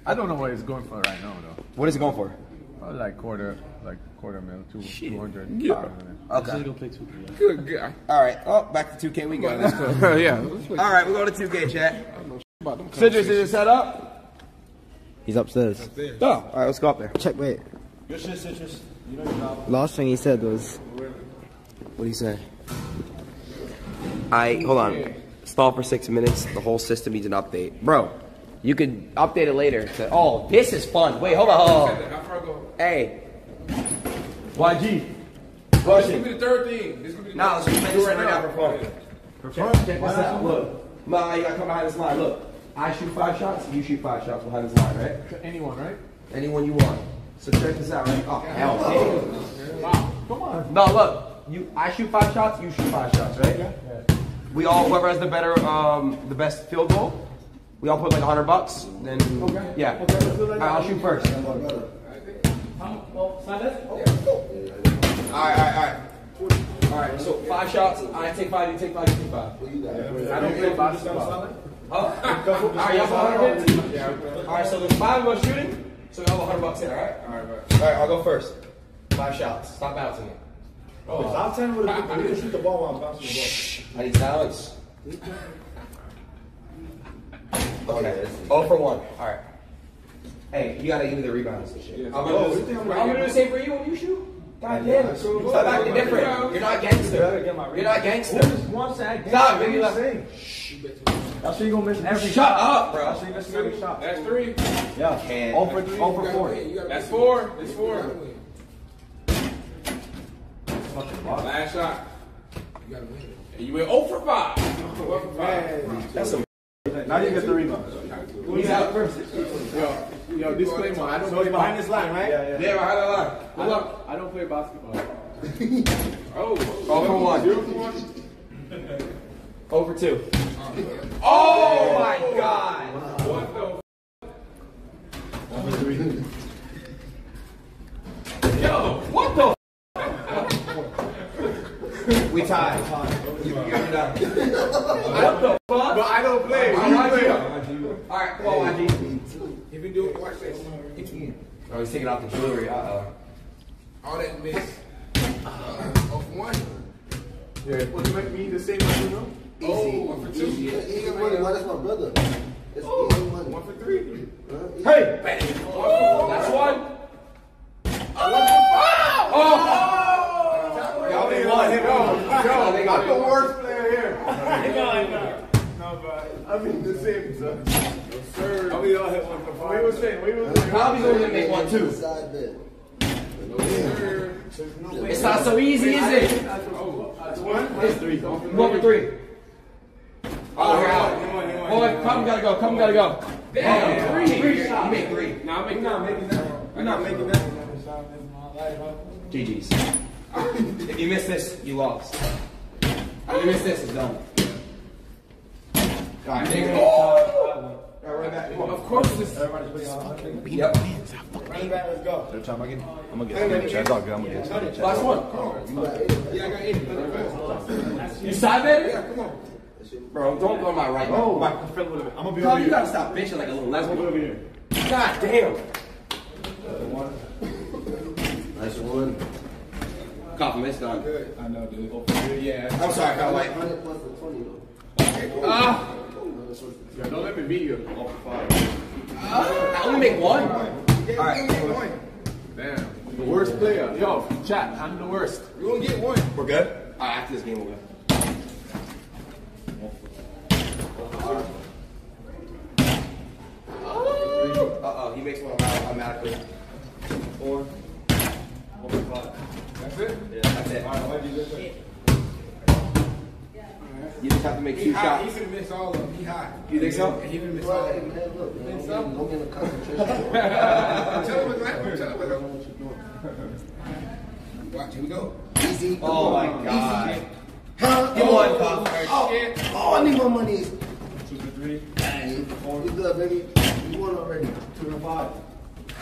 I don't know what it's going for right now, though. What is it going for? Uh, like quarter, like quarter mil, two, two hundred. Yeah. Okay. I'm just gonna play two K. Good guy. All right. Oh, back to two K. We go. Let's go. Yeah. Let's All right, we're going to two K, chat. I don't know about them. Sidrus, is it set up? He's upstairs. upstairs. Oh. All right, let's go up there. Check wait. Your shit, Sidrus. You know your job. Last thing he said was. What did he say? I hold on, stall for six minutes. The whole system needs an update, bro. You could update it later. To, oh, this is fun. Wait, hold on. Hold on. Hey, Y G. This could be the third thing. This could be the nah, let's do it right now for fun. For fun? Check, check this out. Look, nah, you gotta come behind this line. Look, I shoot five shots. You shoot five shots behind this line, right? Anyone, right? Anyone you want. So check this out, right? Oh, hell, oh. Wow. Come on. No, look. You, I shoot five shots. You shoot five shots, right? Yeah. Yeah. We all, whoever has the better, um, the best field goal, we all put like a hundred bucks. Then, okay. Yeah. Okay, let's do like all right, I'll shoot first. All right, all right, all right. So five shots. I take five. You take five. You take five. I don't play five. Huh? All right, y'all hundred bucks. All right, so there's five of us shooting. So we all have a hundred bucks in. All right. All right, all right. All right. I'll go first. Five shots. Stop bouncing it. Oh, I'm telling you, we can shoot the ball while I'm bouncing the ball. I need silence. Okay. Oh for one. All right. Hey, you gotta give me the rebounds and shit. Yeah. I'm gonna do the right same for you when you shoot. God damn it. So Stop acting different. Round. You're not gangster. You're not gangster. Stop, baby. I'm sure you're gonna miss every Shut shot. up, bro. I'm sure you miss every shot. That's three. Yeah. And all for three. All for four. That's four. That's four. Last shot. You gotta win it. And you went zero for five. zero for five. That's a Now you get the rebound. Who's out first? Yo, yo, disclaimer. I don't so play behind this line, right? Yeah, yeah. yeah behind the line. Good I luck. I don't play basketball. oh, oh, zero for one. zero for two. Oh my God! What the? F Yo, what the? F we tied. You, you're done. What the? But I don't play. I don't play. All right, come on, Y G. If you do it, watch this. Oh, he's taking off the jewelry. Uh-oh. All that mix. Off one. Yeah. What make me the same as you know? Oh, one for two. Even money. Why that's my brother? It's oh, one, one for three. Hey. Bang. Oh, that's one. Oh. Oh. oh. Y'all ain't one. Yo, yo, I'm the worst player here. No, I mean the same, sir. No, sir. I mean, y'all hit one for five. We were saying, we were saying. Probably going to make one, too. No, sir. No it's not so easy, is it? It's one. It's three. One for three. Oh, you're out. Boy, come, gotta go. Come, gotta go. Damn. Oh, three. Three. You make three. No, I'm not making that. I'm not making that. G G's. If you miss this, you lost. If you miss this, it's done. All right, nigga. Oh! All right, right back. Of course, this everybody's fucking beat up. Right back, let's go. Third time I get, I'm gonna get it. That's all good. I'm gonna get it. Last one. Come on. Yeah, I got eight. You side baby? Yeah, come on. Bro, don't blow my right. Oh, my feel a little bit. I'm gonna be. No, you gotta stop bitching like a little lesbian. Over here. God damn. Nice one. Compliments, dog. Good. I know, dude. Yeah. I'm sorry. I like. one hundred plus the twenty though. Ah. Yeah, don't let me beat you. Oh, five. Uh, I only make one. Yeah, all right. Get one. Damn. The worst player. Yo, chat. I'm the worst. You only get one. We're good. All right, after this game, we're good. Oh. Oh. Uh oh, he makes one automatically. Four. One for five. That's it. Yeah, that's it. All right, why do you do that? You just have to make two shots. He's gonna miss all of them. He high. You think so? He's gonna miss all of them. Think so? Don't get a concentration. Tell him what's happening. Tell him what's happening. Watch, here we go. Easy. Oh my God. Huh? Give me one, Pop. Oh, I need my money. Two for three. Dang. You good, baby? You won already. Two and five.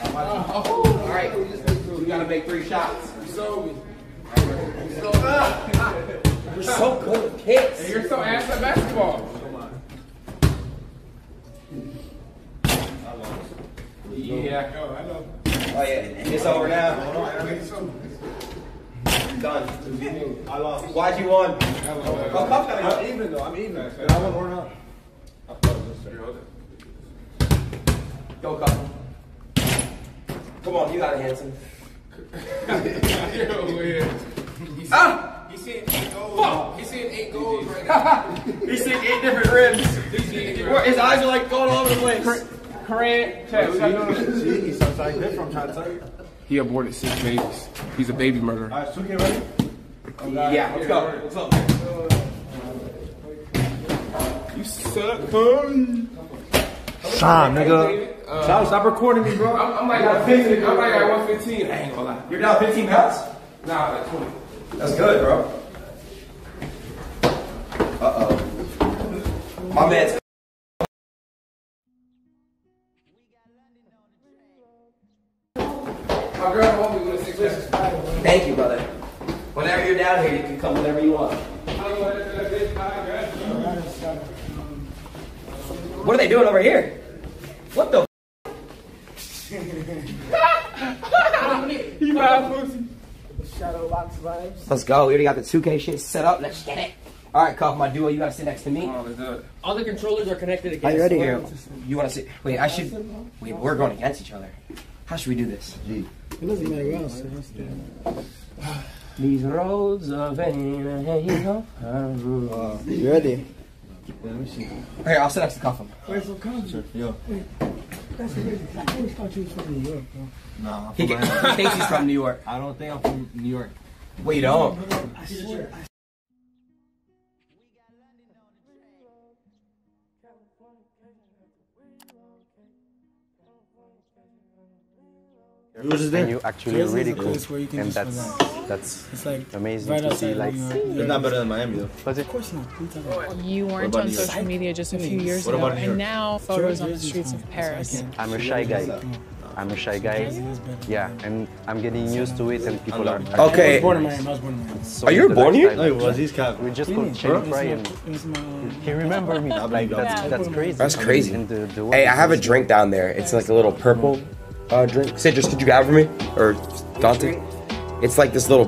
All right. You gotta make three shots. You sold me. You sold me. You're so good at kicks. And you're so ass at basketball. Come on. I lost. Yeah, go. I know. Oh, yeah. It's over now. I'm done. I lost. Why'd you won? I'm even, though. I'm even. I won or not. I'll close this. Go, Cup. Come on. You got it, handsome. You're weird. Ah! He's seeing eight goals. Fuck. He's seeing eight goals right now. He's seeing eight different rims. He's seeing different. His eyes are like going all over the place. Current. See, he's sometimes different. Trying to tell you. He aborted six babies. He's a baby murderer. All right, so get ready. Yeah, let's go. What's up? You suck, buddy. Sean, nigga. Uh, Sean, stop recording me, bro. I'm, I'm like at fifteen. I'm like at one fifteen. I ain't gonna lie. You're down fifteen pounds? Nah, like twenty. That's good, bro. Uh-oh. My man's... My girl won't be with a six. Thank you, brother. Whenever you're down here, you can come whenever you want. What are they doing over here? What the f***? He might have pussy. Shadow box vibes. Let's go. We already got the two K shit set up. Let's get it. All right, Koff, my duo, you gotta sit next to me. All the controllers are connected against. Are you ready here? You wanna sit? Wait, I should. Wait, we're going against each other. How should we do this? It doesn't matter what else. These roads of England. Uh, you ready? Let me see. Okay, I'll sit next to Koff. Wait, so come. Sure. Yo. That's crazy. I always thought you were from New York, bro. Nah, I'm from New York. He thinks he's from New York. I don't think I'm from New York. Wait, don't. I swear. I And you actually are really cool, and that's that's it's like amazing right to see. Like, it's not better than Miami though. But of course not. You weren't on you? social media just a few years ago, and now photos on the streets of Paris. I'm a shy guy. I'm a shy guy. Yeah, and I'm getting used to it, and people are. Okay. So are you born here? No, he was. He's Catholic. We just called Cherry Fry, and he remembered me. Like that's that's crazy. That's crazy. Hey, I have a drink down there. It's like a little purple. Uh, drink. Citrus, could you grab for me? Or Dante? It's like this little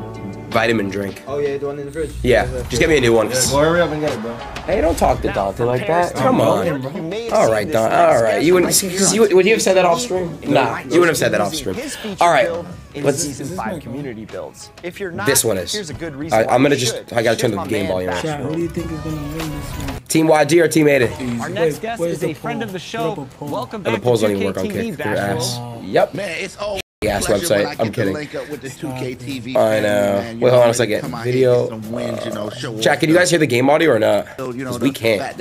vitamin drink. Oh yeah, the one in the fridge? Yeah, just get me a new one. Yeah, hurry up and get it, bro. Hey, don't talk to Dante like that. Come on. Alright, Dante, alright. You wouldn't, you, would you have said that off stream? Nah, you wouldn't have said that off stream. Alright, let's... This one is. I, I'm gonna just, I gotta turn the game volume off. What do you think is gonna win this one? Team Y G or Team Adin? Our next guest is a friend of the show. Welcome back to the polls don't even work on Kick. Your ass. Yep. Man, it's old. Ass website. I'm kidding. I know. Wait, hold on a second. Video. Uh, Jack, can you guys hear the game audio or not? Because we can't. Um,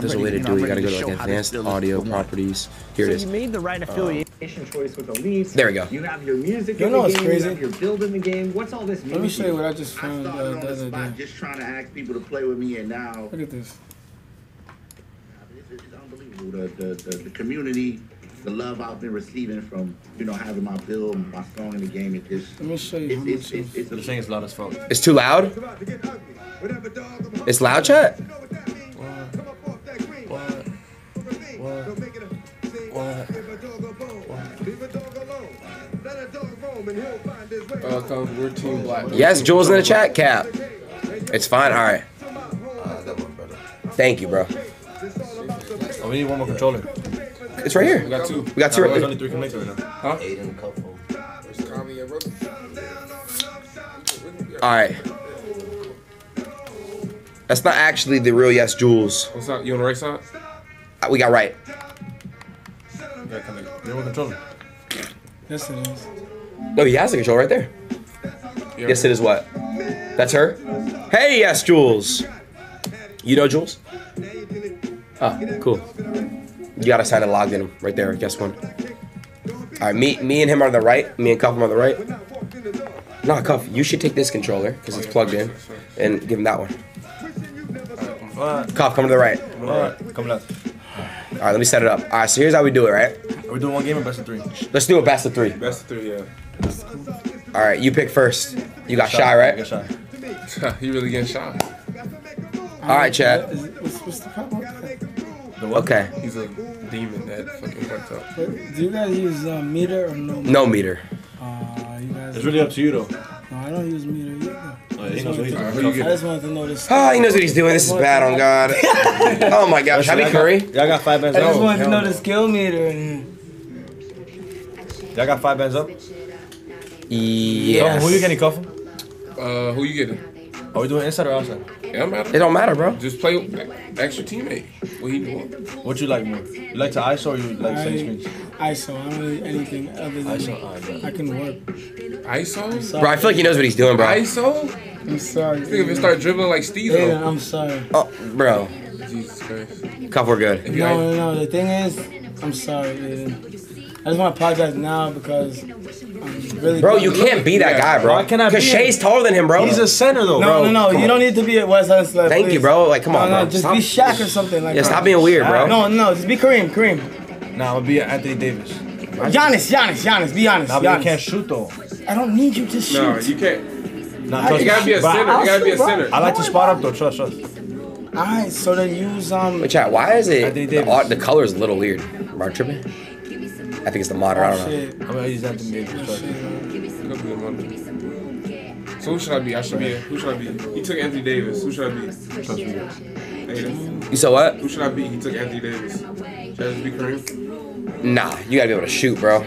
there's a way to do it. You gotta go to like advanced audio properties. Here it is. You made the right affiliate. Choice with the leads. There we go. You have your music you in the game, crazy. You have your build in the game. What's all this mean? Let me show you what I just found. I started uh, on the spot just trying to ask people to play with me, and now... Look at this. It's, it's unbelievable. The, the, the, the community, the love I've been receiving from, you know, having my build, my song in the game, it just... Let me show you. It's, it's, it's, it's, it's, it's loud as fuck. It's too loud? It's loud, chat? Uh, we're team black. Yes, Jules in the chat, Cap. It's fine, alright. Uh, that one, brother. Thank you, bro. Oh, we need one more controller. It's right here. We got two. We got two. No, there's only three connected right now. Huh? Eight and a couple. Alright. That's not actually the real Yes Jules. What's up? You on the right side? Uh, we got right. We got one controller. Yes, it is. No, he has the control right there. Yeah. Yes, it is what? That's her? Hey, yes, Jules. You know Jules? Oh, cool. You gotta sign and log in right there, guess one. Alright, me me and him are on the right. Me and Cuff are on the right. Nah, Cuff, you should take this controller, because it's plugged in, and give him that one. Cuff, come to the right. Alright, come left. Alright, let me set it up. Alright, so here's how we do it, right? Are we doing one game or best of three? Let's do a best of three. Best of three, yeah. All right, you pick first. You got shy, shy right? I got shy. You really getting shy. All right, Chad. What's the problem? Okay. He's a demon that fucking worked up. Do you guys use uh, meter or no meter? No meter. Uh, you guys it's really up to you, though. No, I don't use meter either. I just wanted to know this. Ah, he knows what he's doing. This is bad on God. Oh, my gosh. Happy Curry. Y'all got five bands up. I just wanted to know the skill meter. Y'all got five bands up? Yeah. Who you getting, Cuff? Uh, who you getting? Are we doing inside or outside? It don't matter. It don't matter, bro. Just play with extra teammate. What you doing? What you like more? You like to I S O or you like side screens? I S O. I don't really anything other than I S O. I can work. I S O? Bro, I feel like he knows what he's doing, bro. I S O? I'm sorry. Think if you start dribbling like Steve. Yeah, I'm sorry. Oh, bro. Jesus Christ. Cuff, we're good. No, no, no. The thing is, I'm sorry. I just want to apologize now because... Really bro, you can't be that guy, bro. Because Shay's taller than him, bro. He's a center, though, no, bro. No, no, no. You don't need to be at West End. Like, thank please. you, bro. Like, come no, on, no, bro. Just stop. Be Shaq or something. Like, yeah, stop being weird, bro. No, no, just be Kareem, Kareem. Nah, I'll be Anthony Davis. Giannis, Giannis, Giannis. Be honest. Nah, Giannis. You can't shoot, though. I don't need you to shoot. No, you can't. Nah, you gotta be a center. You gotta be a center. I like to spot up, though. Trust, trust. All right, so then use um. Wait, chat. Why is it the, the color is a little weird? Am I tripping? I think it's the modder, oh, I don't know. Shit. I'm gonna use that to make it. So who should I be? I should be a, who should I be? He took Anthony Davis. Who should I be? Hey, you said what? Who should I be? He took Anthony Davis. Should I just be Kareem? Nah, you gotta be able to shoot, bro.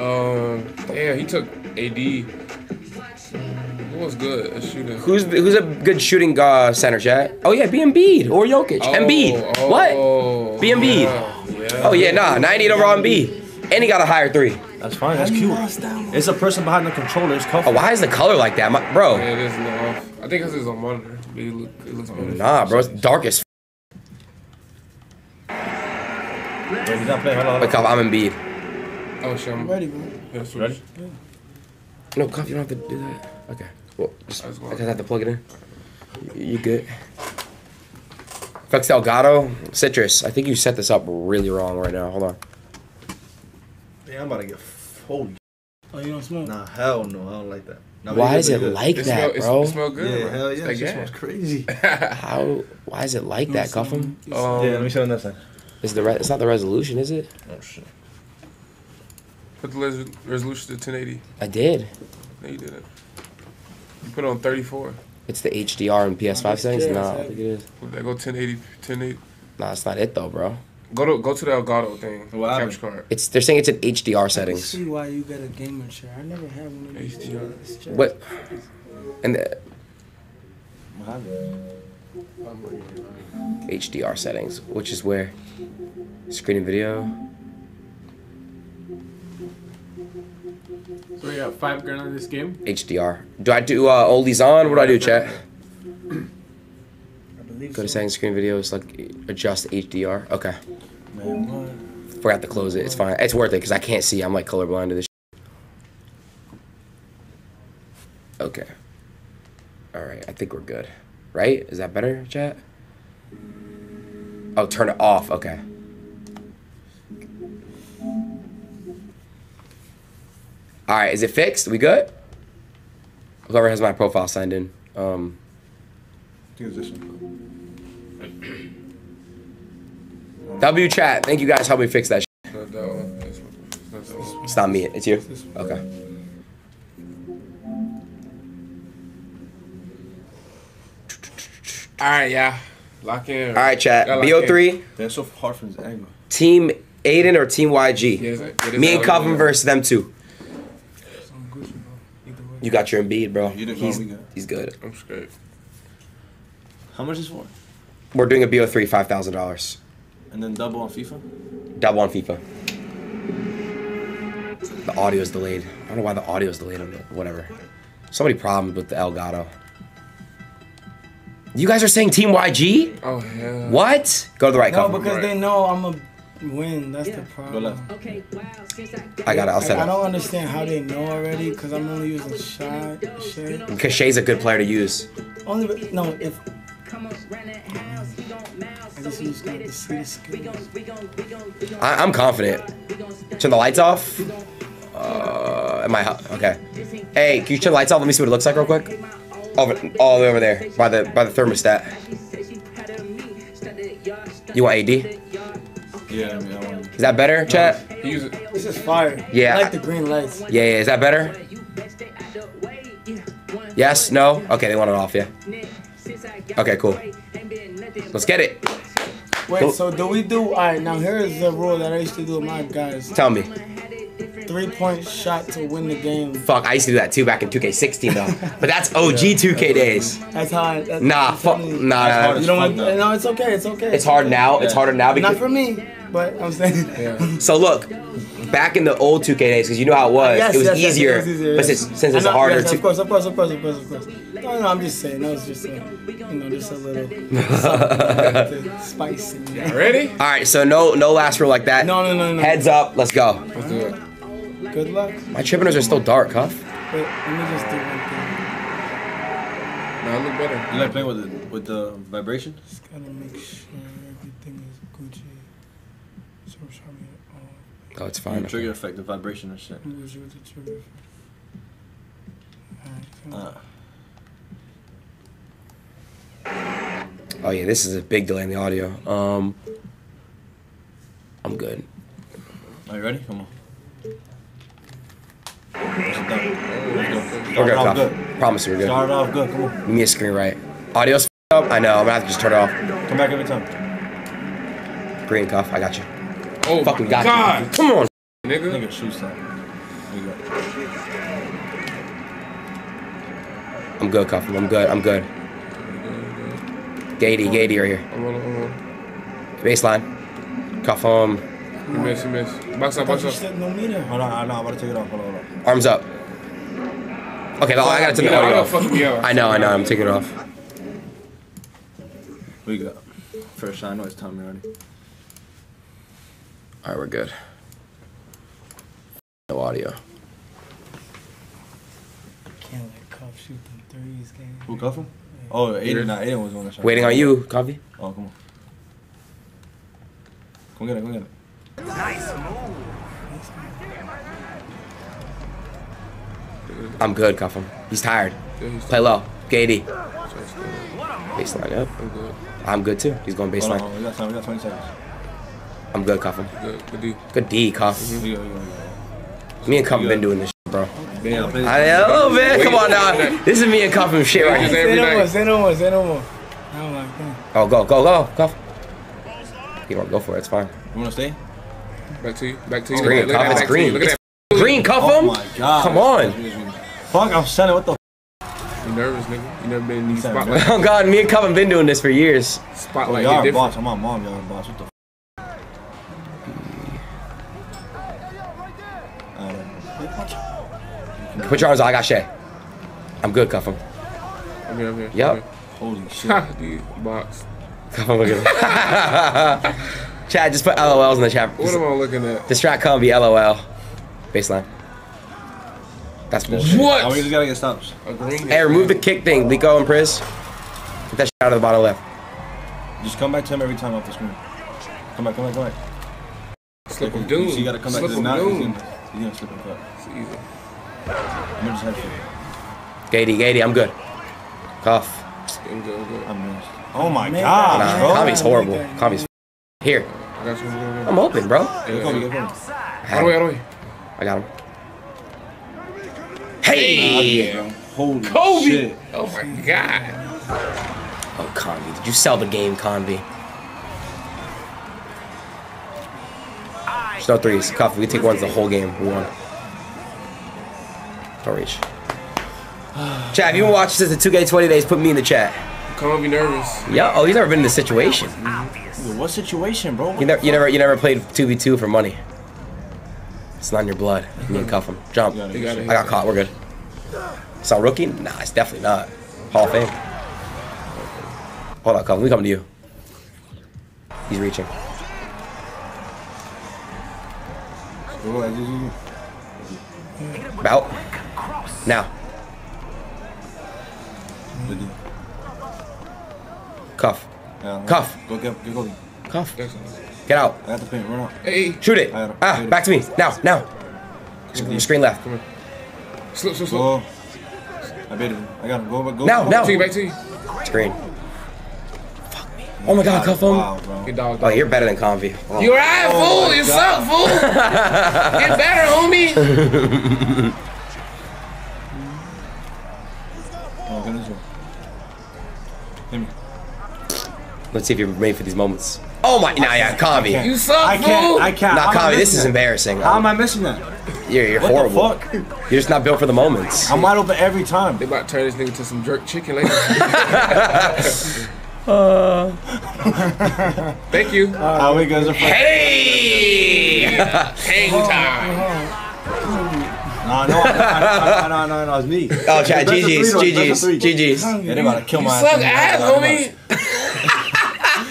Um, yeah, he took A D. Who was good at shooting? Who's who's a good shooting uh, center, chat? Oh yeah, be Embiid or Jokic. Oh, Embiid. Oh, what? Be Embiid. Yeah, yeah. Oh yeah, nah, ninety-eight overall Embiid. And he got a higher three. That's fine. That's cute. It's a person behind the controller. It's colorful. Oh, why is the color like that, my, bro? Yeah, it is a little off. I think this is on monitor. It look, it looks nah, bro. It's dark as. Wait, he's not playing. Hold on, hold on. Wait, Cuff, I'm Embiid. Oh shit, I'm ready, bro. Yeah, ready? Yeah. No, Cuff, you don't have to do that. Okay. Well, just I, I have to plug it in. You good? Flex Delgado, Citrus. I think you set this up really wrong right now. Hold on. Yeah, I'm about to get holy. Oh, you don't smoke? Nah, hell no, I don't like that. No, why is it good. like it that, smell, bro? It smells good. Yeah, bro. Hell yeah, like, it yeah. smells crazy. How? Why is it like that, Cuffham? Um, yeah, let me show on that side. It's the re it's not the resolution, is it? Oh shit. Put the res resolution to ten eighty. I did. No, you didn't. You put it on thirty-four. It's the H D R and P S five settings. Nah, I think it is. That go ten eighty, ten eighty. Nah, it's not it though, bro. Go to go to the Elgato thing. The capture card. It's they're saying it's an H D R settings. I see why you got a gamer chair. I never had one. H D R. What? And the H D R settings, which is where screen and video. So we got five grand on this game. H D R. Do I do uh, oldies on? What do I do, chat? Go to settings, screen video, it's like adjust H D R. Okay. Man, forgot to close it. It's fine. It's worth it because I can't see. I'm like colorblind to this. Okay. All right. I think we're good. Right? Is that better, chat? Oh, turn it off. Okay. All right. Is it fixed? We good? Whoever has my profile signed in. Um. W chat, thank you guys. Help me fix that. Sh not that one. It's, not that one. It's not me. It's you. Okay. All right, yeah. Lock in. All right, chat. B O three. That's so hard from his angle. Team Aiden or Team Y G? Yeah, it is me and Coven versus them two. You got your Embiid, bro. You he's, he's good. I'm scared. How much is it for? We're doing a B O three, five thousand dollars. And then double on FIFA? Double on FIFA. The audio's delayed. I don't know why the audio's delayed on it. Whatever. So many problems with the Elgato. You guys are saying Team Y G? Oh, yeah. What? Go to the right, No, Coffee. Because right. they know I'm a win. That's yeah. the problem. Go left. Okay, wow. I got it. I'll set it. I don't understand how they know already because I'm only using Shay. Because Shay's a good player to use. Only, no, if... Come on, run that house, he don't mouse, so he let it stress. We gon' we gon' we gon' we gon' I'm confident. Turn the lights off. Uh am I okay. Hey, can you turn the lights off? Let me see what it looks like real quick. Over all the way over there. By the by the thermostat. You want A D? Yeah, I mean, I want... Is that better, chat? No, use it. This is fire. Yeah. I like the green lights. Yeah, yeah, is that better? Yes, no? Okay, they want it off, yeah. Okay, cool. Let's get it. Wait, cool. So do we do... All right, now here's the rule that I used to do with my guys. Tell me. Three-point shot to win the game. Fuck, I used to do that, too, back in two K sixteen, though. But that's O G yeah, two K that's days. That's how... That's nah, fuck. Nah, nah, nah. You don't want... No, it's okay, it's okay. It's hard now. Yeah. It's harder now because... Not for me, but I'm saying... Yeah. So, look. Back in the old two K days, because you know how it was. Yes, it, was yes, easier, yes, it was easier, but yes. since, since it's know, harder yes, to... Of course, of course, of course, of course, of course. No, no, I'm just saying. That was just a, you know, just a little spice in there. Ready? All right, so no no last rule like that. No, no, no, no. Heads up. Let's go. Let's do it. Good luck. My trippers are still dark, huh? Wait, let me just do one thing. No, I look better. You like playing with the, with the vibration? Just gotta make sure everything is Gucci. So we're trying to get all... Oh, it's fine. The trigger effect, the vibration and shit. Uh. Oh yeah, this is a big delay in the audio. Um, I'm good. Are you ready? Come on. Okay, okay, okay. We're good. Promise you we're good. Start it off good, come on. Give me a screen right. Audio's up. I know, I'm gonna have to just turn it off. Come back every time. Green cuff, I got you. Oh, fucking got God. You. Come on, nigga. Nigga, shoot something. There you go. I'm good, cuff. I'm good, I'm good. Gady, Gady right here. I'm on, I'm on. Baseline. Cuff him. You miss, you miss. Box up, box up. No meter. Hold on, I'm about to take it off. Hold on, hold on. Arms up. Okay, well, I gotta take the audio off. I know, I know, I'm taking it off. We got first shot, I know it's Tommy already. Alright, we're good. No audio. Can't let Cuff shoot them threes, gang. Who, Cuff him? Oh, Aiden, not Aiden was on the shot. Waiting on you, Coffee. Oh, come on. Come get it, come get it. Nice move. I'm good, Cuff him. He's tired. Yeah, he's play low. Gady. Baseline up. I'm good. I'm good too. He's going baseline. Oh, no, we got time. We got twenty seconds. I'm good, Cuff him. Good, good D. Good D, Cuff. Mm-hmm. we go, we go, we go. Me and Cuff been doing this shit, bro. Damn. I, a little bit. Come on now. This is me and Cuff and shit right here. Say no more. Say no more. Say no more. I don't like that. Oh, go, go, go, Cuff. You want to go for it? It's fine. You want to stay? Back to you. Back to you. It's green, Cuff. It's green. Look at that. Green, Cuff him. Oh my God. Come on. Fuck, I'm shutting. What the f? You nervous, nigga? You never been in these spotlights. Oh God, me and Cuff have been doing this for years. Spotlight. Well, y'all boss. I'm my mom. Y'all boss. What the f? Um, Put your arms on. I got Shay. I'm good, Cuff him. I'm here. I'm here. Yep. I'm here. Holy shit, dude. Box. Cuff him. Look at him. Chat, just put L O Ls in the chat. What am I looking at? Distract Combi. L O L. Baseline. That's bullshit. What? Oh, we just gotta get stops. Hey, remove the kick thing, Lico and Priz. Get that shit out of the bottom left. Just come back to him every time off the screen. Come back, come back, come back. Slip him, dude. So you gotta come slip back to him now. He's gonna slip him up. It's easy. I'm gonna just head for you. Gady, Gady, I'm good. Cuff. I'm good, I'm good. I'm good. Oh my Man, God, nah, bro. Commie's horrible. Commie's here. I'm open, bro. Hey, go, go, go. Out of the way, out of the way. I got him. Hey! Oh, yeah. Holy Kobe. Shit. Oh my God. Oh, Convy. Did you sell the game, Convy? There's no threes. Cuff, we take ones the whole game. We won. Don't reach. Chat, if you've been watching since the two K twenty days, put me in the chat. Convy nervous. Yeah. Oh, he's never been in this situation. Dude, what situation, bro? What you, never, you, never, you never played two V two for money. It's not in your blood. You need to cuff him. Jump. You gotta, you gotta I got caught. We're good. It's not rookie? Nah, it's definitely not. Hall of Fame. Hold on, Cuff. Let me come to you. He's reaching. About. Now. Cuff. Cuff. Cuff. Get out. I got the paint. Run out. Hey. Shoot it. I ah, it. Back to me. Now, now. Screen, screen left. Come on. Slip, slip, slip. Go. I baited him. I got him. Go, go, now, go. Now. Back to you, back to you. Screen. Fuck me. Oh my God, Cuff him. Wow, good dog, dog. Oh, you're better than Convy. Oh. You're right, oh fool. You're up, fool. Get better, homie. Oh, goodness. Hit me. Let's see if you're made for these moments. Oh my! Nah, yeah, Convy. You suck, I can't. Fool. I can't. Nah, Convy, this is that? embarrassing. How am I missing that? You're, you're what horrible. The fuck? You're just not built for the moments. I'm wide open every time. They about to turn this nigga to some jerk chicken later. uh. Thank you. Uh, we guys are hey! Hang time. No, no, no, no, no, no, it's me. Oh, chat, G G's, G G's, G G's. Yeah, they about to kill my ass. You suck ass, homie.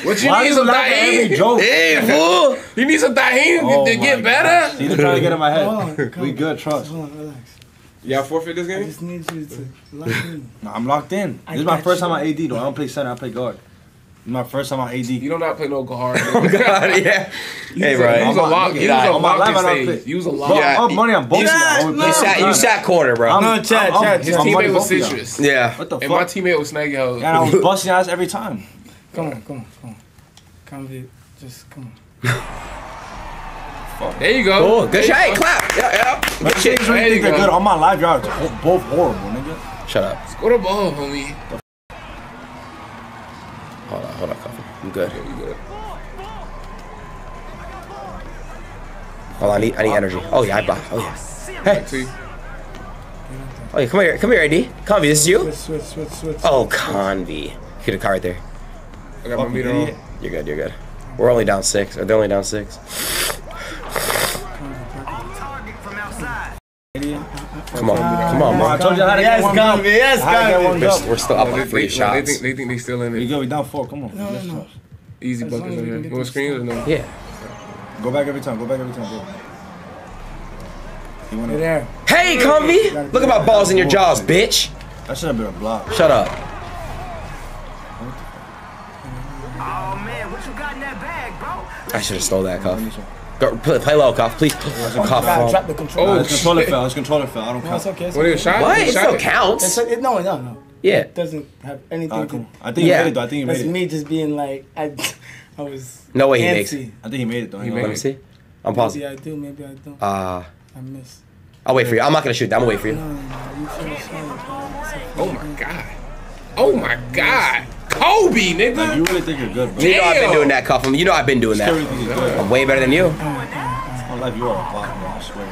What you Why need some tahini? Hey, fool! You need some tahini oh to get better? She's trying to get in my head. Oh, we good, trust. Y'all forfeit this game? I just need you to lock in. No, I'm locked in. I this is my first you. time on A D, though. I don't play center, I play guard. My first time on A D. You don't know how to play no guard. Oh, God, yeah. Hey, bro. He was a lock. He was a lock. He was a lock. I money on both of you. Sat, you sat corner, bro. I'm not chat, chat. His teammate was Citrus. Yeah. What the fuck? And my teammate was Snaggy O's. And I was busting ass every time. Come on, come on, come on. Convy, just come on. There you go. Cool. Good shit. Clap. Yeah, yeah. Good shit. There you go. On my live, y'all are both horrible, nigga. up. Shut up. Score the ball, homie. The hold on, hold on, coffee. I'm good. Yeah, you good. Hold on, I need, I need energy. Oh yeah, I buy. Oh yeah. Hey. Oh yeah, come here, come here, I D. Convi, this is you? Switch, switch, switch. Oh, Convi. You could have car right there. I got my meter on. You're good, you're good. We're only down six. Or they're only down six. Come on, come on, bro. I told you how to get one. Yes, Convi, yes, Convi. We're still up on three shots. They think they still in it. We go, we down four. Come on. Easy buckets in here. You want screens or no? Yeah. Go back every time. Go back every time. Go. You want it there? Hey, Convi! Look at my balls in your jaws, bitch. That should have been a block. Shut up. Oh man, what you got in that bag, bro? I should have stole that, Cuff. Go, play, play low, Cuff, please. Oh, Cuff. I dropped the controller. Oh, his controller fell. His controller fell. I don't count. No, okay. What are you shot? What? It still counts. It's like, it, no, no, no. Yeah. It doesn't have anything. Uh, to, I think yeah. you made it though. I think you made it. That's me just being like, I. I was no way he makes it. I think he made it though. He made Let it. me see. I'm positive. Maybe I do, maybe I don't. Ah. Uh, I missed. I'll wait for you. I'm not going to shoot that. I'm going to wait for you. No, no, no. You oh my God. Oh my God. Kobe, nigga. Like, you really think you're good, bro. Damn. You know I've been doing that, Cuff. You know I've been doing that. Good. I'm way better than you. I love you all. I swear.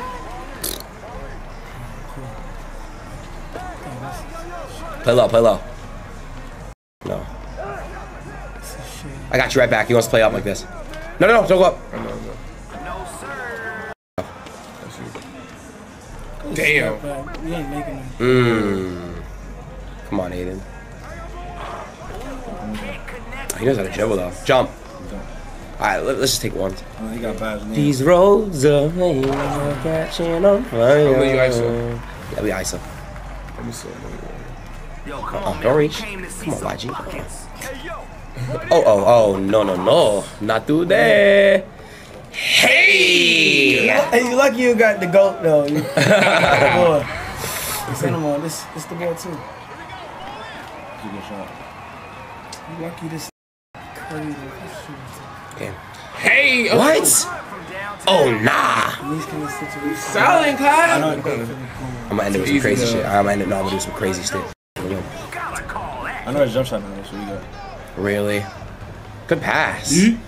Play low, play low. No. I got you right back. He wants to play up like this. No, no, no, don't go up. No, no, sir. Damn. Mm. Come on, Aiden. He knows how to dribble though. Jump. Alright, let's just take one. These roads are catching on fire. Yeah, we I S O. Oh, don't reach. Come on, Y G. Oh, oh, oh, no, no, no. Not today. Hey! You're lucky you got the goat, though. You got the board. This, this the ball, too. You're lucky this crazy. Damn. Hey! Okay. What? Oh, nah. Silent, Kyle. I'm going to end it with some crazy shit. I'm going to end it now with some crazy shit. I know it's jump shot now, so we got really? Good pass. Mm -hmm.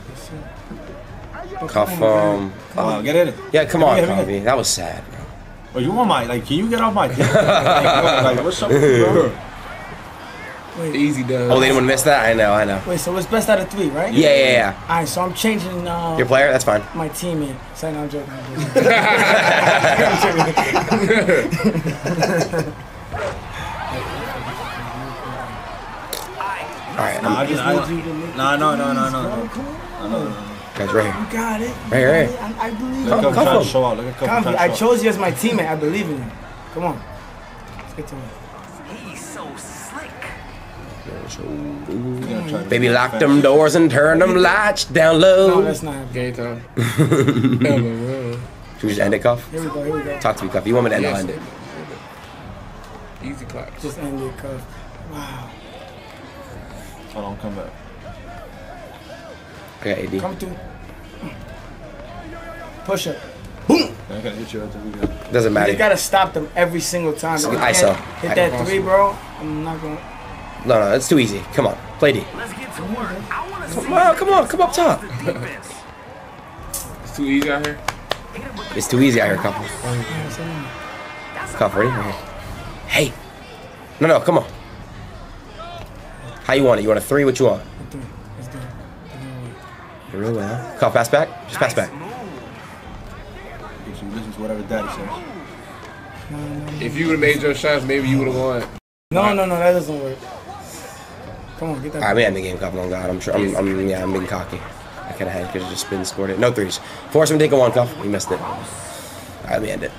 Cuff, um... Come on, get in it. Yeah, come on, Convi. That was sad, bro. Oh, you want my... Like, can you get off my... like, like, what's up, bro? Wait. Easy, done. Oh, they didn't miss that? I know, I know. Wait, so it's best out of three, right? Yeah, yeah, yeah. All right, so I'm changing... Um, Your player? That's fine. My teammate. Sorry, no, I'm joking. I'm joking. Alright, nah, I'm just nah, no, no, no, no, no. I know. Guys, right here. You got it. Right here, right here. I, I believe Look come, come show out. Look at Cuff. I chose you as my teammate. I believe in you. Come on. Let's get to him. He's so slick. Baby, lock them doors and turn them lights down low. No, that's not game time. Should we just end it, Cuff? Here we go, here we go. Talk to me, Cuff. You want me to end yes. it? Easy clap. Just end it, Cuff. Wow. Hold on, come back. I got A D. Come through. Push it. Boom! I gotta hit you right there. Doesn't matter. You gotta stop them every single time. So I S O. Hit I that console. three, bro. I'm not gonna. No, no, that's too easy. Come on, play D. Let's get to work. I wanna see. Come on, come on, come up top. It's too easy out here. It's too easy out here, Cuff. Cuff, ready? Hey. No, no, come on. How you want it? You want a three? What you want? A three. Let's do it. You're real well. Call pass back? Just pass nice back. Move. This is whatever daddy says. If you would have made your shots, maybe you would have won. No, no, no, that doesn't work. Come on, get that. Alright, we end the game, Cuff. Oh, God. I'm sure. I'm, I'm, yeah, I'm being cocky. I could have had could have just been scored it. No threes. Force him to take a one, Cuff. He missed it. Alright, we end it.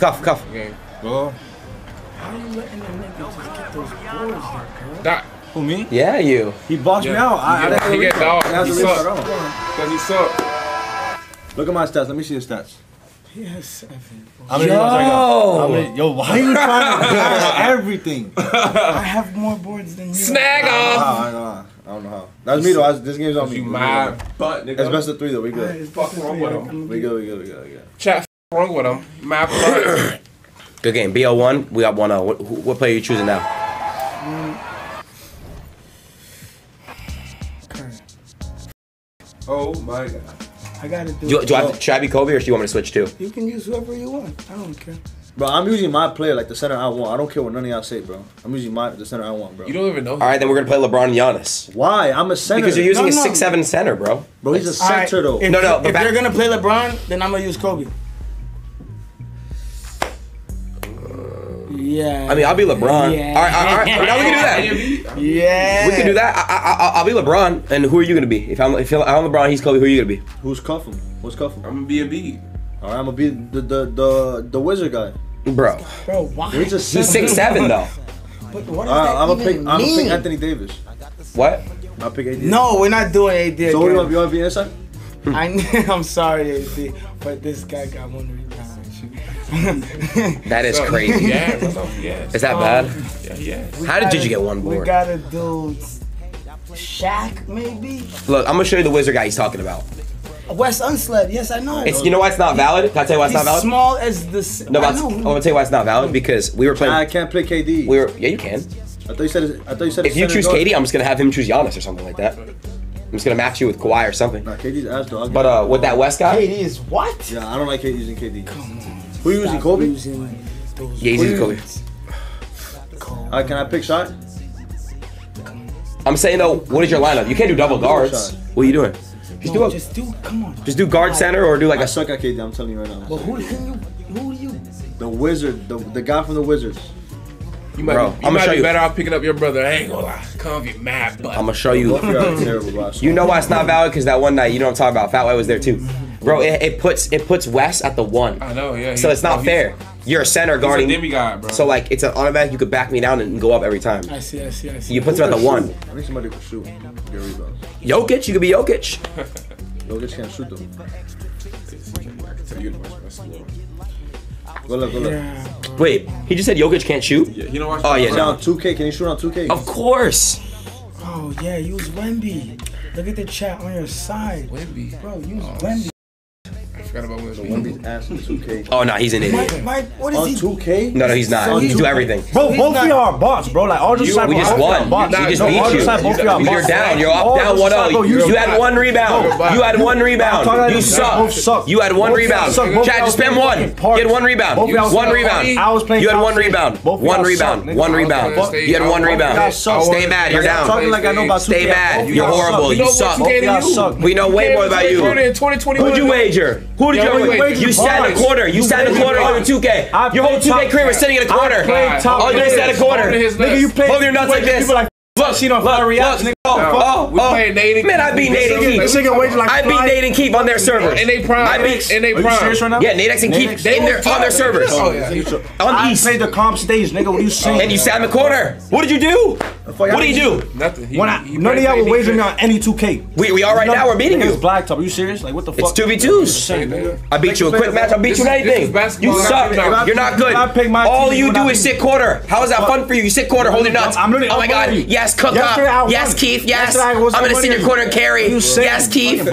Cuff, Cuff. Okay. Go. How are you letting the niggas get those boards, Doc. Who, me? Yeah, you. He boxed yeah. me out. I, yeah, I didn't he get out. That's he sucked. He sucked. Look at my stats. Let me see his stats. He has seven. How many yo! Ones I got? How many? Yo, why are you trying to blast everything? I have more boards than you. Snag off! I don't know how. I don't know how. That's me, though. I, this game's on me. You my butt, nigga. It's best of three, though. We good. Right, it's fuck wrong with him. We good, we good, we good, we good. Chat, wrong with him. My butt. Good game. B L one, we up one oh. What, what player are you choosing now? Oh my god. I gotta do, do it. Do I, should I be Kobe or do you want me to switch too? You can use whoever you want. I don't care. Bro, I'm using my player, like the center I want. I don't care what none of y'all say, bro. I'm using my the center I want, bro. You don't even know. All right, then we're gonna play LeBron and Giannis. Why? I'm a center. Because you're using no, no. a six seven center, bro. Bro, he's a center right. though. If, no, no. If back. You're gonna play LeBron, then I'm gonna use Kobe. Yeah. I mean, I'll be LeBron. Yeah. All right, all right, all right. Now we can do that. Yeah. We can do that. I, I, I'll be LeBron. And who are you gonna be? If I'm, if I'm LeBron, he's Kobe. Who are you gonna be? Who's cuffing? What's cuffing? I'm gonna be a Biggie. All right, I'm gonna be the the the, the wizard guy. Bro. Bro, why? He's six seven though. But what does uh, that I'm gonna pick. Mean? I'm gonna pick Anthony Davis. What? I'll pick A D. No, we're not doing A D. So what do you want to be inside? I I'm sorry, A D, but this guy got one rebound. That is so crazy. Yeah, yes. Is that um, bad? Yeah, yes. How did, gotta, did you get one board? We got a dude, Shaq maybe. Look, I'm gonna show you the wizard guy he's talking about. Wes Unseld. Yes, I know. It's, you know why it's not valid? Can I tell you why it's not valid? Small as this. No, I'm gonna tell you why it's not valid because we were playing. I can't play K D. We were. Yeah, you can. I thought you said. I thought you said. If you choose K D, I'm just gonna have him choose Giannis or something like that. I'm just gonna match you with Kawhi or something. Nah, K D's ass dog. But uh, with that West guy. K D is what? Yeah, I don't like K D using K D. Come on. Who you using, Kobe? Yeah, he's using Kobe. Alright, can I pick shot? I'm saying though, what is your lineup? You can't do double guards. What are you doing? Just, no, do a, just do, come on. Just do guard center or do like I a suck at K D. I'm telling you right now. Well, who can you? Who are you? The wizard, the the guy from the Wizards. You might, bro, be, you I'm might show be you. better off picking up your brother. I ain't gonna lie. Come be mad, but I'm gonna show you. You know why it's not valid? Because that one night, you know what I'm talking about. Fat White was there too, bro. It, it puts it puts Wes at the one. I know, yeah. So it's not oh, fair. You're a center guarding. He's a demigod, bro. So like, it's an automatic. You could back me down and go up every time. I see, I see, I see. You put him at the one. Shoot? I think somebody could shoot. Jokic, you could be Jokic. Jokic can't shoot though. Go look, go look. Wait, he just said Jokic can't shoot? Yeah, he don't watch. Oh yeah, no. two K, can he shoot on two K? Of course. Oh yeah, use Wemby. Look at the chat on your side. Wemby, bro, use oh, Wemby. Forgot about Wemby. So Wemby's ass in two K. Oh no, he's an idiot. Mike, what is on he? two K? No, no, he's not. So he's do everything. Bro, so both of y'all are bots, bro. Like all just like we just won. We just no, beat you. You're down. You're, down. You're up. Down one oh. You, you had one rebound. Bro, you had one rebound. You suck. You had one rebound. Chad, just spam one. You had one rebound. One rebound. You had one rebound. One rebound. One rebound. You had one rebound. Stay mad. You're down. Stay mad. You're horrible. You suck. We know way more about you. Who'd you wager? Who did yeah, you wait, You sat in a quarter. You sat in a quarter over two K. I your whole two K career was sitting in a quarter. All you did sat in a quarter. Nigga, you played. Hold your nuts like this. Like, look, she don't fly reaction. Look, look, look, oh, oh, oh. Nade, man, I beat Nade and Keith. I beat Nade and Keith on their servers. And they prime. I beat. And they prime. Are you serious right now? Yeah, Nade X and Keith. They on their servers. I played the comp stage, nigga. What you saying? And you sat in the corner. What did you do? What do you do? Nothing. He, when I, he none of y'all were wagering on any two K. We, we all right none, now. We're beating you. It's blacktop. Are you serious? Like what the fuck? It's two v twos. I beat you a quick match. I beat this, you in anything. You suck. I, You're not good. All you do is sit quarter. How is that fun for you? You sit quarter, hold your nuts. I'm literally, oh my God. Yes, cook up. Yes, Keith. Yes. I'm gonna sit your quarter and carry. Yes, Keith.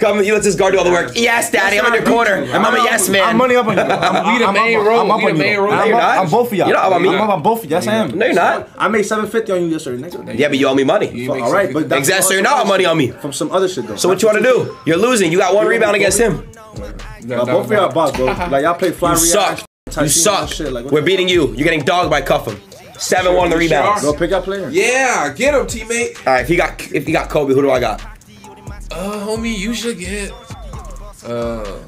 Come, he lets his guard do all the work. Yes, daddy, I'm in your corner. I'm, I'm, I'm a yes man. I'm money up on you. I'm the main role. I'm up on you. I'm both of y'all. You're not up on me. I'm up on both of you. Yes, I am. No, you're not. I made seven fifty on you yesterday. Yeah, but you owe me money. All right, but that's exactly. You're not money on me. From some other shit though. So what you want to do? You're losing. You got one rebound against him. Both of y'all boss, bro. Like y'all play fly reaction. You suck. You suck. We're beating you. You're getting dogged by Cuffham. Seven one the rebound. Go pick up player. Yeah, get him, teammate. All right, if you got if you got Kobe, who do I got? Uh, homie, you should get. Uh,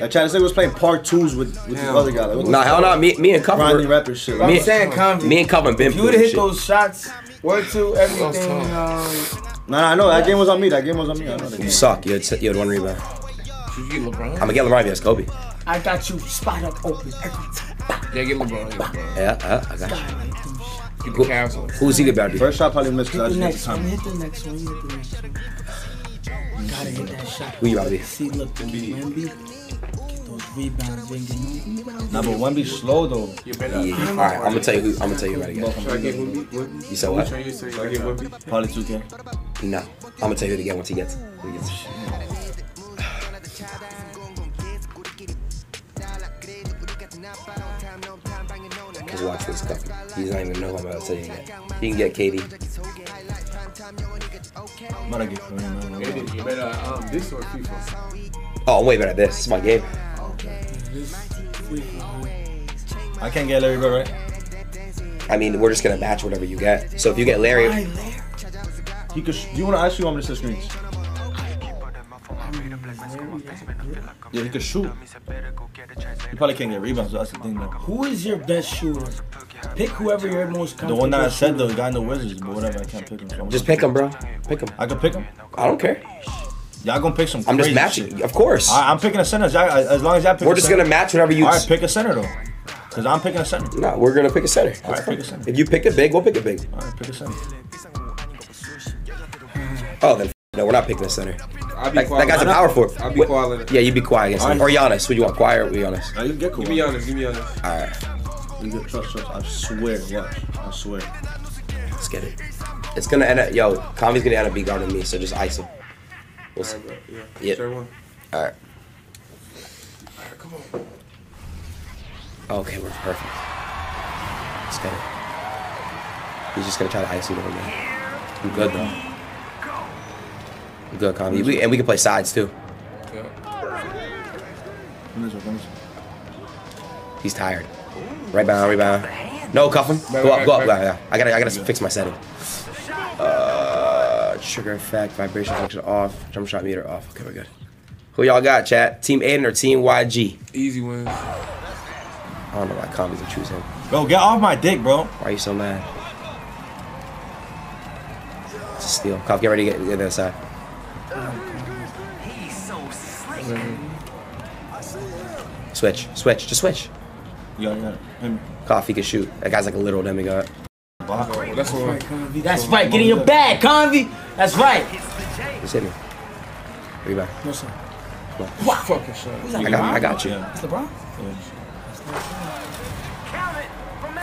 I tried to say was playing part twos with, with this other guy. Like, nah, hell no. Nah, me, me and Cuffman. Rapper shit. Like, me, saying, me and Cuffman been. If you would have hit shit. those shots, one, two, everything. Uh, nah, I know that game was on me. That game was on me. I know that you game. suck. You had, you had one rebound. Should you get LeBron? I'm gonna get LeBron. Yes, Kobe. I got you spot up open every time. Yeah, get LeBron. Get LeBron. Yeah, uh, I got you. Get the Cavs on. Who's he about to do? First shot probably missed. Hit the next one. Hit the next one. Hit the next one. You gotta hit that shot. Who you gotta be? See, look, Wemby. Get those rebounds, Wemby. Nah, but Wemby slow though. Yeah. yeah. All right, I'm gonna tell you. Who, I'm gonna tell you right again. Should I get Wemby? You said what? Should I get Wemby? Probably two K. No, I'm gonna tell you it again once he gets. He gets. to watch this couple. He doesn't even know who I'm about to tell you yet. He can get Katie. I'm about to get Katie. You better um, this or FIFA? Oh, I'm way better at this. It's my game. Okay. I can't get Larry Bird, right? I mean, we're just gonna match whatever you get. So if you get Larry, Larry? He could. Do you want to actually want me to set screens? Yeah, he can shoot. You probably can't get rebounds, so that's the thing, though. Who is your best shooter? Pick whoever you're most comfortable. The one that I said, though, got in the Wizards, but whatever, I can't pick him. So just pick him, bro. Pick him. I can pick him? I don't care. Y'all gonna pick some crazy I'm just matching, shit. Of course. I, I'm picking a center. As long as y'all pick We're a just center. Gonna match whatever you... All right, pick a center, though. Because I'm picking a center. No, we're gonna pick a center. All right, pick a center. If you pick a big, we'll pick a big. All right, pick a center. Oh, then no, we're not picking a center. I'll be that, quiet. That guy's a power forward. I'll be what, quiet. Yeah, you be quiet against him. Or Giannis. Would you want quiet or Giannis? No, you get cool. Give me Giannis. Give me Giannis. All right. You get, trust, trust. I swear. Watch. I swear. Let's get it. It's going to end up. Yo, Kami's going to end up being guarding me, so just ice him. We'll see. All right, bro. Yeah. Yep. Sure one. All right. All right, come on. Okay, we're perfect. Let's get it. He's just going to try to ice him over there. I'm good, though. Good comedy. We, and we can play sides too. He's tired. Right bound, right bound. No, cuff him. Go up, go up. Yeah, I gotta, I gotta fix my setting. Uh, trigger effect, vibration function off, jump shot meter off. Okay, we're good. Who y'all got, chat? Team Adin or Team Y G? Easy wins. I don't know why comedies are choosing. Bro, get off my dick, bro. Why are you so mad? It's a steal. Cuff, get ready to get, get the other side. Switch, switch, just switch. Yeah, yeah. Coffee can shoot. That guy's like a literal demigod. That's right, that's right. That's right. Get in your bag, Convy. That's right. Just hit me. Rebound. No, sir. Wow. Fucking shot. I got, I got you. That's LeBron? Yeah.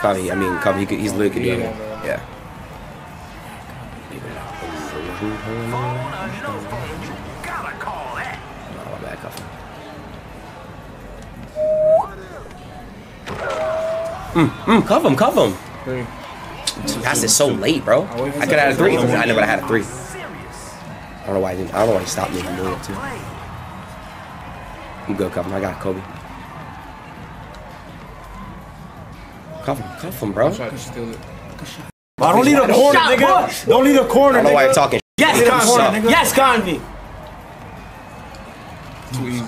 Convy, I mean, Convy, he he's literally doing it. Yeah. Nah, my bad, Coffee. Mm, mm, cover him, cover him. Three. Dude, that's just so late, bro. I, I could have had a three. I never had a three. I don't know why I didn't. I don't know why he stopped me from doing it, too. I'm good, cover him. I got Kobe. Cover him, cover him, bro. I don't need a corner, nigga. Don't need a corner, nigga. I don't know why you're talking. Yes, Convy. Yes, Convy.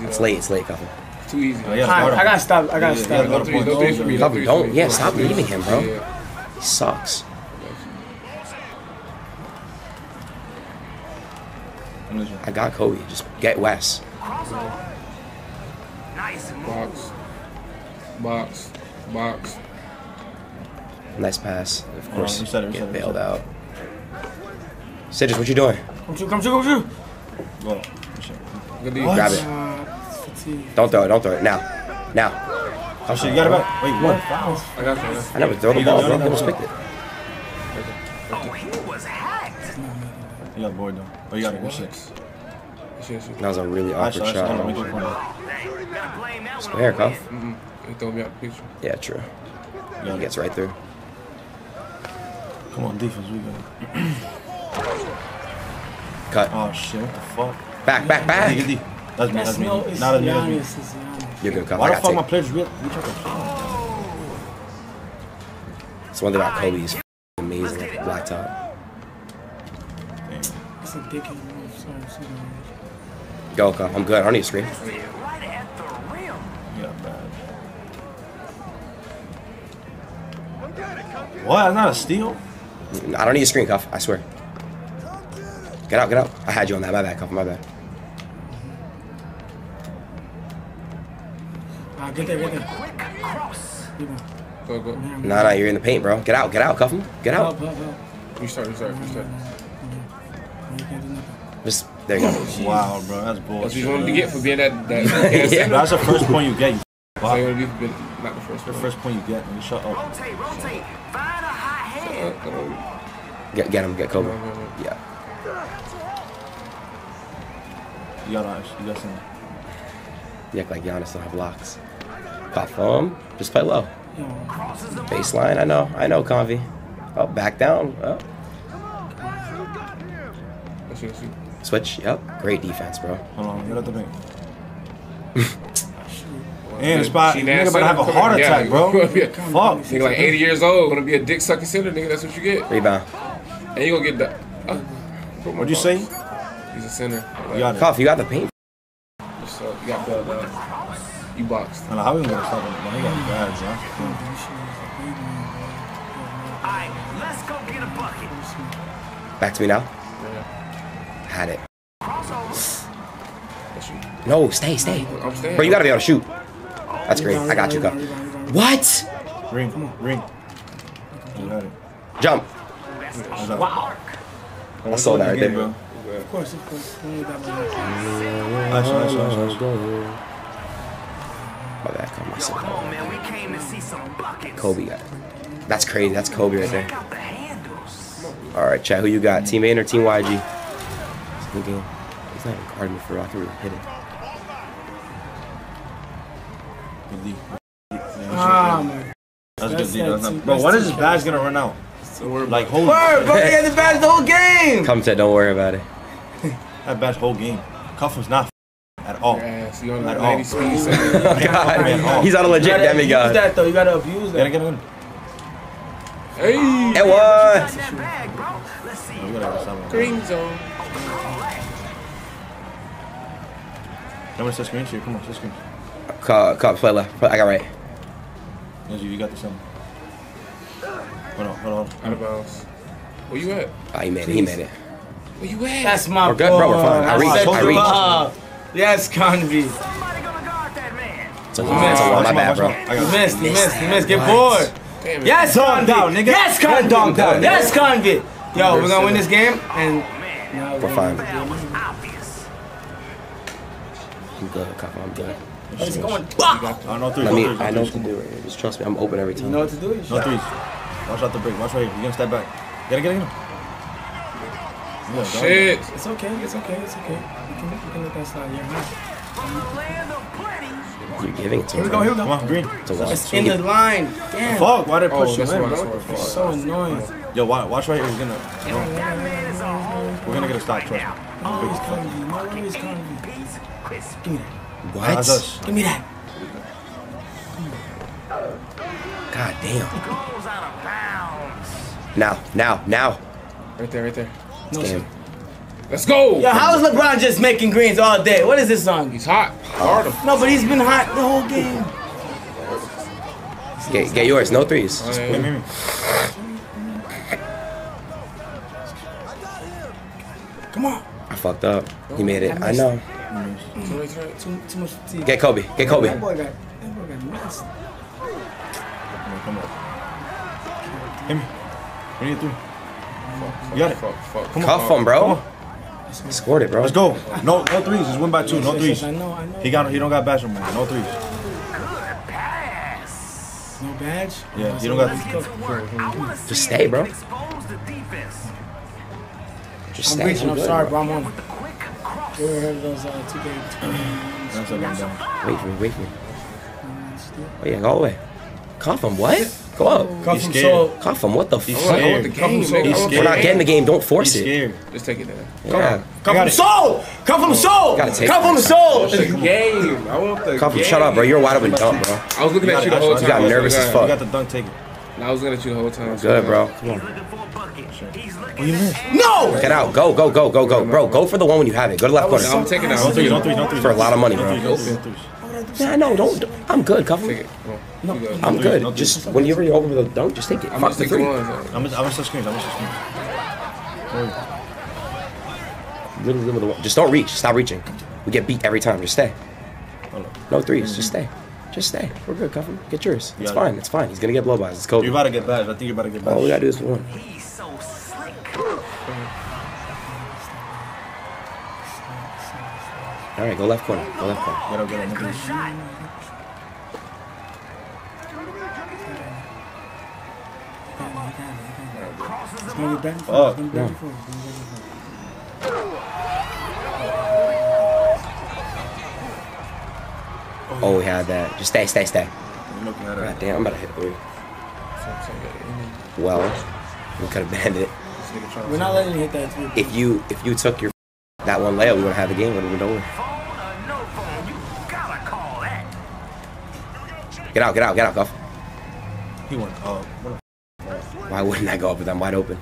It's late, it's late, cover him. Too easy. Oh, yeah, I, I gotta stop. I gotta yeah, stop. Go three, go three, three, don't, don't. Yeah, stop leaving him, bro. Yeah. He sucks. I got Kobe. Just get Wes. Nice box, box, box. Nice pass. Of course, oh, set, get set, bailed set. out. Sidges, what you doing? Come through, come through, come through. Grab it. Don't throw it, don't throw it. Now. Now. Oh shit, you got it back. Wait, one. I got you. I never throw the ball, bro. I just picked it. Oh, he was hacked. You got bored, though. Oh, you got it. Six. That was a really awkward shot. Square, Cuff. Yeah, true. He gets right through. Come on, defense. We got it. Cut. Oh shit, what the fuck? Back, back, back. That's me, that's me. No, not me, not me. You're good, Kyle. Why the fuck my players real? It's one thing about Kobe. He's amazing at the black top. That's a dickhead move. Go, Kyle. I'm good. I don't need a screen. Right at the rim. Yeah, bad. What? That's not a steal? I don't need a screen, Cuff. I swear. Get out, get out. I had you on that. My bad, Cuff. My bad. Get there, get there. Go, go. Nah, nah, you're in the paint, bro. Get out, get out, cuff him. Get out. You start, you start, you start. Just, there you go. Wow, bro, that's bullshit. That's what you wanted to get for being that... that yeah. That's the first point you get, you so you want to be not the first point. The first point you get, man. Shut up. Rotate, rotate. Find a hot hand. Get, get him, get Kobe. Yeah. You got eyes, you got something. You act like Giannis don't have blocks. Platform, just play low. Baseline, I know, I know, Convy. Oh, back down. Oh. Switch. Yep. Great defense, bro. Hold on. Get out the bank. And the spot. Nigga about to have a heart yeah. attack, bro. Fuck. Nigga like eighty years old, gonna be a dick sucking center, nigga. That's what you get. Rebound. And you gonna get that. Uh, What'd you say? He's a center. You got Cough. You got the paint. So you got the. Uh, you boxed. I don't know how we gonna talk about that. He got bad, John. All right, let's go get a bucket. Back to me now. Had it. No, stay, stay. I'm staying. Bro, you gotta be able to shoot. That's great. I got you, go. What? Ring, come on, ring. You got it. Jump. Wow. I saw that right there, bro. Of course, of course. My bad, call myself. Come on, man. We came to see some buckets. Kobe got it. That's crazy. That's Kobe right there. All right, chat. Who you got? Team Aiden or Team Y G? Game. He's not even guarding me for real. I can really hit it. Ah, man. That's good D. That's not... Bro, when is this badge gonna run out? So we're like, holy. Word, bro, they had the badge the whole game. Come to, don't worry about it. That badge whole game. Cuffham's not at all. Yes, you at all. God, he's not a legit demigod. You gotta abuse that though. You gotta abuse that. Gotta get him. Hey, it was. Green zone. I'm gonna set screen to you. Come on, set screen. Cop, cop, play left. I got right. You got this one. Hold on, hold on. Out of bounds. Where you at? Oh, he made it. He made it. Where you at? That's my we're good, bro. We're fine. I reached. I reached. Yes, Convy. Somebody gonna guard that man. It's a one. It's a one. My bad, bro. You missed. You missed. You missed. Get bored. Yes, Convy. Nigga. Yes, Convy. Yes, Convy. Yo, we're gonna win this game, and we're fine. I'm good, Kappa, I'm good. It's going back. I know three. I mean, I know what to do right here. Just trust me, I'm open every time. You know what to do? No threes. Watch out the break. Watch right here. You're gonna step back. Gotta get in. Yeah, shit. Dog. It's okay. It's okay. It's okay. You can, you can let that slide. Yeah. You're giving it to me. Here we go. Here we go. Come on, green. It's in the line. Damn. Fuck. Why did I push you in, bro? It's so annoying. Yo, watch right here. We're gonna. We're gonna get a stop. Trust me. Oh, he's coming. No way he's coming. Chris, give me that. What? Give me that. God damn. Now, now, now. Right there, right there. No damn. Let's go. Yo, how is LeBron just making greens all day? What is this song? He's hot. Hard. No, but he's been hot the whole game. Get, get yours. No threes. Just play. Come on. I fucked up. He made it. I know. Get Kobe. Get Kobe. That boy got, that boy got messed. Come on. Hit me. We need three. You got it. Fuck, fuck, fuck. Cuff him, bro. He scored it, bro. Let's go. No, no threes. Just win by two. No threes. I know, I know. He got. He don't got badge no more. No threes. Good pass. No badge. Yeah. He don't got. Just stay, bro. Just stay. I'm reaching. I'm sorry, bro. I'm on. We were heard those uh, two games. Wait for me, wait for me. Oh yeah, go away. Cuff him, what? Go up. Cuff him, so. Cuff him, what the fuck? We're not getting the game, don't force it. Just take it there. Yeah. Cuff him, soul! Cuff him, soul! Cuff him, soul! It's the game. I want the Cuff him, shut up, bro. You're wide open dumb, bro. I was looking at you the whole time. You got nervous as fuck. You got the dunk taken. I was looking at you the whole time. Good, bro. Come on. No! Get out. Go, go, go, go, go. Bro, go for the one when you have it. Go to left corner. I'm taking that. No threes, no threes, no threes. For a lot of money, bro. Nah, no, don't. I'm good. Cuff him. No, I'm good. Just whenever you're over the dunk, just take it. Fuck the three. I'm going to set screens. I'm going to set screens. Literally, literally, literally. Just don't reach. Stop reaching. We get beat every time. Just stay. No threes. Just stay. Just stay. We're good, Cuff him. Get yours. It's fine. It's fine. He's going to get blow-bys. It's cold. You're about to get bad. I think you're about to get bad. All we got to do is one. All right, go left corner. Go left corner. Get up, get up. Oh, no. Oh, we had that. Just stay, stay, stay. smoking that out. God damn, I'm about to hit three. Well, we could have banned it. We're not letting you hit that three. If you if you took your that one layup, we wouldn't have the game. Would have been over. Get out! Get out! Get out! Cuff. He went up. What the f. Why wouldn't I go up with them wide open?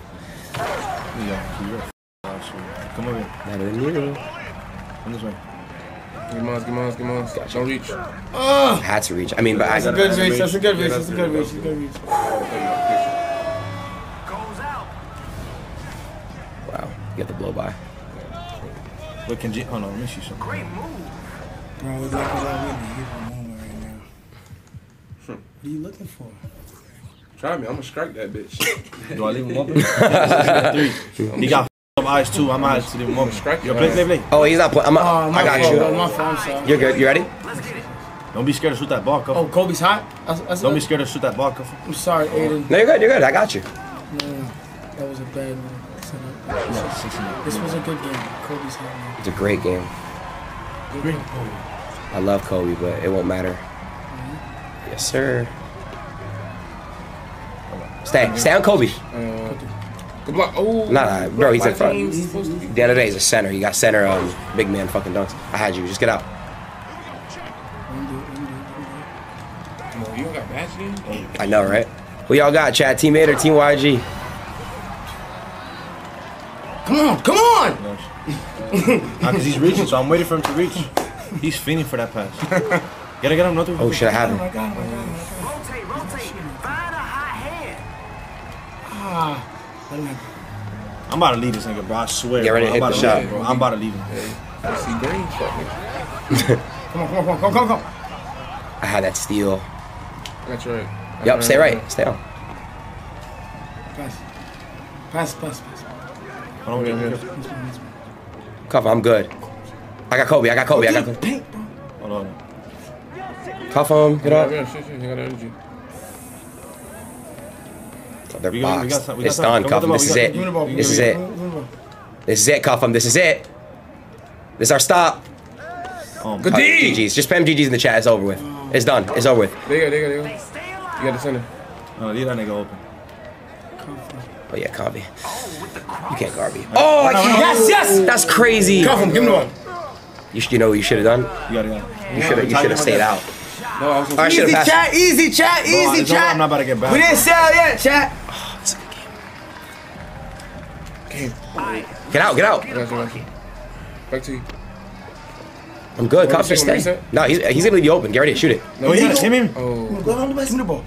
Yeah, come over here. Better than you. Come this way. Give us, give us, give us. Gotcha. Don't reach. Oh! Had to reach. I mean, but that's I. That's a good reach. That's a good reach. That's a good reach. That's a good reach. Wow. You got the blow by. Look, can J. Oh no, let me see something. Great move. Bro, what's up? What's up with me? What are you looking for? Try me. I'm gonna strike that bitch. Do I leave him open? Three. He got f***ing eyes too. I'm eyes to leave him open. Strike. Yo, play, play, play. Oh, he's not playing. I'm. Uh, I got phone, you. Bro, my phone, sorry. You're good. You ready? Let's get it. Don't be scared to shoot that ball, Cuff. Oh, Kobe's hot. That's, that's Don't good. be scared to shoot that ball, Cuff. I'm sorry, Aiden. No, you're good. You're good. I got you. Man, that was a bad one. No, this was a good game. Kobe's hot. Man. It's a great game. Great. I love Kobe, but it won't matter. Yes, sir. Stay. Stay on Kobe. Uh, good block. Oh. Nah, nah, bro, he's in front. The other day, he's a center. You got center, um, big man fucking dunks. I had you. Just get out. You got match. I know, right? Who y'all got, chat? Teammate or Team Y G? Come on, come on! Because he's reaching, so I'm waiting for him to reach. He's fiending for that pass. Gotta get him, nothing. Oh shit, I have him. Oh my God, my God. Rotate, rotate, find a hot hand. Ah, I'm about to leave this nigga, bro. I swear. Get ready to hit the shot, bro. I'm about to leave him. Come on, come on, come on, come on, come on. I had that steal. That's right. Yep, stay right, stay on. Pass, pass, pass, pass. Hold on, Cuff, I'm good. I got Kobe. I got Kobe. I got Kobe. Hold on. Cuff him, get up. Yeah, shit, shit. You got energy. Oh, they're we boxed. Got, we got some, we it's done, Cuff him. This is it. This is it. This is it, Cuff him. This is it. This is our stop. Oh, good D. G Gs. Just spam G Gs in the chat. It's over with. It's done. It's over with. There you go, there you go, there you go. You got the center. No, leave that nigga open. Oh, yeah, Garvey. You can't Garvey. Oh, I can't. Yes, yes. That's crazy. Cuff him. Give him the one. You, you know what you should have done? You got it. You should have stayed out. No, I was gonna easy chat, passed. easy chat, easy no, chat. Right, I'm not about to get back. We didn't sell yet, chat. Oh, it's a good game. Game. Oh. Get out, get out. Back to you. I'm good. Cops are staying. No, he's he's gonna leave you open. Get ready to shoot it. No, he hit him. Oh.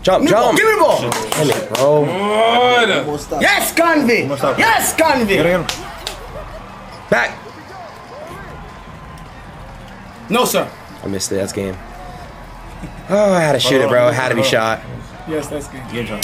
Jump, jump. jump. Give me the ball. Give me the ball. Good. Yes, Convict. Yes, Convict. Back. No, sir. I missed it. That's game. Oh, I had to shoot oh, it, bro. It had to be shot. Yes, that's good. Game, yeah.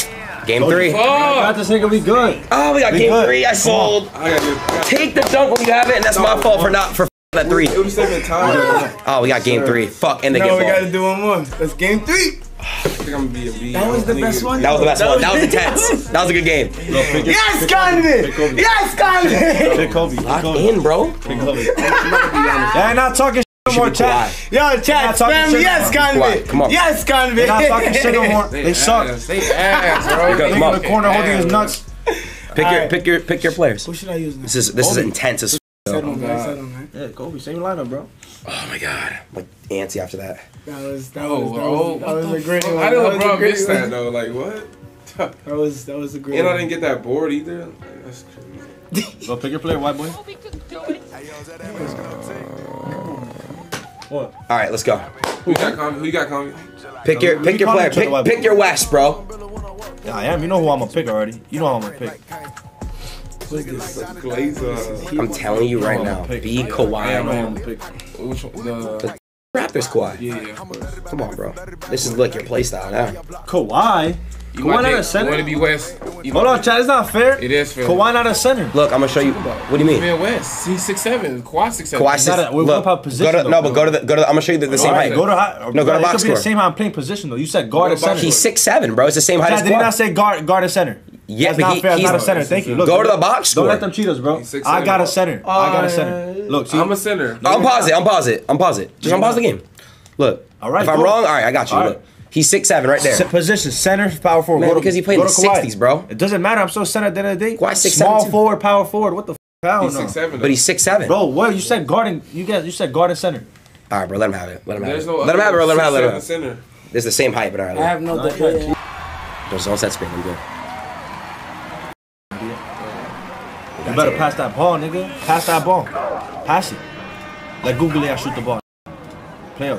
game three. Oh, got this nigga. We good. Oh, we got we game good. three. I sold. Oh, take the dunk when you have it, and that's no, my fault for not for that three. It was taking time. Oh, we got game sure. three. Fuck, and the no, game. No, we got to do one more. That's game three. I think I'm gonna be a B. That was the best one. That was the best one. That was intense. That was a good game. Yes, Convict. Yes, Convict. Pick Kobe. Lock in, bro. Pick Kobe. I'm not talking. Yo, chat, spam yes, Convict. Come on. Yes, Convict. They're not talking shit no more. They suck. They ass, bro. They in the corner holding his nuts. Pick your, pick your, pick your players. Who should I use? This is, this is intense as fuck. Yeah, Kobe, same lineup, bro. Oh my God, I'm like antsy after that. That was, that was, that was a great one. I didn't LeBron miss that though. Like what? That was, that was a great. And I didn't get that board either. That's crazy. Go pick your player, white boy. What? All right, let's go. Who you got, Convict? Who you got, Convict? Pick your, pick your player. Pick, pick your West, bro. Yeah, I am. You know who I'm gonna pick already. You know who I'm gonna pick. Who's this? Glazer. I'm telling you right now, be Kawhi. The Raptors Kawhi. Yeah. Come on, bro. This is like your play style now. Kawhi. You Kawhi not a center. You want to be West. You Hold on, Chad. It's not fair. It is fair. Kawhi not a center. Look, I'm gonna show you. What do you mean? Man, West. He's six seven. Kawhi six seven. Kawhi six. Look, look go to, though, no, but go to the go to. The, I'm gonna show you the, the same right, height. Go to high, no, go to box score. The same height playing position though. You said guard and center. He's six seven, bro. It's the same height. Chad, as did he not say guard guard and center? Yeah, That's but not he, fair. He's not a center. Thank you. Look, go to the box score. Don't let them cheat us, bro. Six, I got a center. I got a center. Look, see? I'm a center. I'm pause it. I'm pause it. I'm pause it. Just unpause the game. Look. All right. If I'm wrong, all right, I got you. Look. He's six seven right there. Position, center, power forward. Man, go to, because he played in the sixties, bro. It doesn't matter. I'm so center at the end of the day. Why six seven? Small forward, power forward. What the f***? I don't know. six seven, but he's six seven. Bro, what? You said guarding. You guys, you said guarding center. All right, bro. Let him have it. Let him have it. Let him have it, bro. Let him have it. Let him have it. It's the same height, but all right. I have no defense. There's no set spin. I'm good. You better pass that ball, nigga. Pass that ball. Pass it. Like Googly, I shoot the ball. Play up.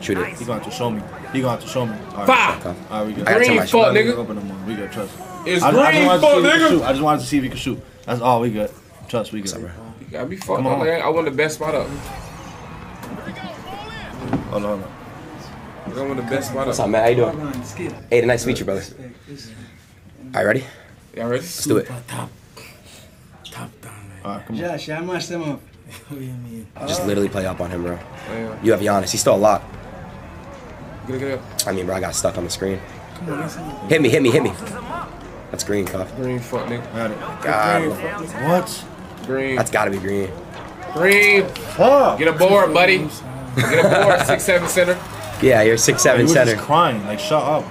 Shoot it. He gonna have to show me. He gonna have to show me. All right. Five. All right, we good. Green fuck, nigga. We good. Trust. It's I, green I fuck, nigga. I just wanted to see if he could shoot. That's all. We good. Trust. We good. What's up, bro? You gotta be fucked. Like, I want the best spot up. Hold on, hold on. I want the best spot up. What's up, man? How you doing? Hey, nice to meet you, brother. All right, ready? Y'all ready? Let's do it. Top, top down, man. All right, come on. Josh, I matched him up. Just literally play up on him, bro. You have Giannis. He's still a lot. I mean, bro, I got stuck on the screen. Come on, hit me, hit me, hit me. That's green, cuff. Green, fuck, nigga. Got it. God. Green, what? Green. That's gotta be green. Green. Fuck. Get a board, buddy. Get a board. six seven center. Yeah, you're six seven you center. You're just crying. Like, shut up.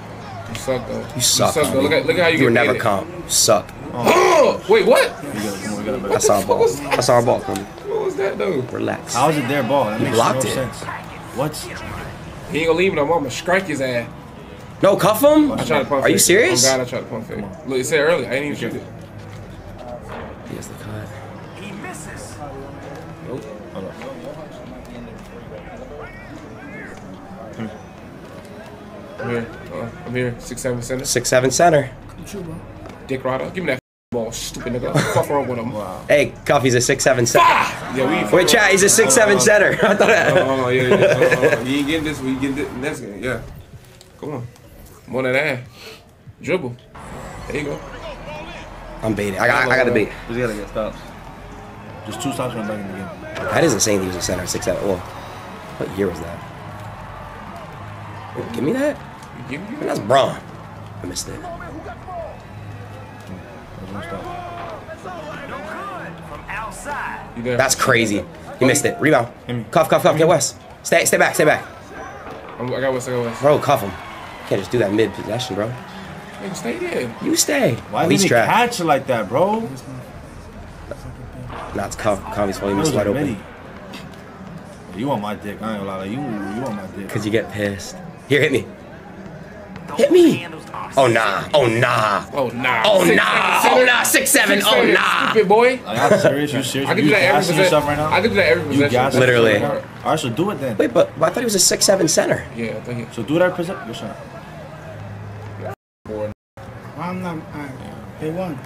You suck, though. You suck. You suck though. Look at, look at how you. You were never comp. You suck. Oh. Wait, what? I saw a ball. I saw a ball coming. What was that, though? Relax. How is it their ball? That you blocked no it. Sense. What? He ain't gonna leave no more. I'm gonna strike his ass. No, cuff him? I tried to pump Are fake. You serious? Oh, God, I tried to pump fake. Look, you said earlier. I didn't even shoot it. He has the cut. He misses. Nope. Hold on. I'm here. Uh, I'm here. six seven center. six seven center. Come true, bro. Dick Rodder. Give me that ball, stupid nigga. Fuck wrong with him. Wow. Hey, cuff, he's a six seven center. Yeah, we Wait, chat, he's a six seven center. I thought that. Oh, yeah, yeah. Oh, oh. You ain't getting this one, you get this next game. Yeah. Come on. More than that. Dribble. There you go. I'm baiting. I got, I got to bait. Just got to get stops. Just two stops when I'm back in the game. That is insane. He was a center, six seven. Well, what year was that? Wait, give me that? Give me that? That's Braun. I missed it. That's crazy. He missed it. Rebound. Cuff, cuff, cuff. Get West. Stay, stay back, stay back. I got West, I got West. Bro, cuff him. Can't just do that mid possession, bro. Hey, stay there. You stay. Why did he catch it like that, bro? Nah, it's cuff. Cuff's fault. He missed wide open. You want my dick? I ain't gonna lie. You, you want my dick? Cause you get pissed. Here, hit me. Hit me. Oh nah, oh nah, oh nah, oh nah, oh nah, six seven, oh nah. Stupid boy. Are you serious? You serious? I can do that every possession. I can do that every possession. Literally. All right, so do it then. Wait, but I thought he was a six seven center. Yeah, I think he. So do it every possession. Good shot. I'm not. They won. I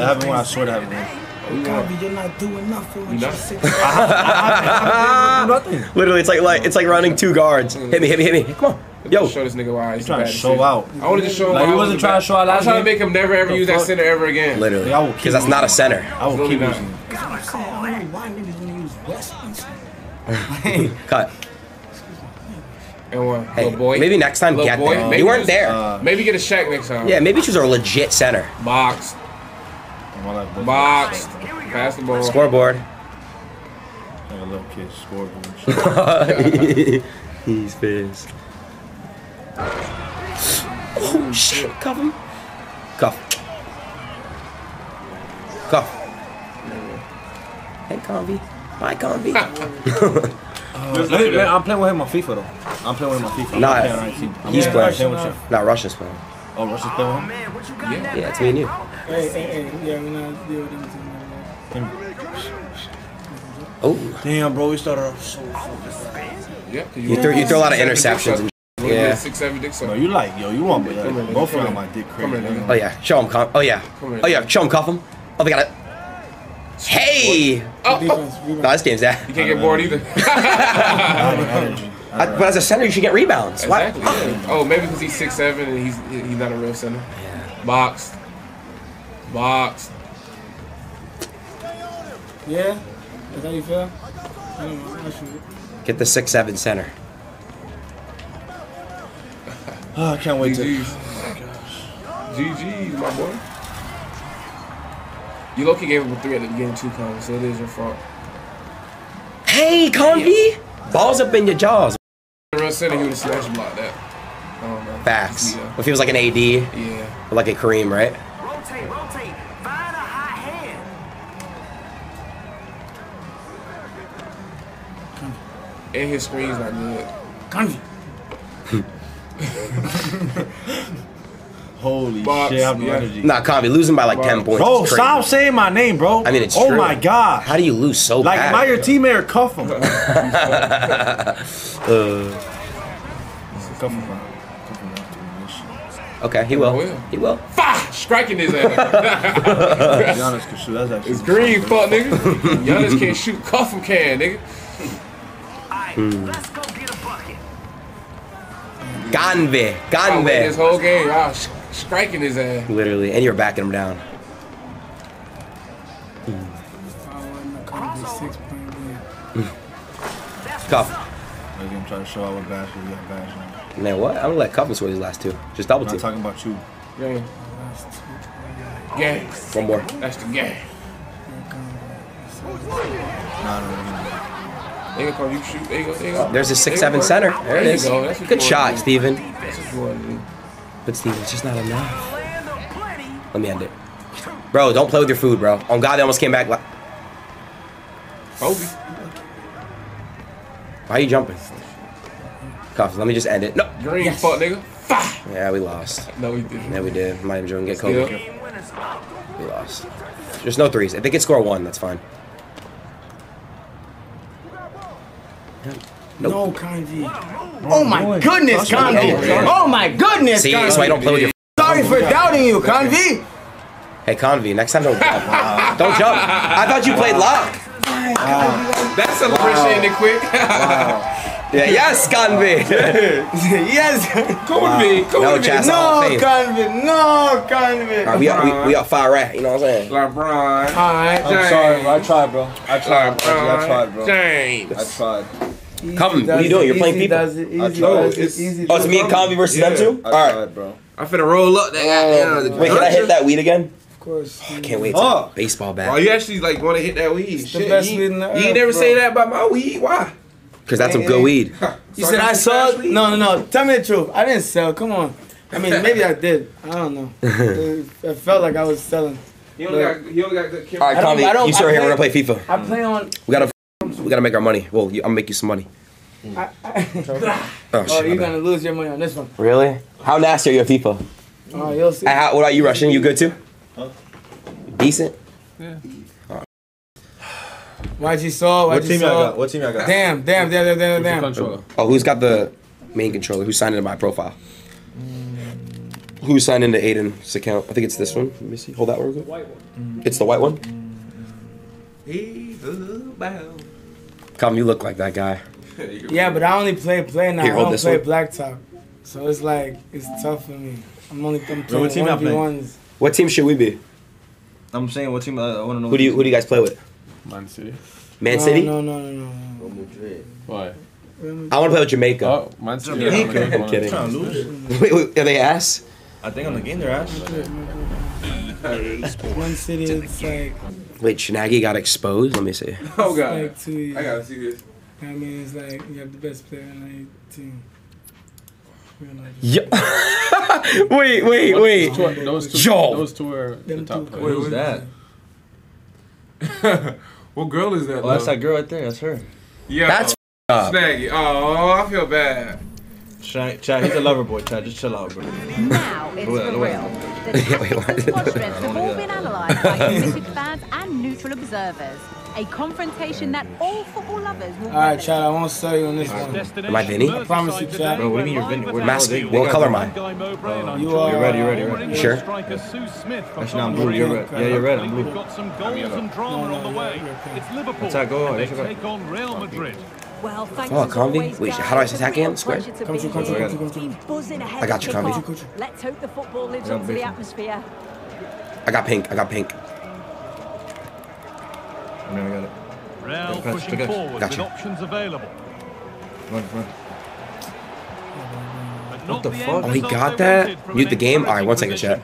haven't won. I swear to heaven. God, you're not doing nothing. Nothing. Literally, it's like like it's like running two guards. Hit me, hit me, hit me. Come on. Yo, show this nigga why he's trying to show out. I wanted to show him. Like, he wasn't trying to show out. I was trying to make him never ever use that center ever again. Literally, because that's not a center. I will keep using it. Why niggas gonna use West? Cut. And one. Hey, boy. Maybe next time get there. You weren't there. Maybe get a Shaq next time. Yeah, maybe choose a legit center. Box. Box. Pass the ball. Scoreboard. Like a little kid scoreboard. He's pissed. Oh shit, cuff him. Cuff. Cuff. Hey, Convy. Bye, Convy. uh, hey, man, I'm playing with him on FIFA, though. I'm playing with him on FIFA. Nah, I'm he's playing. playing with you. Nah, Russia's playing. Oh, Russia's playing with him? Oh, man, yeah, yeah, it's me and you. Hey, hey, hey. Yeah, we're not dealing with Oh. Damn, bro, we started off so fast. Yeah, you, you, throw, you throw a lot of interceptions and yeah. Six, seven, six, seven. No, you like, yo, you want me. Like, both of my dick crazy. Here, oh, yeah. Show him, cuff. Oh, yeah. Oh, yeah. Show him, cuff him. Oh, they got it. Hey! Oh, oh. No, this game's that. You can't get bored either. I, but as a center, you should get rebounds. Exactly. Why? Yeah. Oh, maybe because he's six seven and he's he's not a real center. Yeah. Boxed. Boxed. Yeah? Is that how you feel? I don't know. I should... Get the six seven center. Oh, I can't wait to. G G's. Oh G G's, my boy. You low-key gave him a three at the beginning, two cones, so it is your fault. Hey, Convy! Yeah. Balls up in your jaws. Real front center, he would have snatched block that. I don't know. Facts. Yeah. If he was like an A D, yeah, or like a Kareem, right? Rotate, rotate. Find a hot hand. And his screen's not good. Kanye. Holy Box, shit, I have no yeah. energy. Nah, Convy, losing by like Box. ten points. Bro, stop saying my name, bro. I mean, it's oh true. Oh my God. How do you lose so like, bad? Like, am I your teammate or cuff him? uh, cuff him, okay, he will. will. He will. Fah! Striking his ass. Giannis can shoot. That's actually it's green, fuck, nigga. Giannis can't shoot. Cuff him can, nigga. All right, mm. let's go get a bucket. Ganve. Ganve. This whole game, y'all striking his ass. Literally, and you're backing him down. Mm. Cuff. I'm going to try to show out what bash we got bash now. Man, what? I'm gonna let Cuffin score these last two. Just double team. I'm talking about you. Game. Game. One more. That's the game. Nah, no, no, no. There you go. You shoot. There you go. There you go. There's a six seven center. There it is. Go. Good shot, Steven. But Steven, it's just not enough. Let me end it. Bro, don't play with your food, bro. Oh, God, they almost came back. Kobe. Why are you jumping? Cuff, let me just end it. No. Green, yes. Fuck, nigga. Yeah, we lost. No, we didn't. Yeah, we did. Might even get Kobe. We lost. There's no threes. If they could score one, that's fine. Nope. No, Kanji. Oh my goodness, Kanji. Oh my goodness, Kanji. See, that's why you don't play with your. Sorry for doubting you, Kanji. Hey, Kanji, next time don't jump. Don't jump. I thought you played lock. Wow. That's celebration wow. quick. Wow. Yeah, yes, Convict. Yes, Convict. Wow. No, Chas, no, Convict. No, Convict. Right, we are, we, we are fire rat. You know what I'm saying? LeBron. Hi, I'm sorry, bro. I tried, bro. I tried. LeBron. I tried, bro. James. I tried. Easy Come, what are you doing? It, You're playing people. Does it, easy I tried. It's, easy oh, it's me and Convict versus yeah. them two. All right, tried, bro. I'm finna roll up that. Um, wait, can I hit that weed again? Of course. Oh, I can't wait to oh. baseball bat. Oh, you actually like want to hit that weed? Shit, the best weed in the earth. You ain't never say that about my weed. Why? Cause that's some good weed. You said I sold? No, no, no. Tell me the truth. I didn't sell. Come on. I mean, maybe I did. I don't know. I felt like I was selling. You only got, you only got good camera. All right, Tommy. You start here. We're gonna play FIFA. I play on. We gotta, we gotta make our money. Well, you, I'll make you some money. I, I, oh, shit, oh, you're gonna lose your money on this one. Really? How nasty are you at FIFA? Oh, you'll see. How, what about you, Russian? You good too? Huh? Decent. Yeah. Y G saw, Y G what team saw. I got? What team I got? Damn, damn, damn, damn, damn, damn. Controller. Oh, who's got the main controller? Who signed into my profile? Mm. Who signed into Aiden's account? I think it's this one. Let me see. Hold that real quick. White one. It's the white one. Come, you look like that guy. Yeah, but I only play play now. Here, I don't play one. Blacktop, so it's like it's tough for me. I'm only I'm playing what team I play? What team should we be? I'm saying what team I, I want to know. Who do you Who do you guys play with? Man City. Man no, City? No, no, no, no. no. Madrid. Why? I want to play with Jamaica. Oh, Man City. Jamaica. Yeah, I'm, I'm kidding. Trying to lose. Wait, wait, are they ass? I think I'm the game they're ass. Man City, it's like... Wait, Snaggy got exposed? Let me see. Oh, God. Like two years. I got to see this. I mean, it's like you have the best player in the team. Yeah. wait, wait, wait. Those two, those two, Yo. Those two are the top players. Wait, who's that? What girl is that? Oh, though? That's that girl right there. That's her. Yeah. That's oh, Snaggy. Oh, I feel bad. Chad, Chad, he's a lover boy. Chad, just chill out, bro. Now it's for real. The all been analyzed by music fans and neutral observers. A confrontation that all football lovers will. All right, Chad, I won't sell you on this one. Am I Vinny? I promise you, Chad. Bro, what do you mean you're Vinny? What, Mask, they, they what color am I? Uh, you are. You're red. You're red. You're red. You sure? Actually, no, I'm blue. You're red. Yeah, you're red. I'm blue. That's how go. Well, oh, Convy? Wait, how do I attack him? Square? Come to, come to, come to. I got you, Convy. Let's hope the football lives up to the atmosphere. I got pink. I got pink. I mean, I got it. Real got pushing got forward got with options available. Run, run. What the fuck? Oh, he got that? Mute the game? Alright, one second, chat.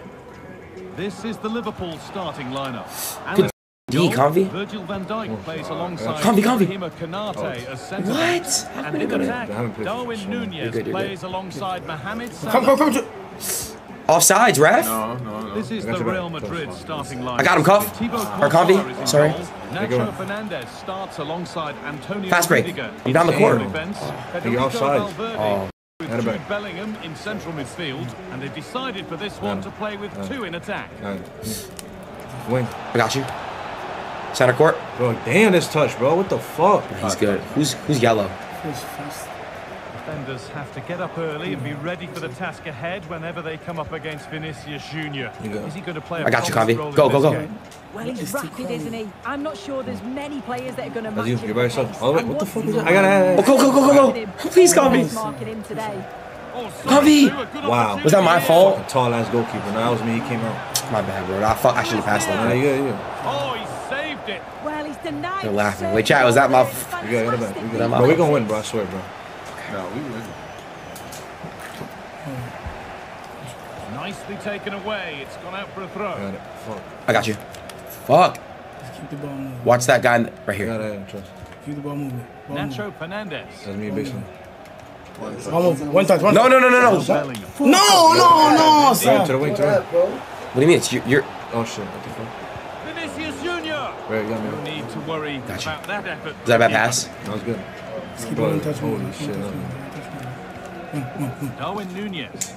This is the Liverpool starting lineup. Good. He comfy? Virgil van Dijk oh, plays alongside comfy, comfy. Kanate, oh. Center what? How and in attack, Darwin Nunez good, plays good. alongside Mohamed Salah. Come, come, come, come. Offsides, ref? No, no, no. This is the Real Madrid starting line. I got him, Cuff. Or comfy. Sorry. Nacho Fernandez starts alongside Antonio. Fast break. I'm down the court. Oh. He offside. Oh. With Jude Bellingham in central midfield, and they decided for this one to play with two in attack. Wing. I got you. Center court. Bro, damn this touch, bro. What the fuck? He's good. Who's who's yellow? Defenders have to get up early and be ready for the task ahead whenever they come up against Vinicius Junior. Is he going to play? I got you, Kavi. Go, go, go. Well, he's rapid, isn't he? I'm not sure there's many players that are going to match him. What the fuck is that? I gotta. Oh, go, go, go, go, go! Please, Kavi. Kavi. Wow. Was that my fault? Tall ass goalkeeper. That was me. He came out. My bad, bro. I fuck. I should have passed that. Yeah, yeah, yeah. Well, he's denied. They're laughing. Wait, chat, was that my... We got it back. We got it back. We're going to win, bro. I swear, bro. No, we win. Nicely taken away. It's gone out for a throw. Got it. Fuck. I got you. Fuck. Just keep the ball moving. Watch that guy in the... right here. Got it. Trust. Keep the ball moving. Ball Nacho moving. Fernandez. That's me, basically. One touch. One touch. One touch. No, no, no, no, no. No, no, no, no, sir. To the wing, to the wing. What do you mean? It's your... your... Oh, shit. What the fuck? Right, you got me. Need to worry about that effort. Is that a bad pass? That was good. Darwin Nunez.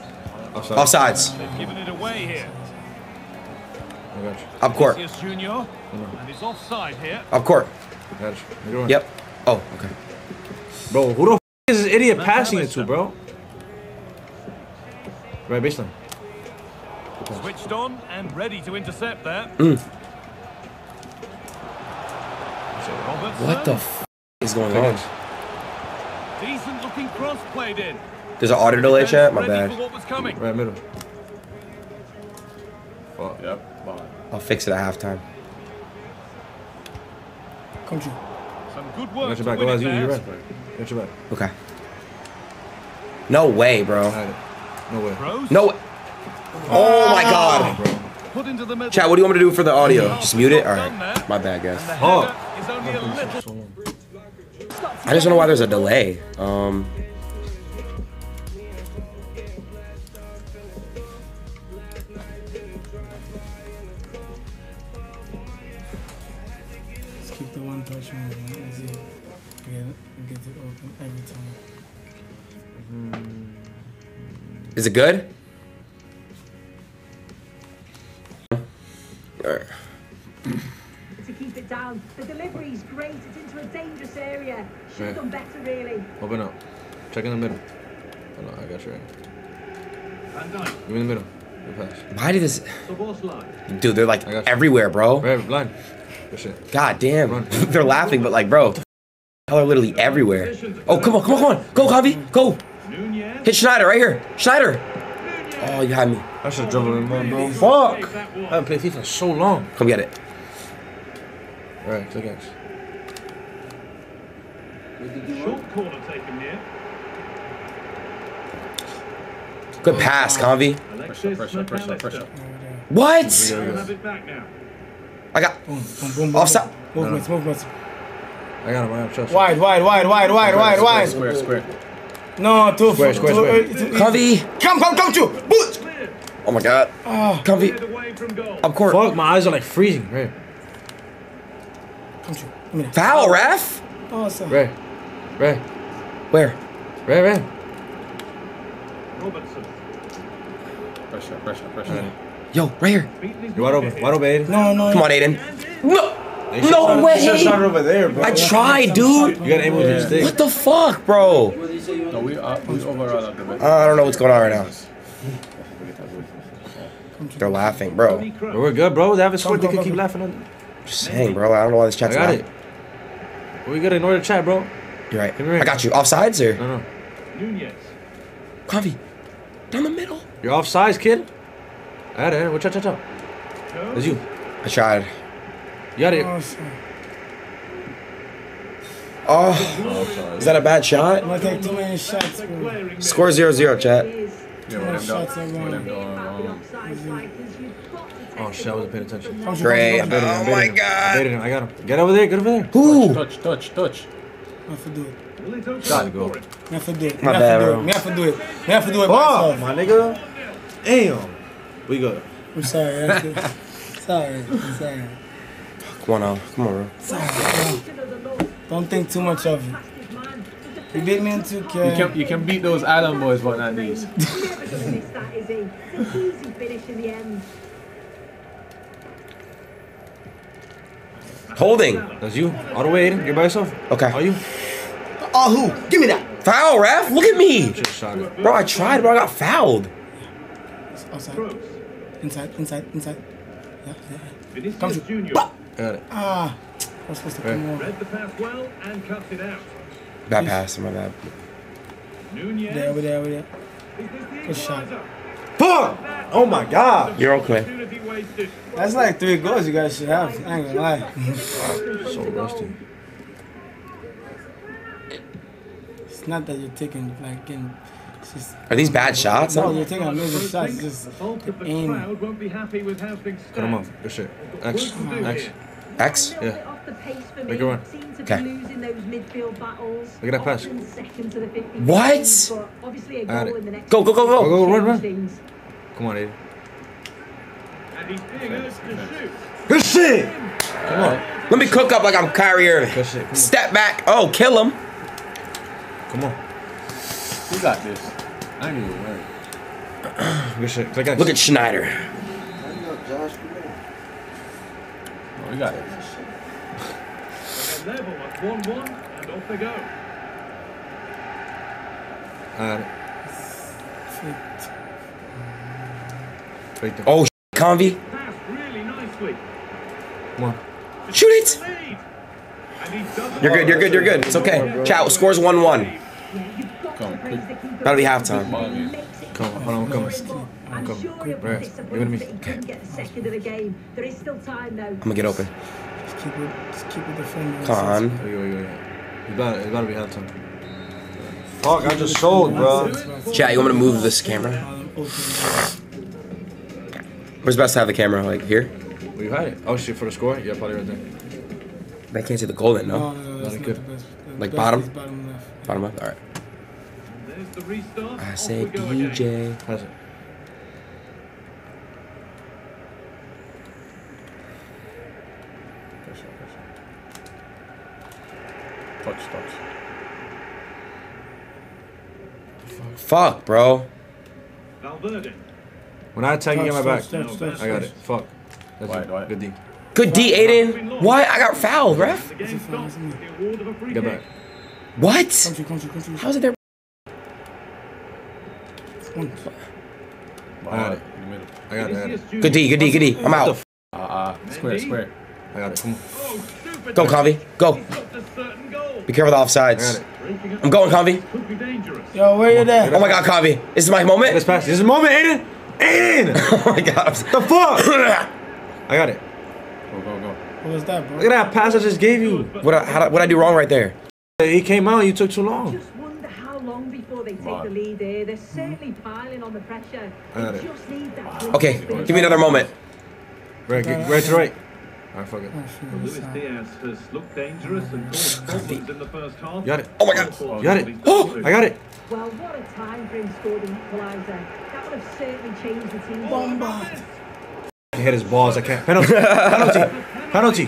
Offsides. They've given it away here. Up court. Junior, and he's offside here. Up court. Yep. Oh, okay. Bro, who the f is this idiot passing it to, bro? Right, baseline. Switched on and ready to intercept that. Mm. What the f is going on? Decent looking cross played in. There's an audio delay, chat. My bad. Right middle. Oh, yep. I'll fix it at halftime. Come to. Some good work. Watch your back. Go as you. You're right. Watch your back. Okay. No way, bro. No way. No way. Oh my god. Put into the middle. Chat, what do you want me to do for the audio? Just mute it? Alright. My bad, guys. Oh. I just don't know why there's a delay. Um. Let's keep the one touch on it. Let's see. Get it open every time. Is it good? To keep it down. The delivery is great. It's into a dangerous area. Should have done better, really. Open up. Check in the middle. Hold on, I got you right now. Give me the middle. Good pass. Why did this... Dude, they're like everywhere, bro. Right, blind. Good shit. God damn. They're laughing, but like, bro. Hell are literally everywhere. Oh, come on, come on, come on. Go, Javi. Go. Hit Schneider right here. Schneider. Oh, you had me. I should have dribbled him, bro. Fuck! I haven't played FIFA in so long. Come get it. Alright, click X. Short corner taken here. Good pass, Convy. Pressure, pressure, pressure, pressure. What? I got. Offside. Movements, movements. I got him. I got him. Wide, wide, wide, wide, wide, wide, wide. Square, square. No, two. Square, square, square. Convy. Come, come, come to. Boot. Oh my god. Oh, comfy. Up court. Fuck, my eyes are like freezing. Right. Come to. Come here. Foul, ref. Oh, awesome. Right. Right. Where? Right, right. Robertson. Pressure, pressure, pressure. Right. Yo, right here. You wide open. Wide open, Aiden. No, no. Come on, Aiden. No. No way. Just shot over there, bro. I tried, dude. You got able to just dig. What the fuck, bro? No, we are we over uh, I don't know what's going on right now. They're laughing, bro. We're good, bro. They haven't scored. They could keep laughing. On. Just saying, bro. I don't know why this chat's I got laughing. It. We gotta ignore the chat, bro. You're right. I got you. Offsides or? No, no. Nunez. Coffee. Down the middle. You're offsides, kid. I got it. Watch out, watch out. That's you. I tried. You got it. Awesome. Oh. Is that a bad shot? I'm gonna take too many shots. Score zero zero, chat. Yeah, Oh shit, I wasn't paying attention. Oh, Dre. I baited him, I baited oh my him. god. I baited him, I got him. Get over there, get over there. Who? Touch, touch, touch. Nothing to do it. Gotta go. Nothing to do it. Nothing to do it. Nothing to do it. Oh, my nigga. Damn. We good. I'm sorry. I'm sorry. I'm sorry. Come on, now. Come on, bro. Sorry. Don't think too much of it. You beat me in two K. You can, you can beat those island boys, but not these. Holding. That's you. All the way, Aiden. You're by yourself. Okay. Are you? Oh, who? Give me that. Foul, Raph. Look at me. Bro, I tried, bro. I got fouled. Outside. Inside, inside, inside. Yeah, yeah. Come to. Got it. Ah. I was supposed to come on. Read the pass well and cut it out. Bad pass, my bad. There, over there, over there. Good shot. Boom! Oh my god. You're okay. That's like three goals you guys should have. I ain't gonna lie. So rusty. It's not that you're taking, like, in. Just, Are these bad shots? No, you're taking amazing shots. Just aim. Cut him off. Good shit. X. X. X? Yeah. Make it run. Okay. Look at that pass. What? I got it. Go, go, go, go. Go, go, run, run. Come on, Aiden. Good shit. Come on. Let me cook up like I'm Kyrie Irving. Step back. Oh, kill him. Come on. You got this. I ain't even worried. Good shit. Look at Schneider. Oh, we got it. Level at one one, and off they go. Alright. Oh, Convy. Really nicely. Come on. Shoot it! You're good, you're good, you're good. It's okay. Chow, scores one one. Come on, that'll be halftime. Come on, hold on, come on. I'm come. Sure you'll right. Give it to me. Okay. Get second of the game. There is still time though. I'm gonna get open. Just keep it, just keep it defending. Come on. It's gotta, gotta be handsome. Fuck, I just sold, bro. Chat, you want me to move this camera? Where's best to have the camera? Like here? Well, you had it. Oh shit, for the score? Yeah, probably right there. They can't see the goal then, no? No, no, no, not good. Like bottom? Bottom left. Bottom left? Alright. I said D J. How's it? Touch, touch. Fuck, bro. When I attack, you get my back. Touch, touch, I got it. Fuck. That's right, right. Good D. Good D, Aiden. Why? I got fouled, ref. Get back. What? Country, country, country. How's it there? I got it. I got it. Good D, good D, good D. I'm out. Uh, uh, square, square. I got it. Come on. Go, Convy. Go. Be careful with the offsides. I'm going, Convy. Yo, where you at? Oh my god, Convy. This is my moment. This is the moment, Aiden. Aiden! Oh my god. The fuck? I got it. Go, go, go. What was that, bro? Look at that pass I just gave you. What I, how, what I do wrong right there? He came out and you took too long. Just wonder how long before they take the lead here. They're certainly piling on the pressure. I got it. Okay, give me another moment. Right, get, right to right. Alright, fuck it. Luis Diaz has looked dangerous and caused problems in the first half. Got it. Oh my god. You got it. Oh, I got it. Well, what a time for him scored an equalizer. That would have certainly changed the team. Bombard. He hit his balls. I can't. Penalty. Penalty. Penalty.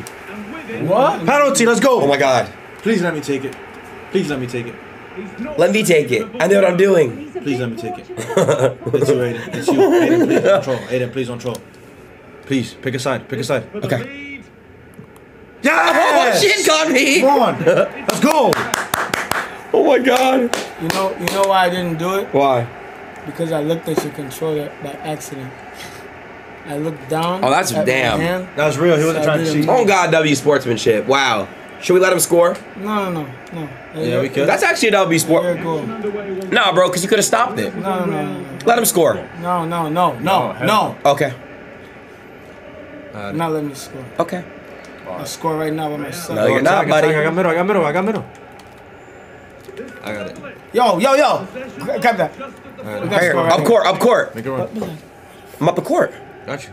What? Penalty. Let's go. Oh my god. Please let me take it. Please let me take it. Let me take it. I know what I'm doing. Please let me take it. It's you, Aiden. It's you. Aiden, please don't troll. Aiden, please don't troll. Please, pick a side. Pick a side. Okay. Yeah! Oh, shit, got me! Come on! Let's go! Oh my god! You know, you know why I didn't do it? Why? Because I looked at your controller by accident. I looked down. Oh, that's damn. Hand, that was real. He wasn't so trying to cheat. Oh god, W sportsmanship. Wow. Should we let him score? No, no, no, no. Yeah, we could. That's actually a W sport. Cool. Nah, bro, because you could have stopped it. No, no, no, no. Let him score. No, no, no, no, no. Okay. Uh, not letting me score. Okay. I'll score right now by myself. No, you're not, buddy. I got middle, I got middle, I got middle. I got it. Yo, yo, yo! Grab that. Right. Right here. Right up court, up court. Make it run. I'm up the court. Got you.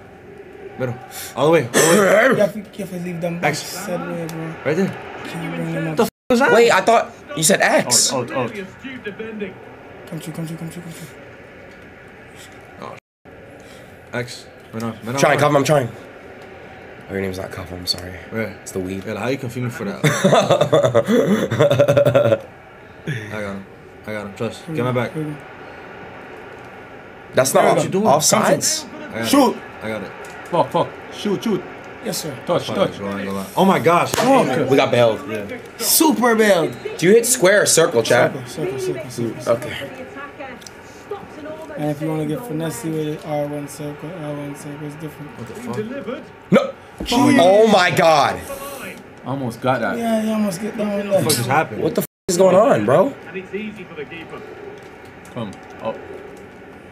middle. All the way. All the way. Yeah, I can't leave them. X. Way, bro. Right there. Can you bring them up? The f was that? Wait, I thought you said X. Oh, oh, oh. Come through, come through, come through, come through. Oh, X. Right on. Right on. Trying, Cobb, I'm trying. Oh, your name's not Cobb, I'm sorry. Where? It's the weed. Wait, how you confuse me for that? I got him. I got him. Trust. Get my back. That's not what you doing. Offsides? Shoot! I got it. Fuck, fuck. Shoot, shoot. Yes, sir. Touch, touch. Oh my gosh. Oh, we got bailed. Yeah. Super bailed. Do you hit square or circle, Chad? Circle, circle, circle, circle. Okay. And if you want to get finesse with it, R one circle, R one circle is different. What the fuck? No! Jeez. Oh my god. I almost got that. Yeah, you almost get that. What the fuck just happened? What the fuck is going on, bro? And it's easy for the keeper. Come up.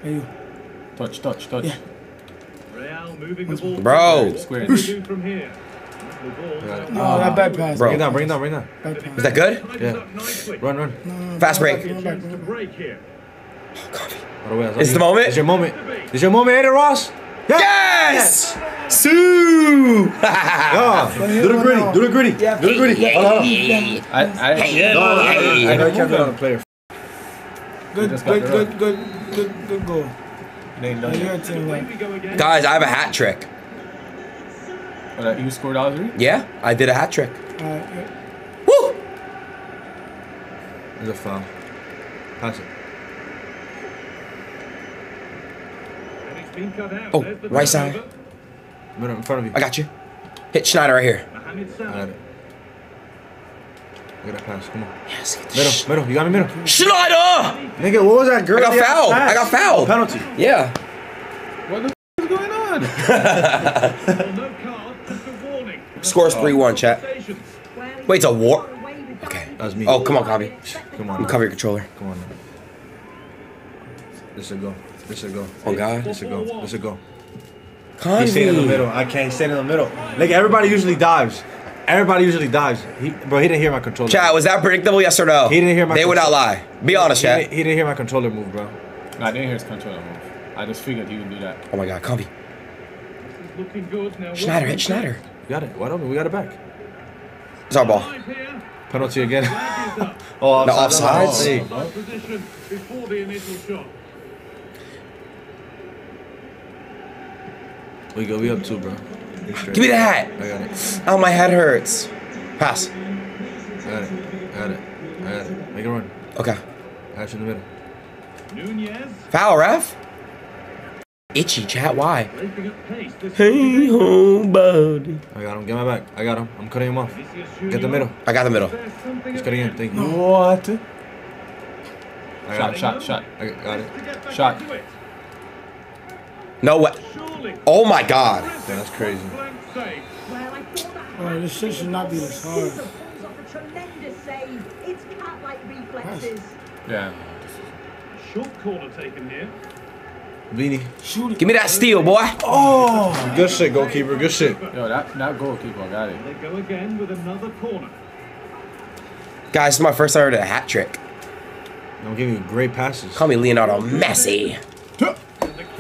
Hey, you. Touch, touch, touch. Yeah. Moving the ball. Bro. Square. What do we do from here? Right. No, uh, that back pass. Bro. Bring it down, bring it down, bring it down. Is that good? Yeah. Run, run. No, fast break. Back, back, back, break here. Oh, God. By the way, it's the moment. It's your moment. It's your moment, Adin Ross. Yes! Yes! Sue! Yeah. Do the gritty, do the gritty. Yeah. Do the gritty. Yeah. Hold on, hold on. I, I, yeah. No, I, I, I know you can't get on the player. Good, good, good, good, good, good goal. Guys, I have a hat trick. What, uh, you scored all three? Yeah, I did a hat trick. Uh, yeah. Woo! There's a foul. Pass it. Oh, right side. Middle in front of you. I got you. Hit Schneider right here. I got it. Look at that pass. Come on. Yes, get middle, middle. You got me middle. Schneider! Nigga, what was that girl? I got fouled. I got fouled. Penalty. Yeah. What the f is going on? Scores three one, chat. Wait, it's a war. Okay. That was me. Oh, come on, Cobby. Come on. Cover your controller. Come on. Now. This will go. This will go. Oh, God. This will go. This will go. He's staying in the middle. I can't stand in the middle. Like, everybody usually dives. Everybody usually dives. He, bro, he didn't hear my controller. Chat, was that predictable, yes or no? He didn't hear my They controller. Would not lie. Be honest, chat. He, he, he didn't hear my controller move, bro. No, I didn't hear his controller move. I just figured he would do that. Oh my god, Covey. Schneider, hit Schneider. We got it. Why don't we? We got it back. It's our ball. Penalty again. Oh, offsides. The offsides. Oh, we go. We up two, bro. Give me the hat. I got it. Oh, my head hurts. Pass. I got it. I got it. I got it. Make it run. Okay. Action in the middle. Nunez. Foul, ref. Itchy, chat. Why? Hey, ho, buddy. I got him. Get my back. I got him. I'm cutting him off. Get the middle. I got the middle. He's cutting in. Thank you. What? I got shot, it. Shot, shot. I got it. Shot. No way. Oh my god. Yeah, that's crazy. Oh, this shit should not be this hard. Yeah. Short corner taken here. Beanie. Give me that steal, boy. Oh, good shit, goalkeeper. Good shit. Yo, that, that goalkeeper got it. They go again with another corner. Guys, this is my first time I heard a hat trick. I'm giving you great passes. Call me Leonardo Messi.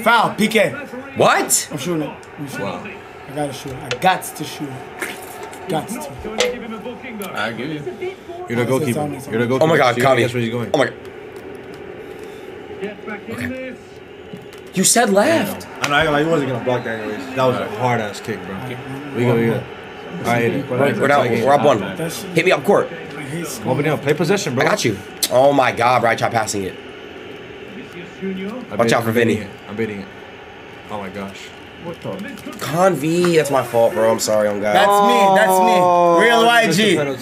Foul, P K. What? I'm shooting it. I'm shooting. Wow. I gotta shoot. I got to shoot. Got to. I give you. You're the goalkeeper. You're the goalkeeper. Oh my god, Cobby. That's where he's going. Oh my god. Get back in okay. You said left. I know. I know. I wasn't gonna block that anyways. That was a hard ass kick, bro. We go. We go. All right. We're down. We're up one. Hit me up court. Open it up. Play possession, bro. I got you. Oh my god, bro. I tried passing it. Watch out for Vinny. I'm beating it. Oh my gosh. What the? Conv, that's my fault, bro. I'm sorry, I'm guys. That's me. That's me. Real Y G.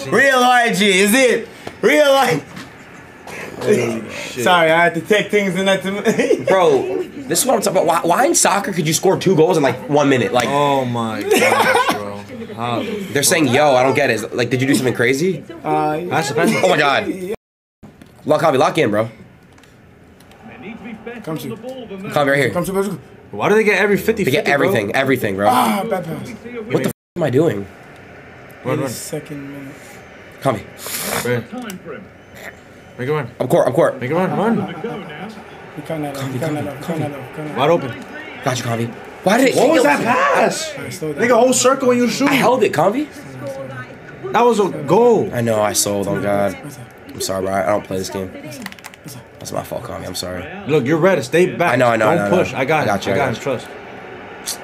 Real Y G. Is it? Real Y G. Oh, sorry, I had to take things and not to. Bro, this is what I'm talking about. Why, why in soccer could you score two goals in like one minute? Like. Oh my gosh, bro. How? They're saying, yo, I don't get it. Like, did you do something crazy? Uh, that's yeah. Oh my god. Lock, Javi, lock in, bro. Come to. Come right here. Come to. Why do they get every fifty? They get fifty, everything, bro? Everything, bro. Ah, bad pass. What the f am I doing? Run, run. Second minute. Come here. Make it run. I'm court. I'm court. Make it run. Run. Wide open. Got you, Kavi. Why did? What was that pass? Nigga, whole circle when you shoot. I held it, Convy. That was a goal. I know. I sold on God. I'm sorry, bro. I don't play this game. That's my fault, Convy. I'm sorry. Look, you're ready. Stay back. I know. I know. Don't I know, push. I got, I got it. You. I got, I got him. Trust.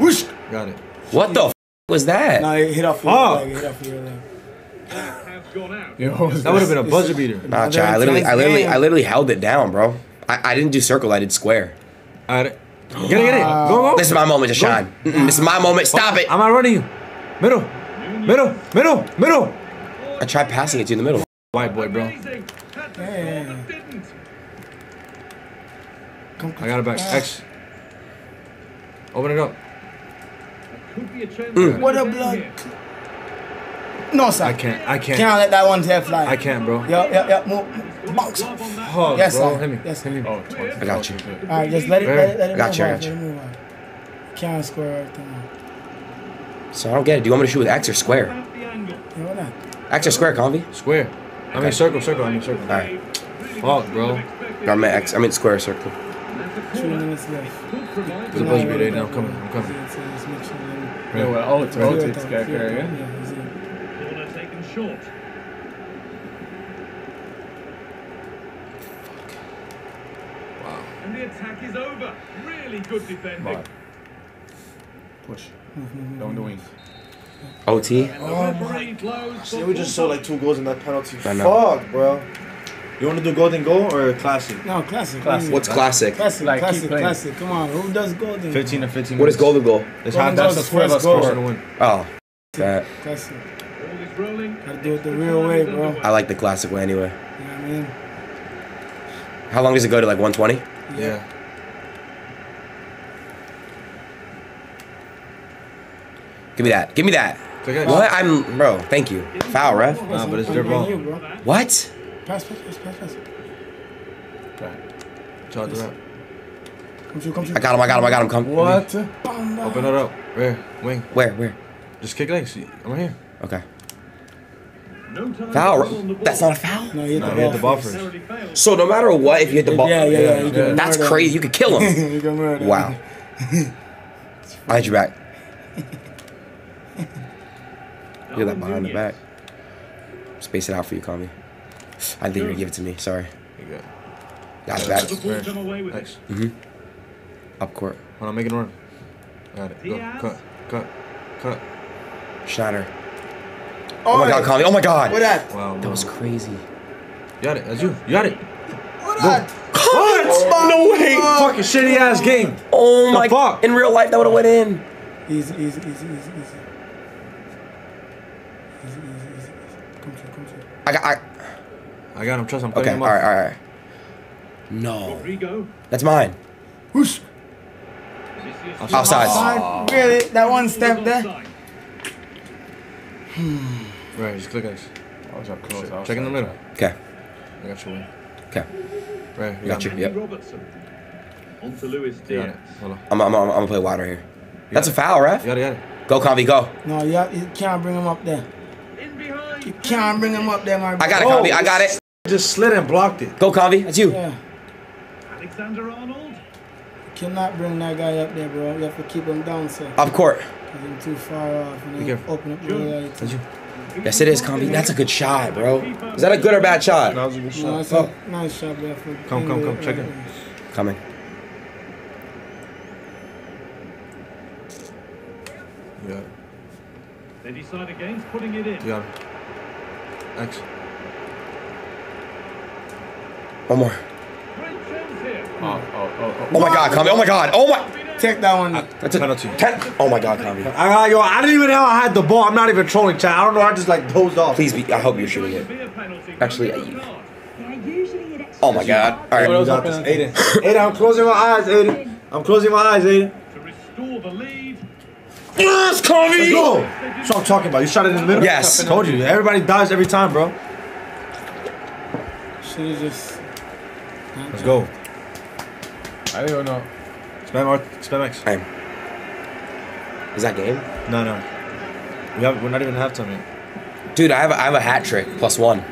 Whoosh. Got it. What the f was that? No, it hit off your oh. leg. It hit off your leg. Yo, that would have been a buzzer beater. Nah, child, I literally, I literally, I literally held it down, bro. I, I didn't do circle. I did square. I did. Get it, get it. Go, go. This is my moment to shine. Mm -mm, this is my moment. Stop oh, it. I'm outrunning you. Middle, middle, middle, middle. I tried passing it to you in the middle. White boy, bro. Yeah. I got it back. X. Open it up. Mm. What a blood. No, sir. I can't. I can't. Can't let that one there fly. I can't, bro. Yup, yup, yup. Move. Box. Oh, yes, bro. Sir. Hit me. Yes, hit me. Oh, I got you. All right, just let it. Let it, let it I got you. I got you. Can't square everything. So I don't get it. Do you want me to shoot with X or square? Yeah, why not? X or square, Convy? Square. I mean okay. circle, circle. I mean circle. All right. Fuck, bro. I meant X. I meant square, circle. Two minutes left. There's a buzzer beater. I'm coming. I'm coming. Yeah, well, all it's all it's got there, yeah. Short. Wow. And the attack is over. Really good defending. Bye. Push. Don't do anything. O T? Oh my gosh. They were just saw like two goals in that penalty. I know. Fuck, bro. You want to do golden goal or classic? No, classic. classic. What's classic? Classic, like, classic, classic. Come on, who does golden? fifteen or fifteen. What is golden goal? It's half. That's the square that's going to win. Oh, that. Classic. Gotta do it the real way, bro. I like the classic way anyway. You know what I mean? How long does it go to, like one twenty? Yeah. Give me that. Give me that. Okay. What? I'm, bro, thank you. Foul, ref. Nah, but it's their ball. What? Pass, pass, pass, pass, pass. Charge it up. Come through, come through. I got him, I got him, I got him. Come. What? Open it up. Where? Wing. Where? Where? Just kick legs. I'm right here. Okay. Foul? That's not a foul? No, you hit, no, hit the ball first. So no matter what, if you hit the ball, yeah, yeah, yeah, yeah, yeah. yeah. that's crazy. You could kill him. you wow. I hit you back. You're that behind the back. Space it out for you, Convy. I think you're gonna give it to me. Sorry. You got it back. Nice. Mhm. Up court. Hold on, make it run. Got it. Go. Cut. Cut. Cut. Shatter. Oh, oh my God, Convy! Oh my God! What that? Wow, wow. That was crazy. You got it. That's you. You got it. What that? What? Oh, no way! Oh, fucking shitty ass game. Oh my God! In real life, that would have went in. Easy, easy, easy, easy, easy, easy, easy, easy. Come through, come through. I got, I, I got him. Trust him. Okay. Him all right, all right. No. That's mine. Whoosh. Offside. Oh. Really? That one step there. Hmm. Right, just click us. I was up close. Check in the middle. Okay. I got your win. Okay. Right, you got, got you. Yep. On to Lewis Diaz. Hold on. I'm I'm I'm gonna play wider here. You That's a foul, right? You got it, got it. Go, Convy, go. No, you, got, you can't bring him up there. In behind. You can't bring him up there, my brother. I got it, Convy. Oh, I got it. Just slid and blocked it. Go, Convy. That's you. Yeah. Alexander Arnold. You cannot bring that guy up there, bro. You have to keep him down, sir. Up court. I'm too far off. And then open up the yes, it is, Convy. That's a good shot, bro. Is that a good or bad shot? That was a good shot. No, it's oh. a nice shot, bro. Come, come, come. Check it. Coming. Yeah. They decide against putting it in. Yeah. Thanks. One more. Oh, oh, oh, oh. oh my God, Convy. Oh my God. Oh my. Take that one. Uh, that's a penalty. Ten. Oh my God, Convy. I, yo, I didn't even know I had the ball. I'm not even trolling, chat. I don't know. I just like dozed off. Please be. I hope you're shooting it. Actually, oh my God. All right. You got this. Aiden. Aiden, I'm closing my eyes, Aiden. I'm closing my eyes, Aiden. To restore the lead. Yes, Convy. Let's go. That's what I'm talking about. You shot it in the middle. Yes. I told you. Everybody dies every time, bro. Should have just. Let's go. I don't know. Spam X. Hey. Is that game? No, no. We have, we're not even halftime yet. Dude, I have a, I have a hat trick plus one.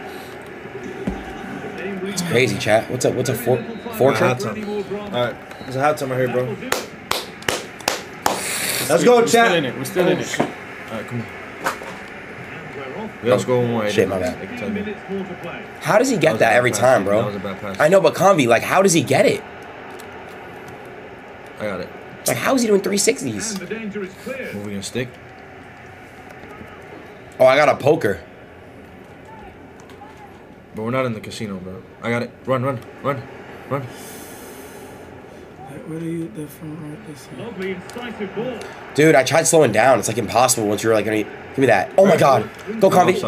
It's crazy, chat. What's a what's a four four trick? All right, there's a halftime right here, bro. Let's go, chat. We're still in it. We're still in it. All right, come on. Let's go one. Shit, my bad. How does he get that every time, bro? I know, but Convy, like, how does he get it? I got it. Like, how is he doing three sixties? Moving a stick. Oh, I got a poker. But we're not in the casino, bro. I got it. Run, run, run, run. Where are you from right this way? Dude, I tried slowing down. It's like impossible once you're like gonna give me that. Oh my god. Go, Convy.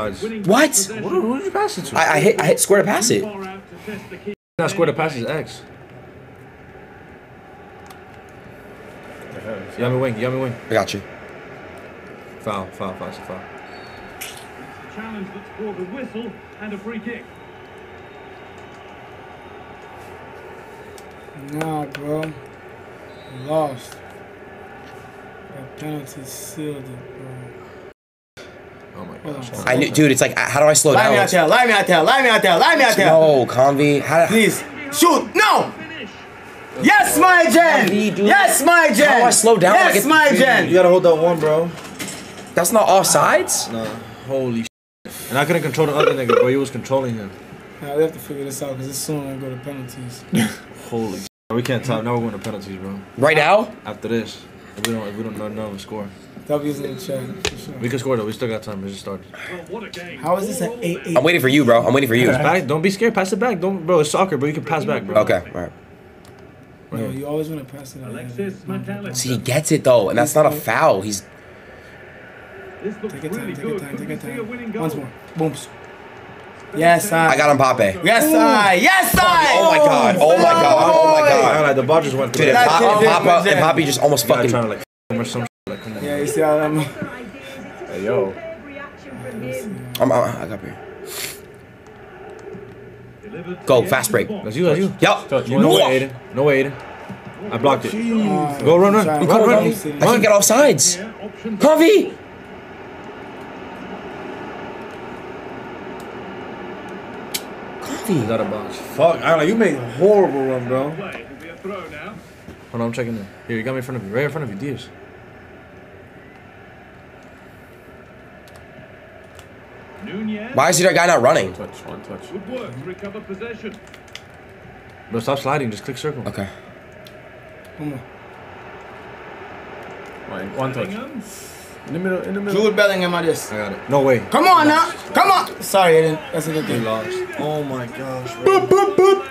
What? What? Who did you pass it to? I, I hit I hit square to pass it. Not square to pass is X. Yummy wing, yummy wing. I got you. Foul, foul, foul, foul. It's a challenge that's called a whistle and a free kick. Nah, bro. Lost. That penalty sealed it, bro. Oh my gosh. I knew, dude, it's like, how do I slow down? Lie me out there, lie me out there, lie me out there, lie me out there. No, Convy. How do Please, shoot. No! Yes, my gen! Yes, my gen! How do I slow down? Yes, my gen! You gotta hold that one, bro. That's not offsides? No. Holy shit. And I couldn't control the other nigga, bro. You was controlling him. Nah, we have to figure this out, because it's soon I go to penalties. Holy shit. We can't top. Now we're going to penalties, bro. Right now? After this. If we don't, if we don't know another score. W's in the chat, for sure. We can score, though. We still got time. We just started. How is this an eight eight? I'm waiting for you, bro. I'm waiting for you. Back. Don't be scared. Pass it back. Don't, bro, it's soccer, bro. You can pass back, bro. Okay, all right. No, you always want to pass it out. See, he gets it though, and that's not a foul. He's. Take your time, take your time, take your time. Once more. Booms. Yes, I. I got Mbappe. Yes, I. Yes, I. Oh my god. Oh my god. Oh my god. The ball just went through. Dude, Mbappe just almost fucking. Yeah, you see how I'm. Hey, yo. I'm out. I got here. Go, fast break. That's you, that's you. Yup. No way, Adin. No way, Adin. I blocked it. Jeez. Go, run, run. Run, run, run. I can't get off sides. Convy! Convy. Is that a box? Fuck. I don't know. You made a horrible run, bro. Hold on, I'm checking in. Here, you got me in front of you. Right in front of you, Diaz. Why is that guy not running? One touch, one touch. Good work. Recover possession. Bro, stop sliding. Just click circle. Okay. One, one touch. In the middle. In the middle. Jude Bellingham at this. I got it. No way. Come on now. Come on. Sorry, Adin. That's a good thing. Oh my gosh. Boop, boop, boop.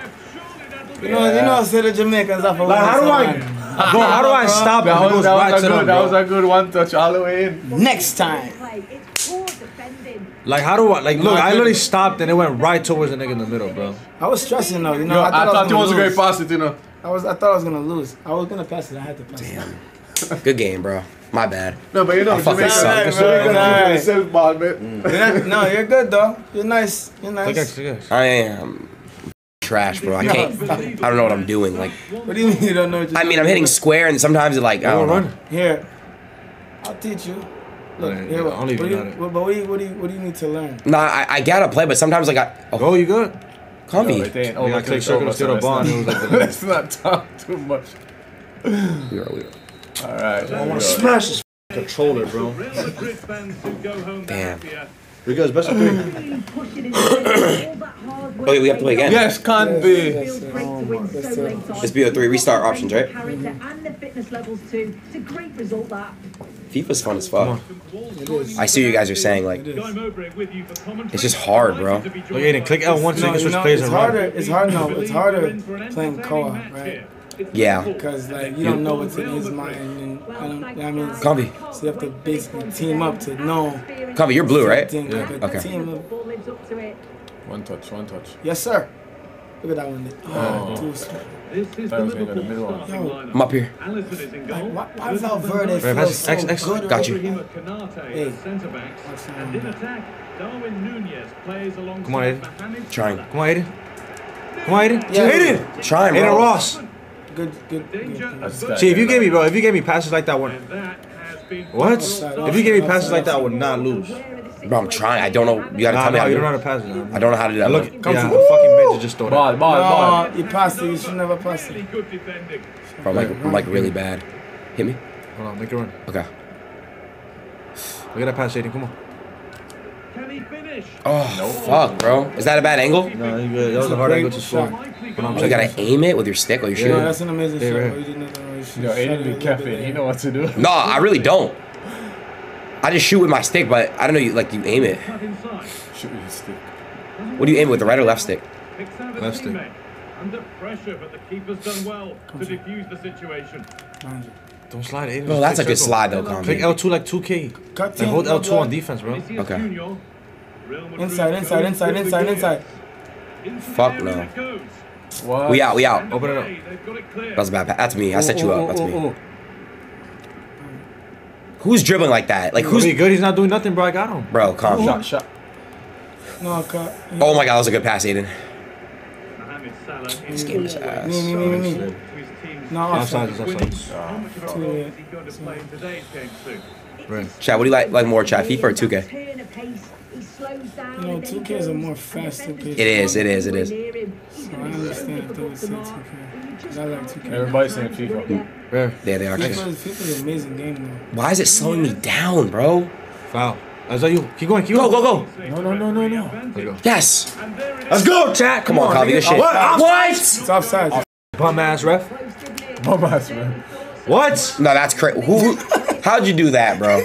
You know, yeah. You know, I said the Jamaicans are for like, how do I, bro? How do I stop? That was, that was a good. That was a good one touch all the way in. Next time. Like, how do I, like, look, I literally stopped and it went right towards the nigga in the middle, bro. I was stressing, though, you know. Yo, I thought, I thought I was you was lose. A great pass it, you know. I, was, I thought I was going to lose. I was going to pass it. I had to pass Damn. It. Damn. Good game, bro. My bad. No, but you know, I fucking suck. No, you're good, though. You're nice. You're nice. I am trash, bro. I can't, I don't know what I'm doing. Like, what do you mean you don't know what you're doing? I mean, I'm hitting square and sometimes it's like, I don't know. Here, I'll teach you. Look, yeah, yeah, what, do you, what, what, do you, what, do you, what do you need to learn? Nah, I, I gotta play, but sometimes I got. Oh, go, you good? Convy. No, they, oh, we gotta take circle to steal a bond. Let's not talk too much. We are, we are. All right. I want to smash this controller, bro. Damn. We got best of three. Oh, wait, we have to play again. Yes, Convy. Yes, yes, yes. Oh, it's B O three restart options, right? And the fitness levels too. It's a great result that. FIFA's fun as fuck. I see what you guys are saying, like, it's just hard, bro. Look, Adin, click L one so you can switch players and run. It's harder, no, it's harder playing co-op, right? Yeah. Because, like, you don't know what's in his mind, and I don't, I mean, Convy. So you have to basically team up to know. Convy, you're blue, right? Yeah. Okay. One touch, one touch. Yes, sir. Look at that one. Oh, oh. This is the middle one. I'm up here. Why, why does Alverde feel so X, X, good? Got you. Hey. Come on, Adin. Trying. Come on, Adin. Come on, Adin. Yeah, Adin. Trying, bro. Adin Ross. Good, good, good. See, if you gave me, bro, if you gave me passes like that one. What? If you gave me passes like that, I would not lose. Bro, I'm trying. I don't know. You gotta nah, tell me. No, how you don't know how to pass it. Now. I don't know how to do that. Look, it comes yeah. from the fucking bitch. Just throw it. Ball, ball, ball. You passed it. You should never pass it. Bro, I'm like, I'm like really bad. Hit me. Hold on, make a run. Okay. Look at that pass, Jaden. Come on. Can he finish? Oh, no. Fuck, bro. Is that a bad angle? No, you're good. That was a hard angle to score. You gotta aim it with your stick or your shoe. Yeah, that's an amazing yeah, shot. Right. Yo, Aiden be caffeine. He know what to do. No, I really don't. I just shoot with my stick, but I don't know. You like you aim it. Shoot with your stick. What do you aim with? The right or left stick? Left stick. Under pressure, but the keeper's done well to defuse the situation. Don't slide it. Bro, that's a good slide though, Conby. Click L two like two K. Cut like hold L two on defense, bro. Okay. Inside, inside, inside, inside, inside. Fuck no. What? We out, we out. Open it up. That's bad. That's me. I set you up. That's me. Who's dribbling like that? Like who's good? He's not doing nothing, bro. I got him. Bro, calm. Shot, shot. No, cut. Oh my God, that was a good pass, Aiden. This game is ass. Me, me, me, me. No, offside is offside. Chat, what do you like like more, chat? FIFA or two K? No, two K is a more faster pace. It is, it is, it is. So I understand if they said two K. Because I like two K. Everybody's saying FIFA. Yeah, yeah they are. FIFA is an amazing game, though. Why is it slowing me down, bro? Foul. Is that you? Keep going, keep going. Go, go, go. No, no, no, no, no. Let's go. Yes. Let's go, chat. Come, Come on, Conby. This shit. What? What? It's offside. Oh, bum ass ref. Bum ass ref. What? No, that's crazy. Who? How'd you do that, bro?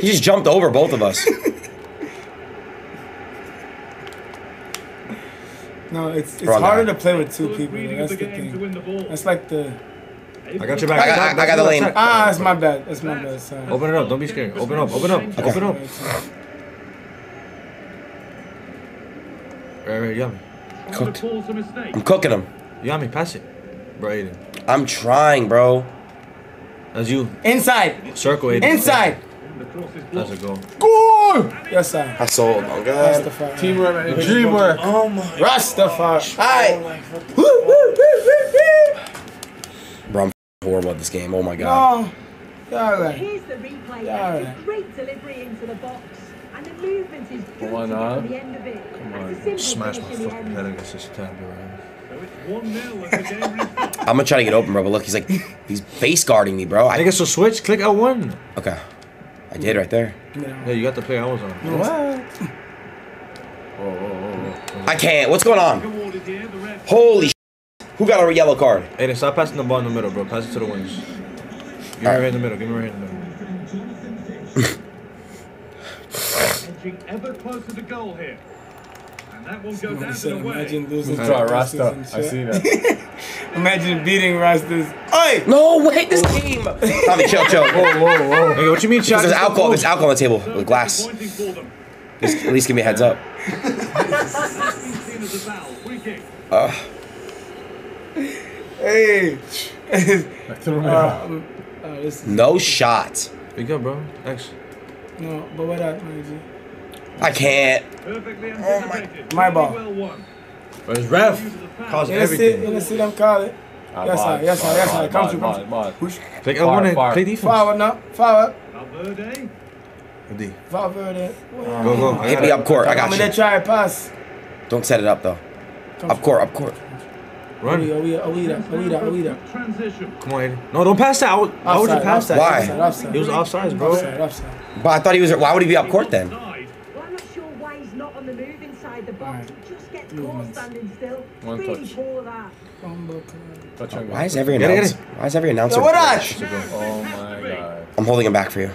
He just jumped over both of us. No, it's it's bro, harder to play with two people. That's the thing. That's like the. I got your back. I got, I got, I got the lane. Ah, it's my bad. It's my bad. Sorry. Open it up. Don't be scared. Open up. Open up. Okay. Open up. Right, right, Yummy. Cooked. I'm cooking him. Yummy, pass it. Bro, Aiden. I'm trying, bro. That's you. Inside. Circle, Aiden. Inside. That's a goal. Goal! Yes, sir. I sold. Oh, God. Rastafari. Teamwork. Dreamwork. Oh, my. Rastafari. All right. Woo, woo, woo, woo, woo. Bro, I'm horrible at this game. Oh my God. No. All right. Here's the replay. All right. A great delivery into the box, and the movement is good to get to the end of it. Come on. Smash my fucking head against this table, man. I'm gonna try to get open, bro. But look, he's like, he's face guarding me, bro. I think it's a switch. Click L one. Okay. I did right there. Yeah, yeah you got the player I was on. What? Whoa, whoa, whoa, whoa. I can't. What's going on? Holy shit. Who got a yellow card? Aiden, stop passing the ball in the middle, bro. Pass it to the wings. Give me right. Right in the middle. Give me right in the middle. Edging ever closer to goal here. And that will go down to the way. Imagine losing to Rasta. I see that. Imagine beating Rasta's. Oi! No, wait, this team. Tommy, chill, chill. Whoa, whoa, whoa. Hey, what you mean, chill? There's alcohol. There's alcohol on the table with glass. Just, at least give me a heads up. uh, Hey, uh, no shot. Pick up, bro. Actually, no, but what happened? I can't. Oh my, my ball. But it's ref. Calls everything. Let's see them call it. Yes, sir. Yes, sir. Yes, sir. Come to come. Push. Take a one and play defense. Forward now. Forward. Valverde. Valverde. Go, go. Hit me up court. I got you. I'm gonna try and pass. Don't set it up though. Up court. Up court. Run. Are we, are we, are we, are we, are we transition. Come on, Aiden. No, don't pass that. I would, why would you pass that? Why? Offside, offside. He was offside, bro. Offside, offside. But I thought he was. Why would he be up court then? Well, I'm not sure why he's not on the move inside the box. Right. He just gets caught standing still. One really touch. Poor that. touch oh, why is every announcer? Why is every announcer? Yo, what up? Oh my God. I'm holding him back for you.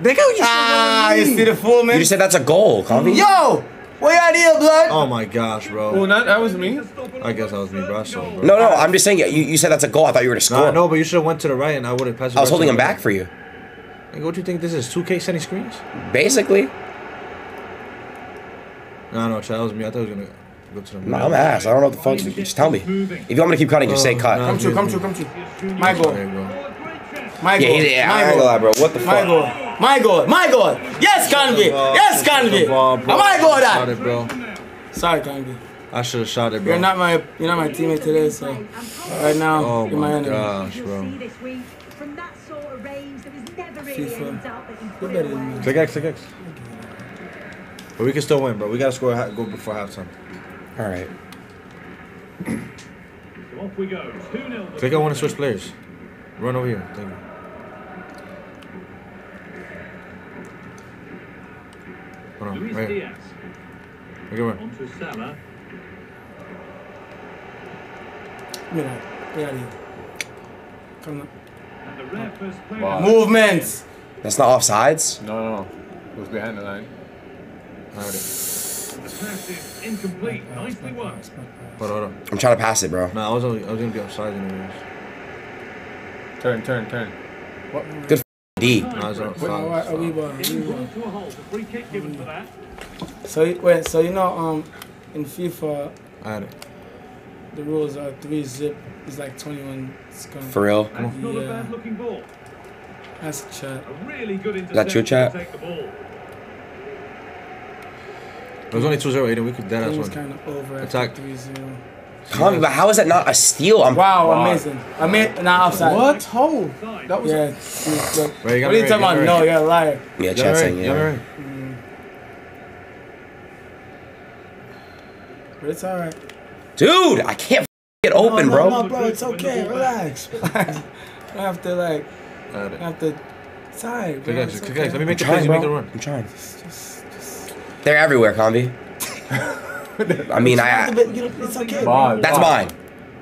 They go. Ah, you see the full man. You said that's a goal, Conby. Yo. What idea, blood? Oh my gosh, bro. Well, not, that was me. I guess that was me, bro. Saw, bro. No, no, I'm just saying. You, you said that's a goal. I thought you were to score. Nah, no, but you should have went to the right, and I would have passed. I was right holding him back for you. Like, what do you think this is? two K sending screens? Basically. No, no, that was me. I thought I was gonna go to the. No, nah, I'm ass. I don't know what the fuck. Just, just tell me. If you want me to keep cutting, just say cut. Nah, come true, come true, come true. My goal. My goal. Yeah, yeah, my I ain't gonna lie, bro. What the my fuck? Goal. My God, my God, yes, Conby, yes, Conby. My God, that. Bro. Sorry, Conby. I should have shot it, bro. You're not my, you're not my teammate today, so right now oh you're my, my enemy. Gosh, bro. FIFA. You're better than me. Click X, click X. But we can still win, bro. We gotta score, go before halftime. All right. So off we go. two nil. I think I want to switch players. Run over here. Thank you. on. Luis right Diaz. Look at him. Onto Salah. Get out. Get out of here. Come on. And the rare first player. Wow. Movements. That's not offsides? No, no, no. It was behind the line. Incomplete. Nicely won. Hold on, hold on. I'm trying to pass it, bro. No, I was only, I was gonna be offside anyways. Turn, turn, turn. What? Good D. No, I was offside. So wait, so you know, um, in FIFA, I had it. The rules are three zip. It's like twenty-one. Scum. For real? Come on. Not a bad looking ball. That's the chat. Really good. Is that your chat? It was only two zero, Aiden. We could dead ass one. Kind of over attack. Come on, but how is that not a steal? I'm wow, wow, amazing. I mean, not offside. What? Hold. Oh, that was. Yeah. A... Wait, you what are you right, talking about? Right. No, you're a liar. Yeah, you're chat's right, saying, yeah. You're right. Mm. But it's alright. Dude, I can't get open, no, no, bro. No, bro, it's okay. Relax. Relax. I have to, like, I have to. It's alright. Let me make the plays. Make the run. I'm trying. Just, just. They're everywhere, Combi. I mean, I. Bit, you know, it's okay, Bob, that's Bob. Mine.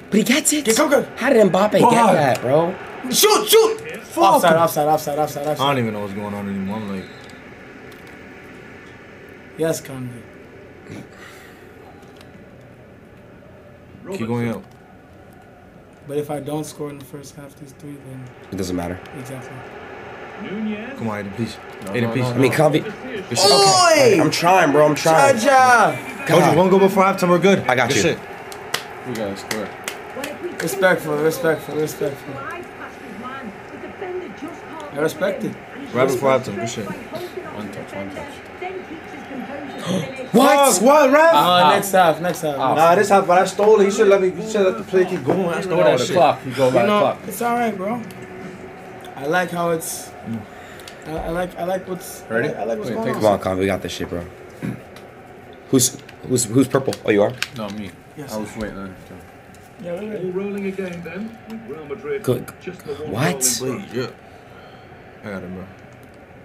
But he gets it. Get Coco. How did Mbappe Bob. get that, bro? Shoot, shoot. Fuck. Offside, offside, offside, offside, offside. I don't even know what's going on anymore. I'm like. Yes, Combi. Keep going out. But if I don't score in the first half, these three, then. It doesn't matter. Exactly. Come on, Aiden, please. No, Aiden, no, please. No, no. I mean, Combi. Okay. I'm trying, bro. I'm trying. Ja -ja. Told you, one go before halftime. We're good. I got good you. Shit. We got to score. Respectful, respectful, respectful. I respect it. Right before halftime. Good shit. One touch, one touch. What? What? What, ref? Uh, uh, next half, next half. Uh, nah, this half, but I stole it. You should let me. You should let the play keep going. I stole that shit. Clock. You go by you know, the clock. It's all right, bro. I like how it's. Mm. I, I like. I like what's. Ready? I like what's Wait, going on. Come on, Con. We got this shit, bro. Who's who's who's purple? Oh, you are. No, me. Yes, I was waiting. On yeah, we're ready. Rolling again, then. Real Madrid. Good. Just the one what? Wait, yeah. I got it, bro.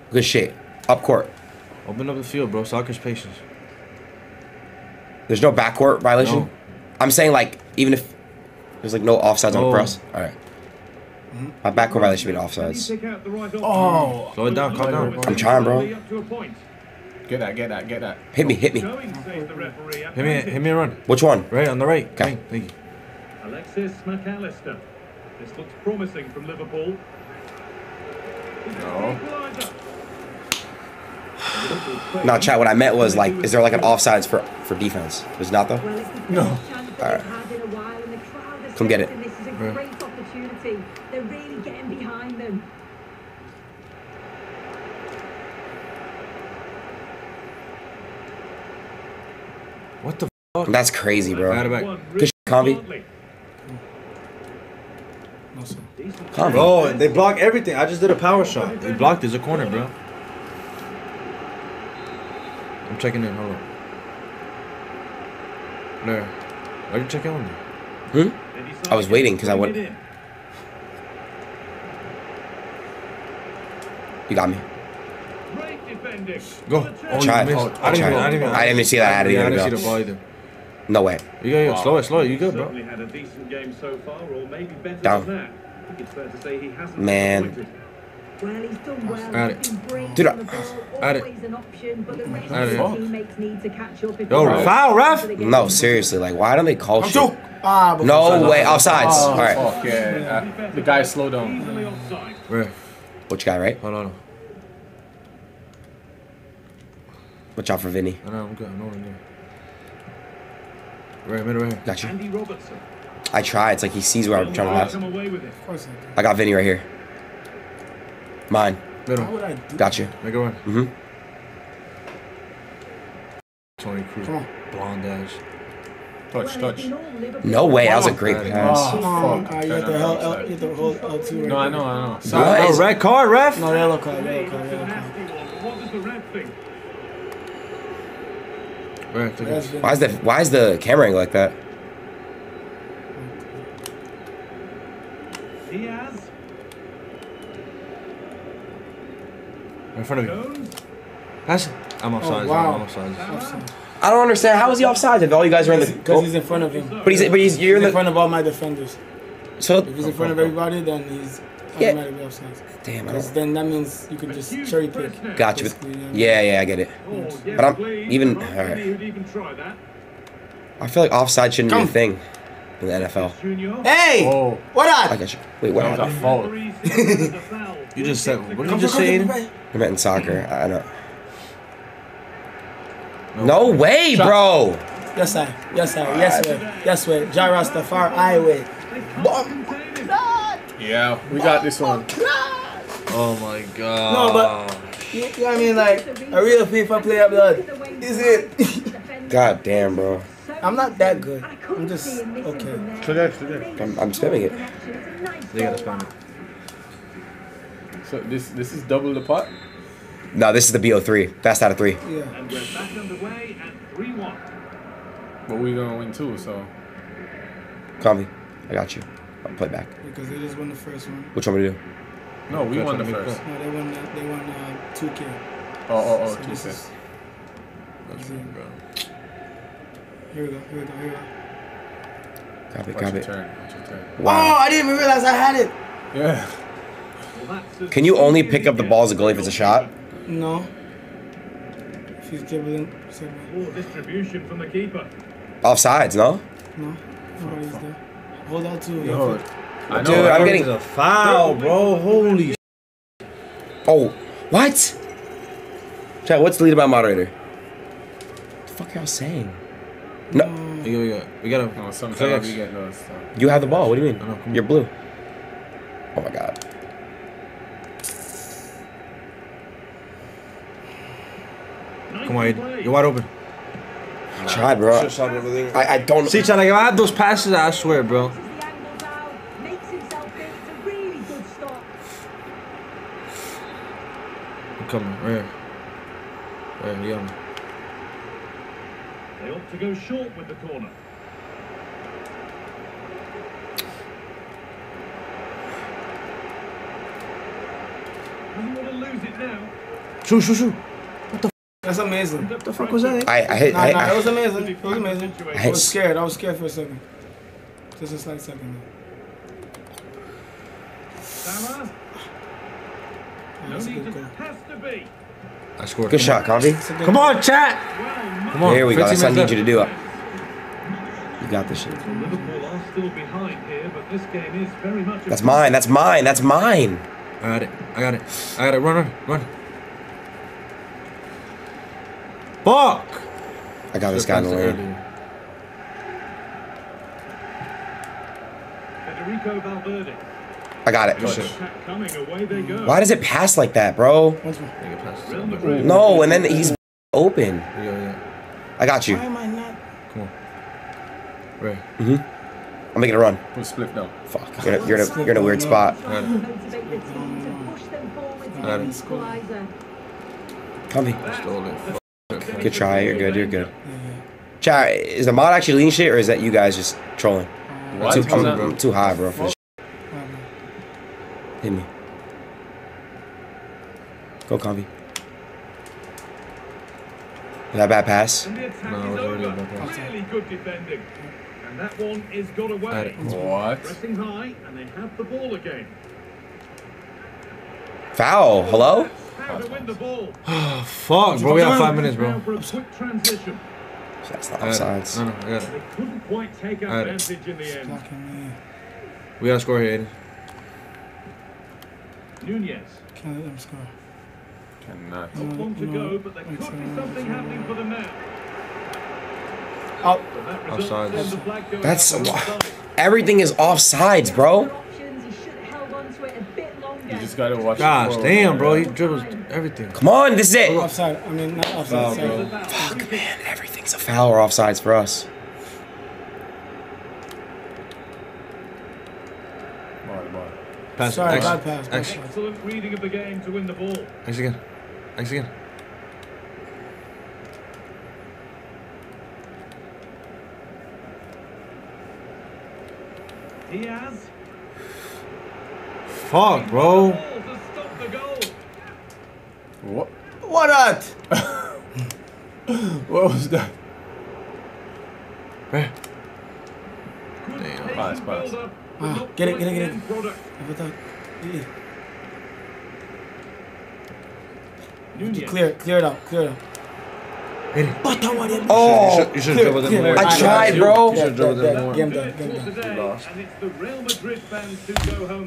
Good shit. Up court. Open up the field, bro. Soccer's patience. There's no backcourt violation. No. I'm saying like even if there's like no offsides no. on the cross. All right. My backcourt rally should be offsides. Oh, slow it down, calm down. I'm trying, bro. Get that, get that, get that. Hit me, hit me. Hit me, hit me a run. Which one? Right on the right. Okay, thank you. Alexis McAllister. This looks promising from Liverpool. No. No, chat. What I meant was like, is there like an offsides for for defense? There's not though. No. All right. Come get it. Yeah. They're really getting behind them. What the fuck? That's crazy, bro. Good shit, Combi. Combi. Bro, they block everything. I just did a power shot. They blocked. There's a corner, bro. I'm checking in. Hold on. There. Why are you checking on me? Hmm? I was waiting because I went. You got me. Go. Oh, try it. Oh, I, I, didn't even, I, didn't even, I didn't even see that. I didn't, I didn't even see the ball either. No way. You go, you go. Wow. Slow it, slow it. You go, bro. Had a decent game so far, or maybe better down. Than that. I think it's fair to say he hasn't man. Well, he's done well. At it. Dude, at it. At it. Yo, foul, ref? No, seriously. Like, why don't they call I'm shit? Ah, no way. Offsides. Oh, all right. Okay. Uh, the guy slowed down. Where? What you got, right? Hold on. Watch out for Vinny. I know, I'm good. I know what I'm doing. Right, right, right. Got you. I try. It's like he sees where I'm trying to pass. I got Vinny right here. Mine. Got you. Make a run. Mm-hmm. Tony Cruz. Blonde ass. Touch, touch. No way, that was a great pass. Oh, oh, fuck. You got the hell out. You got the whole L two right. No, I know, I know. So, what? No, red card, ref? No, yellow card, yellow card, yellow card. What is the red thing? Why is the, why is the camera angle like that? Diaz? In front of you. Pass it. I'm offside. Oh, wow. I'm offside. I don't understand. How is he offside if all you guys are in the? Because he's in front of him. But he's but he's you're he's in, the... in front of all my defenders. So if he's in front of everybody, then he's automatically yeah. offside. Damn. Because then that means you can just cherry pick. Got you. Yeah, yeah, I get it. But I'm even. All right. I feel like offside shouldn't Come. be a thing in the N F L. Hey! Whoa. What up? I got you. Wait, what up? You just said, what did you just say? I meant in soccer. I don't. No, no way, shot. bro! Yes, sir. Yes, sir. Right. Yes, way. Yes, way. Jaira Stafar, I way. Yeah, we got this one. Oh my god. No, but, you, you know what I mean? Like, a real FIFA player, blood. Is it? God damn, bro. I'm not that good. I'm just okay. Select, select. I'm, I'm spamming it. They gotta spam it. So this this is double the pot? No, this is the B O three. Fast out of three. Yeah. And we're back underway at three one. But we're gonna win two, so. Call me. I got you. I'll play back. Because they just won the first one. Which one we do? No, we won the first. No, they won. The, they won uh, two K. Oh, oh, oh, so two K. Is, That's good, bro. Here we go, here we go, here we go. Copy, copy. Wow. Oh, I didn't even realize I had it. Yeah. Can you only pick up the ball as a goalie if it's a shot? No. If he's dribbling. Oh, distribution from the keeper. Offsides, no? No. Oh, he's there. Hold on to him. Yo, I know, Dude, I'm getting a foul, bro. Holy shit. Oh, what? Chat, what's deleted by moderator? What the fuck are y'all saying? No. Yo, yo, we gotta. No, sometimes we get those. You have the ball. What do you mean? No, You're blue. Oh my god. Come on, you're wide open. I tried, bro. I, I don't. See, Chad, I had those passes. I swear, bro. I'm coming. Right here. Right here, yeah. They ought to go short with the corner. You want to lose it now. Shoot, shoot, shoot. What the f? That's amazing. What the fuck was that? I, I hit. Nah, I, nah, I, it was amazing. It was amazing. I was scared. I was scared for a second. Just a slight second. Salah. No need to pass to be. I scored. Good shot, Coffee. Come on, chat. Come on. Here we go. That's what I need you to do. You got this shit. That's mine. That's mine. That's mine. I got it. I got it. I got it. Run, run, run. Fuck. I got this guy in the lane. Federico Valverde. I got it. Why does it pass like that, bro? No, and then he's open. Yeah, yeah. I got you. Why am I not? Come on. Right. Mm-hmm. I'm making a run. We'll split now. Fuck. You're in a, you're in a, you're in a weird spot. Right. Right. Come here. Good try. You're good. You're good. Chat, is the mod actually leading shit, or is that you guys just trolling? I'm too, I'm, I'm too high, bro, for this. Hit me. Go, Convy. That bad pass? No, it was already a bad pass. Really good defending. And that one is got away. What? Pressing high, and they have the ball again. Foul. Hello? Oh, fuck, bro. We have five minutes, bro. That's not offsides. No, no, I got it. They couldn't quite take advantage in the end. We gotta score here, Aiden. Nunez. Can't let them score. Cannot. No, no, to go, but there could be something happening for them now. Out. Offsides. That's a lot. Everything is offsides, bro. You just gotta watch. Gosh, damn, bro. He dribbles everything. Come on, this is it. Offside. I mean, not offside. Oh, fuck, man. Everything's a foul or offsides for us. Pass. Sorry, bad pass. X. Excellent reading of the game to win the ball. X again. X again. Diaz. Fuck, bro. What? What at? What was that? Damn, pause, pause. Ah, get it, get it, get it. Have a thought. Yeah. Clear it, clear it out, clear it out. Hit it. Oh, you should have dribbled it more. I tried, bro. You should have dribbled it more. Game done, game done.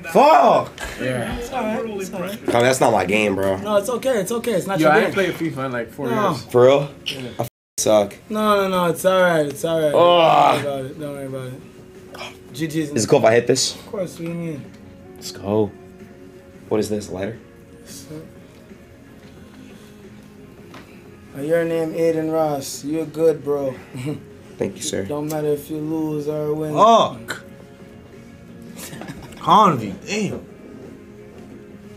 Fuck! Yeah. It's alright. Right. No, that's not my game, bro. No, it's okay, it's okay. It's not Yo, your I game. I ain't played FIFA in like four no. years. For real? Yeah. I f suck. No, no, no, it's alright, it's alright. Oh. Don't worry about it, don't worry about it. G G's. Is it cool if I hit this? Of course, what do you mean? Let's go. What is this, lighter? Your name, Adin Ross. You're good, bro. Thank you, sir. Don't matter if you lose or win. Fuck. Convy, damn.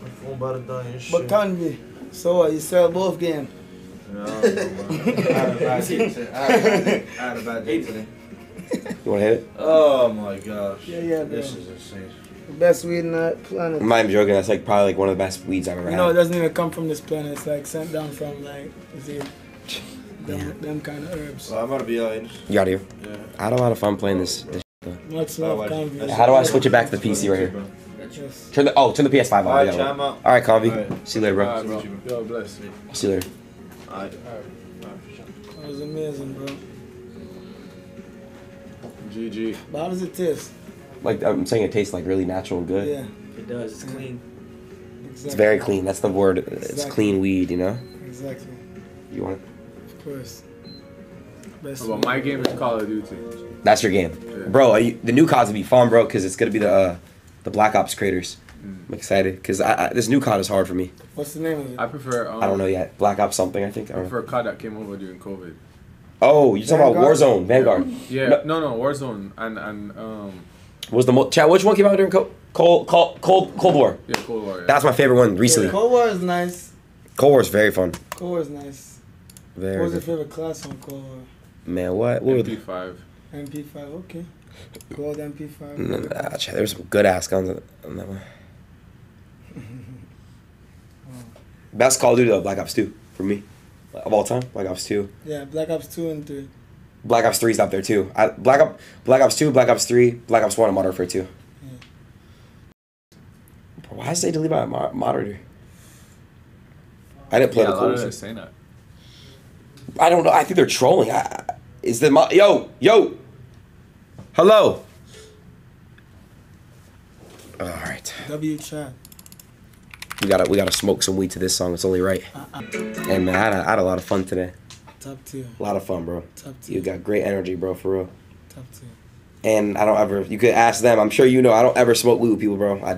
My phone about to die and shit. But Convy, so what? You sell both games? No, I had a bad day today. I had a bad day today. You want to hit it? Oh my gosh. Yeah, yeah, bro. This is insane. The best weed on the planet. I'm not even joking. That's like probably like one of the best weeds I've ever had. You know, it doesn't even come from this planet. It's like sent down from like, is it them, yeah. them kind of herbs. Well, I'm gonna be out. You out here? Yeah. I had a lot of fun playing this. this What's love, Convy? How do I switch it back to the P C right here? Yes. Turn the oh, turn the P S five on. All right, yeah, all right Convy. Right. See you later, bro. All right, bro. Yo, bless me. See you later. All right, all right. That was amazing, bro. G G. But how does it taste? Like I'm saying, it tastes like really natural and good. Yeah, it does. It's clean. Exactly. It's very clean. That's the word. Exactly. It's clean weed, you know. Exactly. You want it? Of course. Best well, my game is Call of Duty. That's your game, yeah. Bro. You, the new COD's gonna be fun, bro, because it's gonna be the uh, the Black Ops creators. Mm. I'm excited because I, I, this new COD is hard for me. What's the name of it? I prefer. Um, I don't know yet. Black Ops something, I think. I, I prefer a COD that came over during COVID. Oh, you're Vanguard? Talking about Warzone, Vanguard. Yeah, no, no, no Warzone and and um. Was the mo chat? Which one came out during co Cold Cold Cold Cold War? Yeah, Cold War. Yeah. That's my favorite one recently. Yeah, Cold War is nice. Cold War is very fun. Cold War is nice. Very. What was your favorite class on Cold War? Man, what? What M P five. M P five, okay. Gold M P five. Nah, nah, there was some good ass guns on that one. Wow. Best Call of Duty though, Black Ops two for me, of all time. Black Ops two. Yeah, Black Ops two and three. Black Ops three is up there too. I, Black Ops, Black Ops two, Black Ops three, Black Ops one, and Modern Warfare two. Yeah. Bro, why did they delete my mo moderator? I didn't play yeah, the cool. Why saying that? I don't know. I think they're trolling. I, is the mo yo yo? Hello. All right. W chat. We gotta we gotta smoke some weed to this song. It's only right. Uh -uh. And man, I had, a, I had a lot of fun today. Top tier. A lot of fun, bro. Top tier. You got great energy, bro, for real. Top tier. And I don't ever, you could ask them, I'm sure you know, I don't ever smoke weed with people, bro. I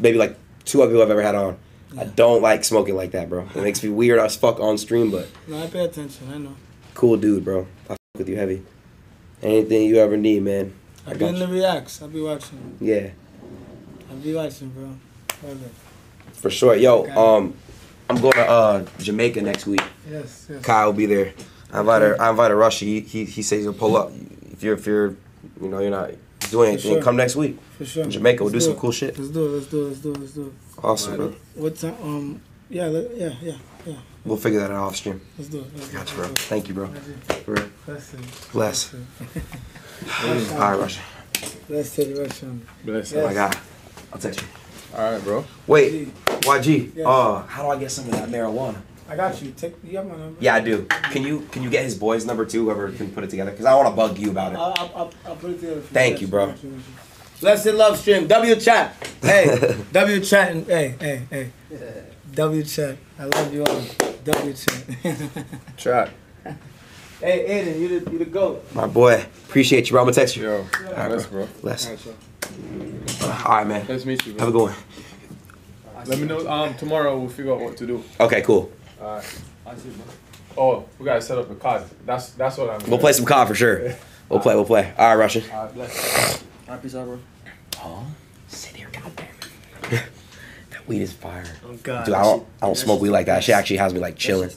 Maybe like two other people I've ever had on. Yeah. I don't like smoking like that, bro. It makes me weird as fuck on stream, but. No, I pay attention, I know. Cool dude, bro. I fuck with you heavy. Anything you ever need, man. I, I be in the reacts, I'll be watching. Yeah. I'll be watching, bro. Perfect. For sure. Yo, okay. um, I'm going to uh, Jamaica next week. Yes, yes. Kyle will be there. I invited I invited Rushy. He, he he says he'll pull up. If you're if you're you know you're not doing anything, sure. Come next week. For sure. Jamaica, let's we'll do, do some cool shit. Let's do it. Let's do it. Let's do it. Let's do it. Awesome, bro. What time? Um, yeah, yeah, yeah, yeah. We'll figure that out off stream. Let's do it. Let's gotcha, bro. It. Thank you, bro. Bless. Bless. Bless. Bless. All right, Rushy. Bless it, Rushy. Bless. Oh my God. I'll text you. All right, bro. Wait, Y G. Yes. Uh, how do I get some of that marijuana? I got you. Take, you have my number? Yeah, I do. Can you can you get his boys number two? Whoever can put it together, because I want to bug you about it. I'll, I'll, I'll put it together. For Thank you, bro. Blessed love stream. W chat. Hey, W chat. And, hey, hey, hey. Yeah. W chat. I love you all. W chat. Chat. Hey, Adin, you the you the goat. My boy, appreciate you, bro. I'm gonna text you. Yo, all right, bless, bro. Bless. All right, bro. All right, man. Nice to meet you, bro. Have a good one. Let me know. Um, tomorrow we'll figure out what to do. Okay, cool. All right. Oh, we gotta set up a C O D. That's that's what I'm. We'll doing. play some C O D for sure. We'll play. We'll play. All right, Russian. All right, bless. All right, peace out, bro. Oh, sit here, goddamn. That weed is fire. Oh God. Dude, I don't I don't smoke weed like that. She actually has me like chilling.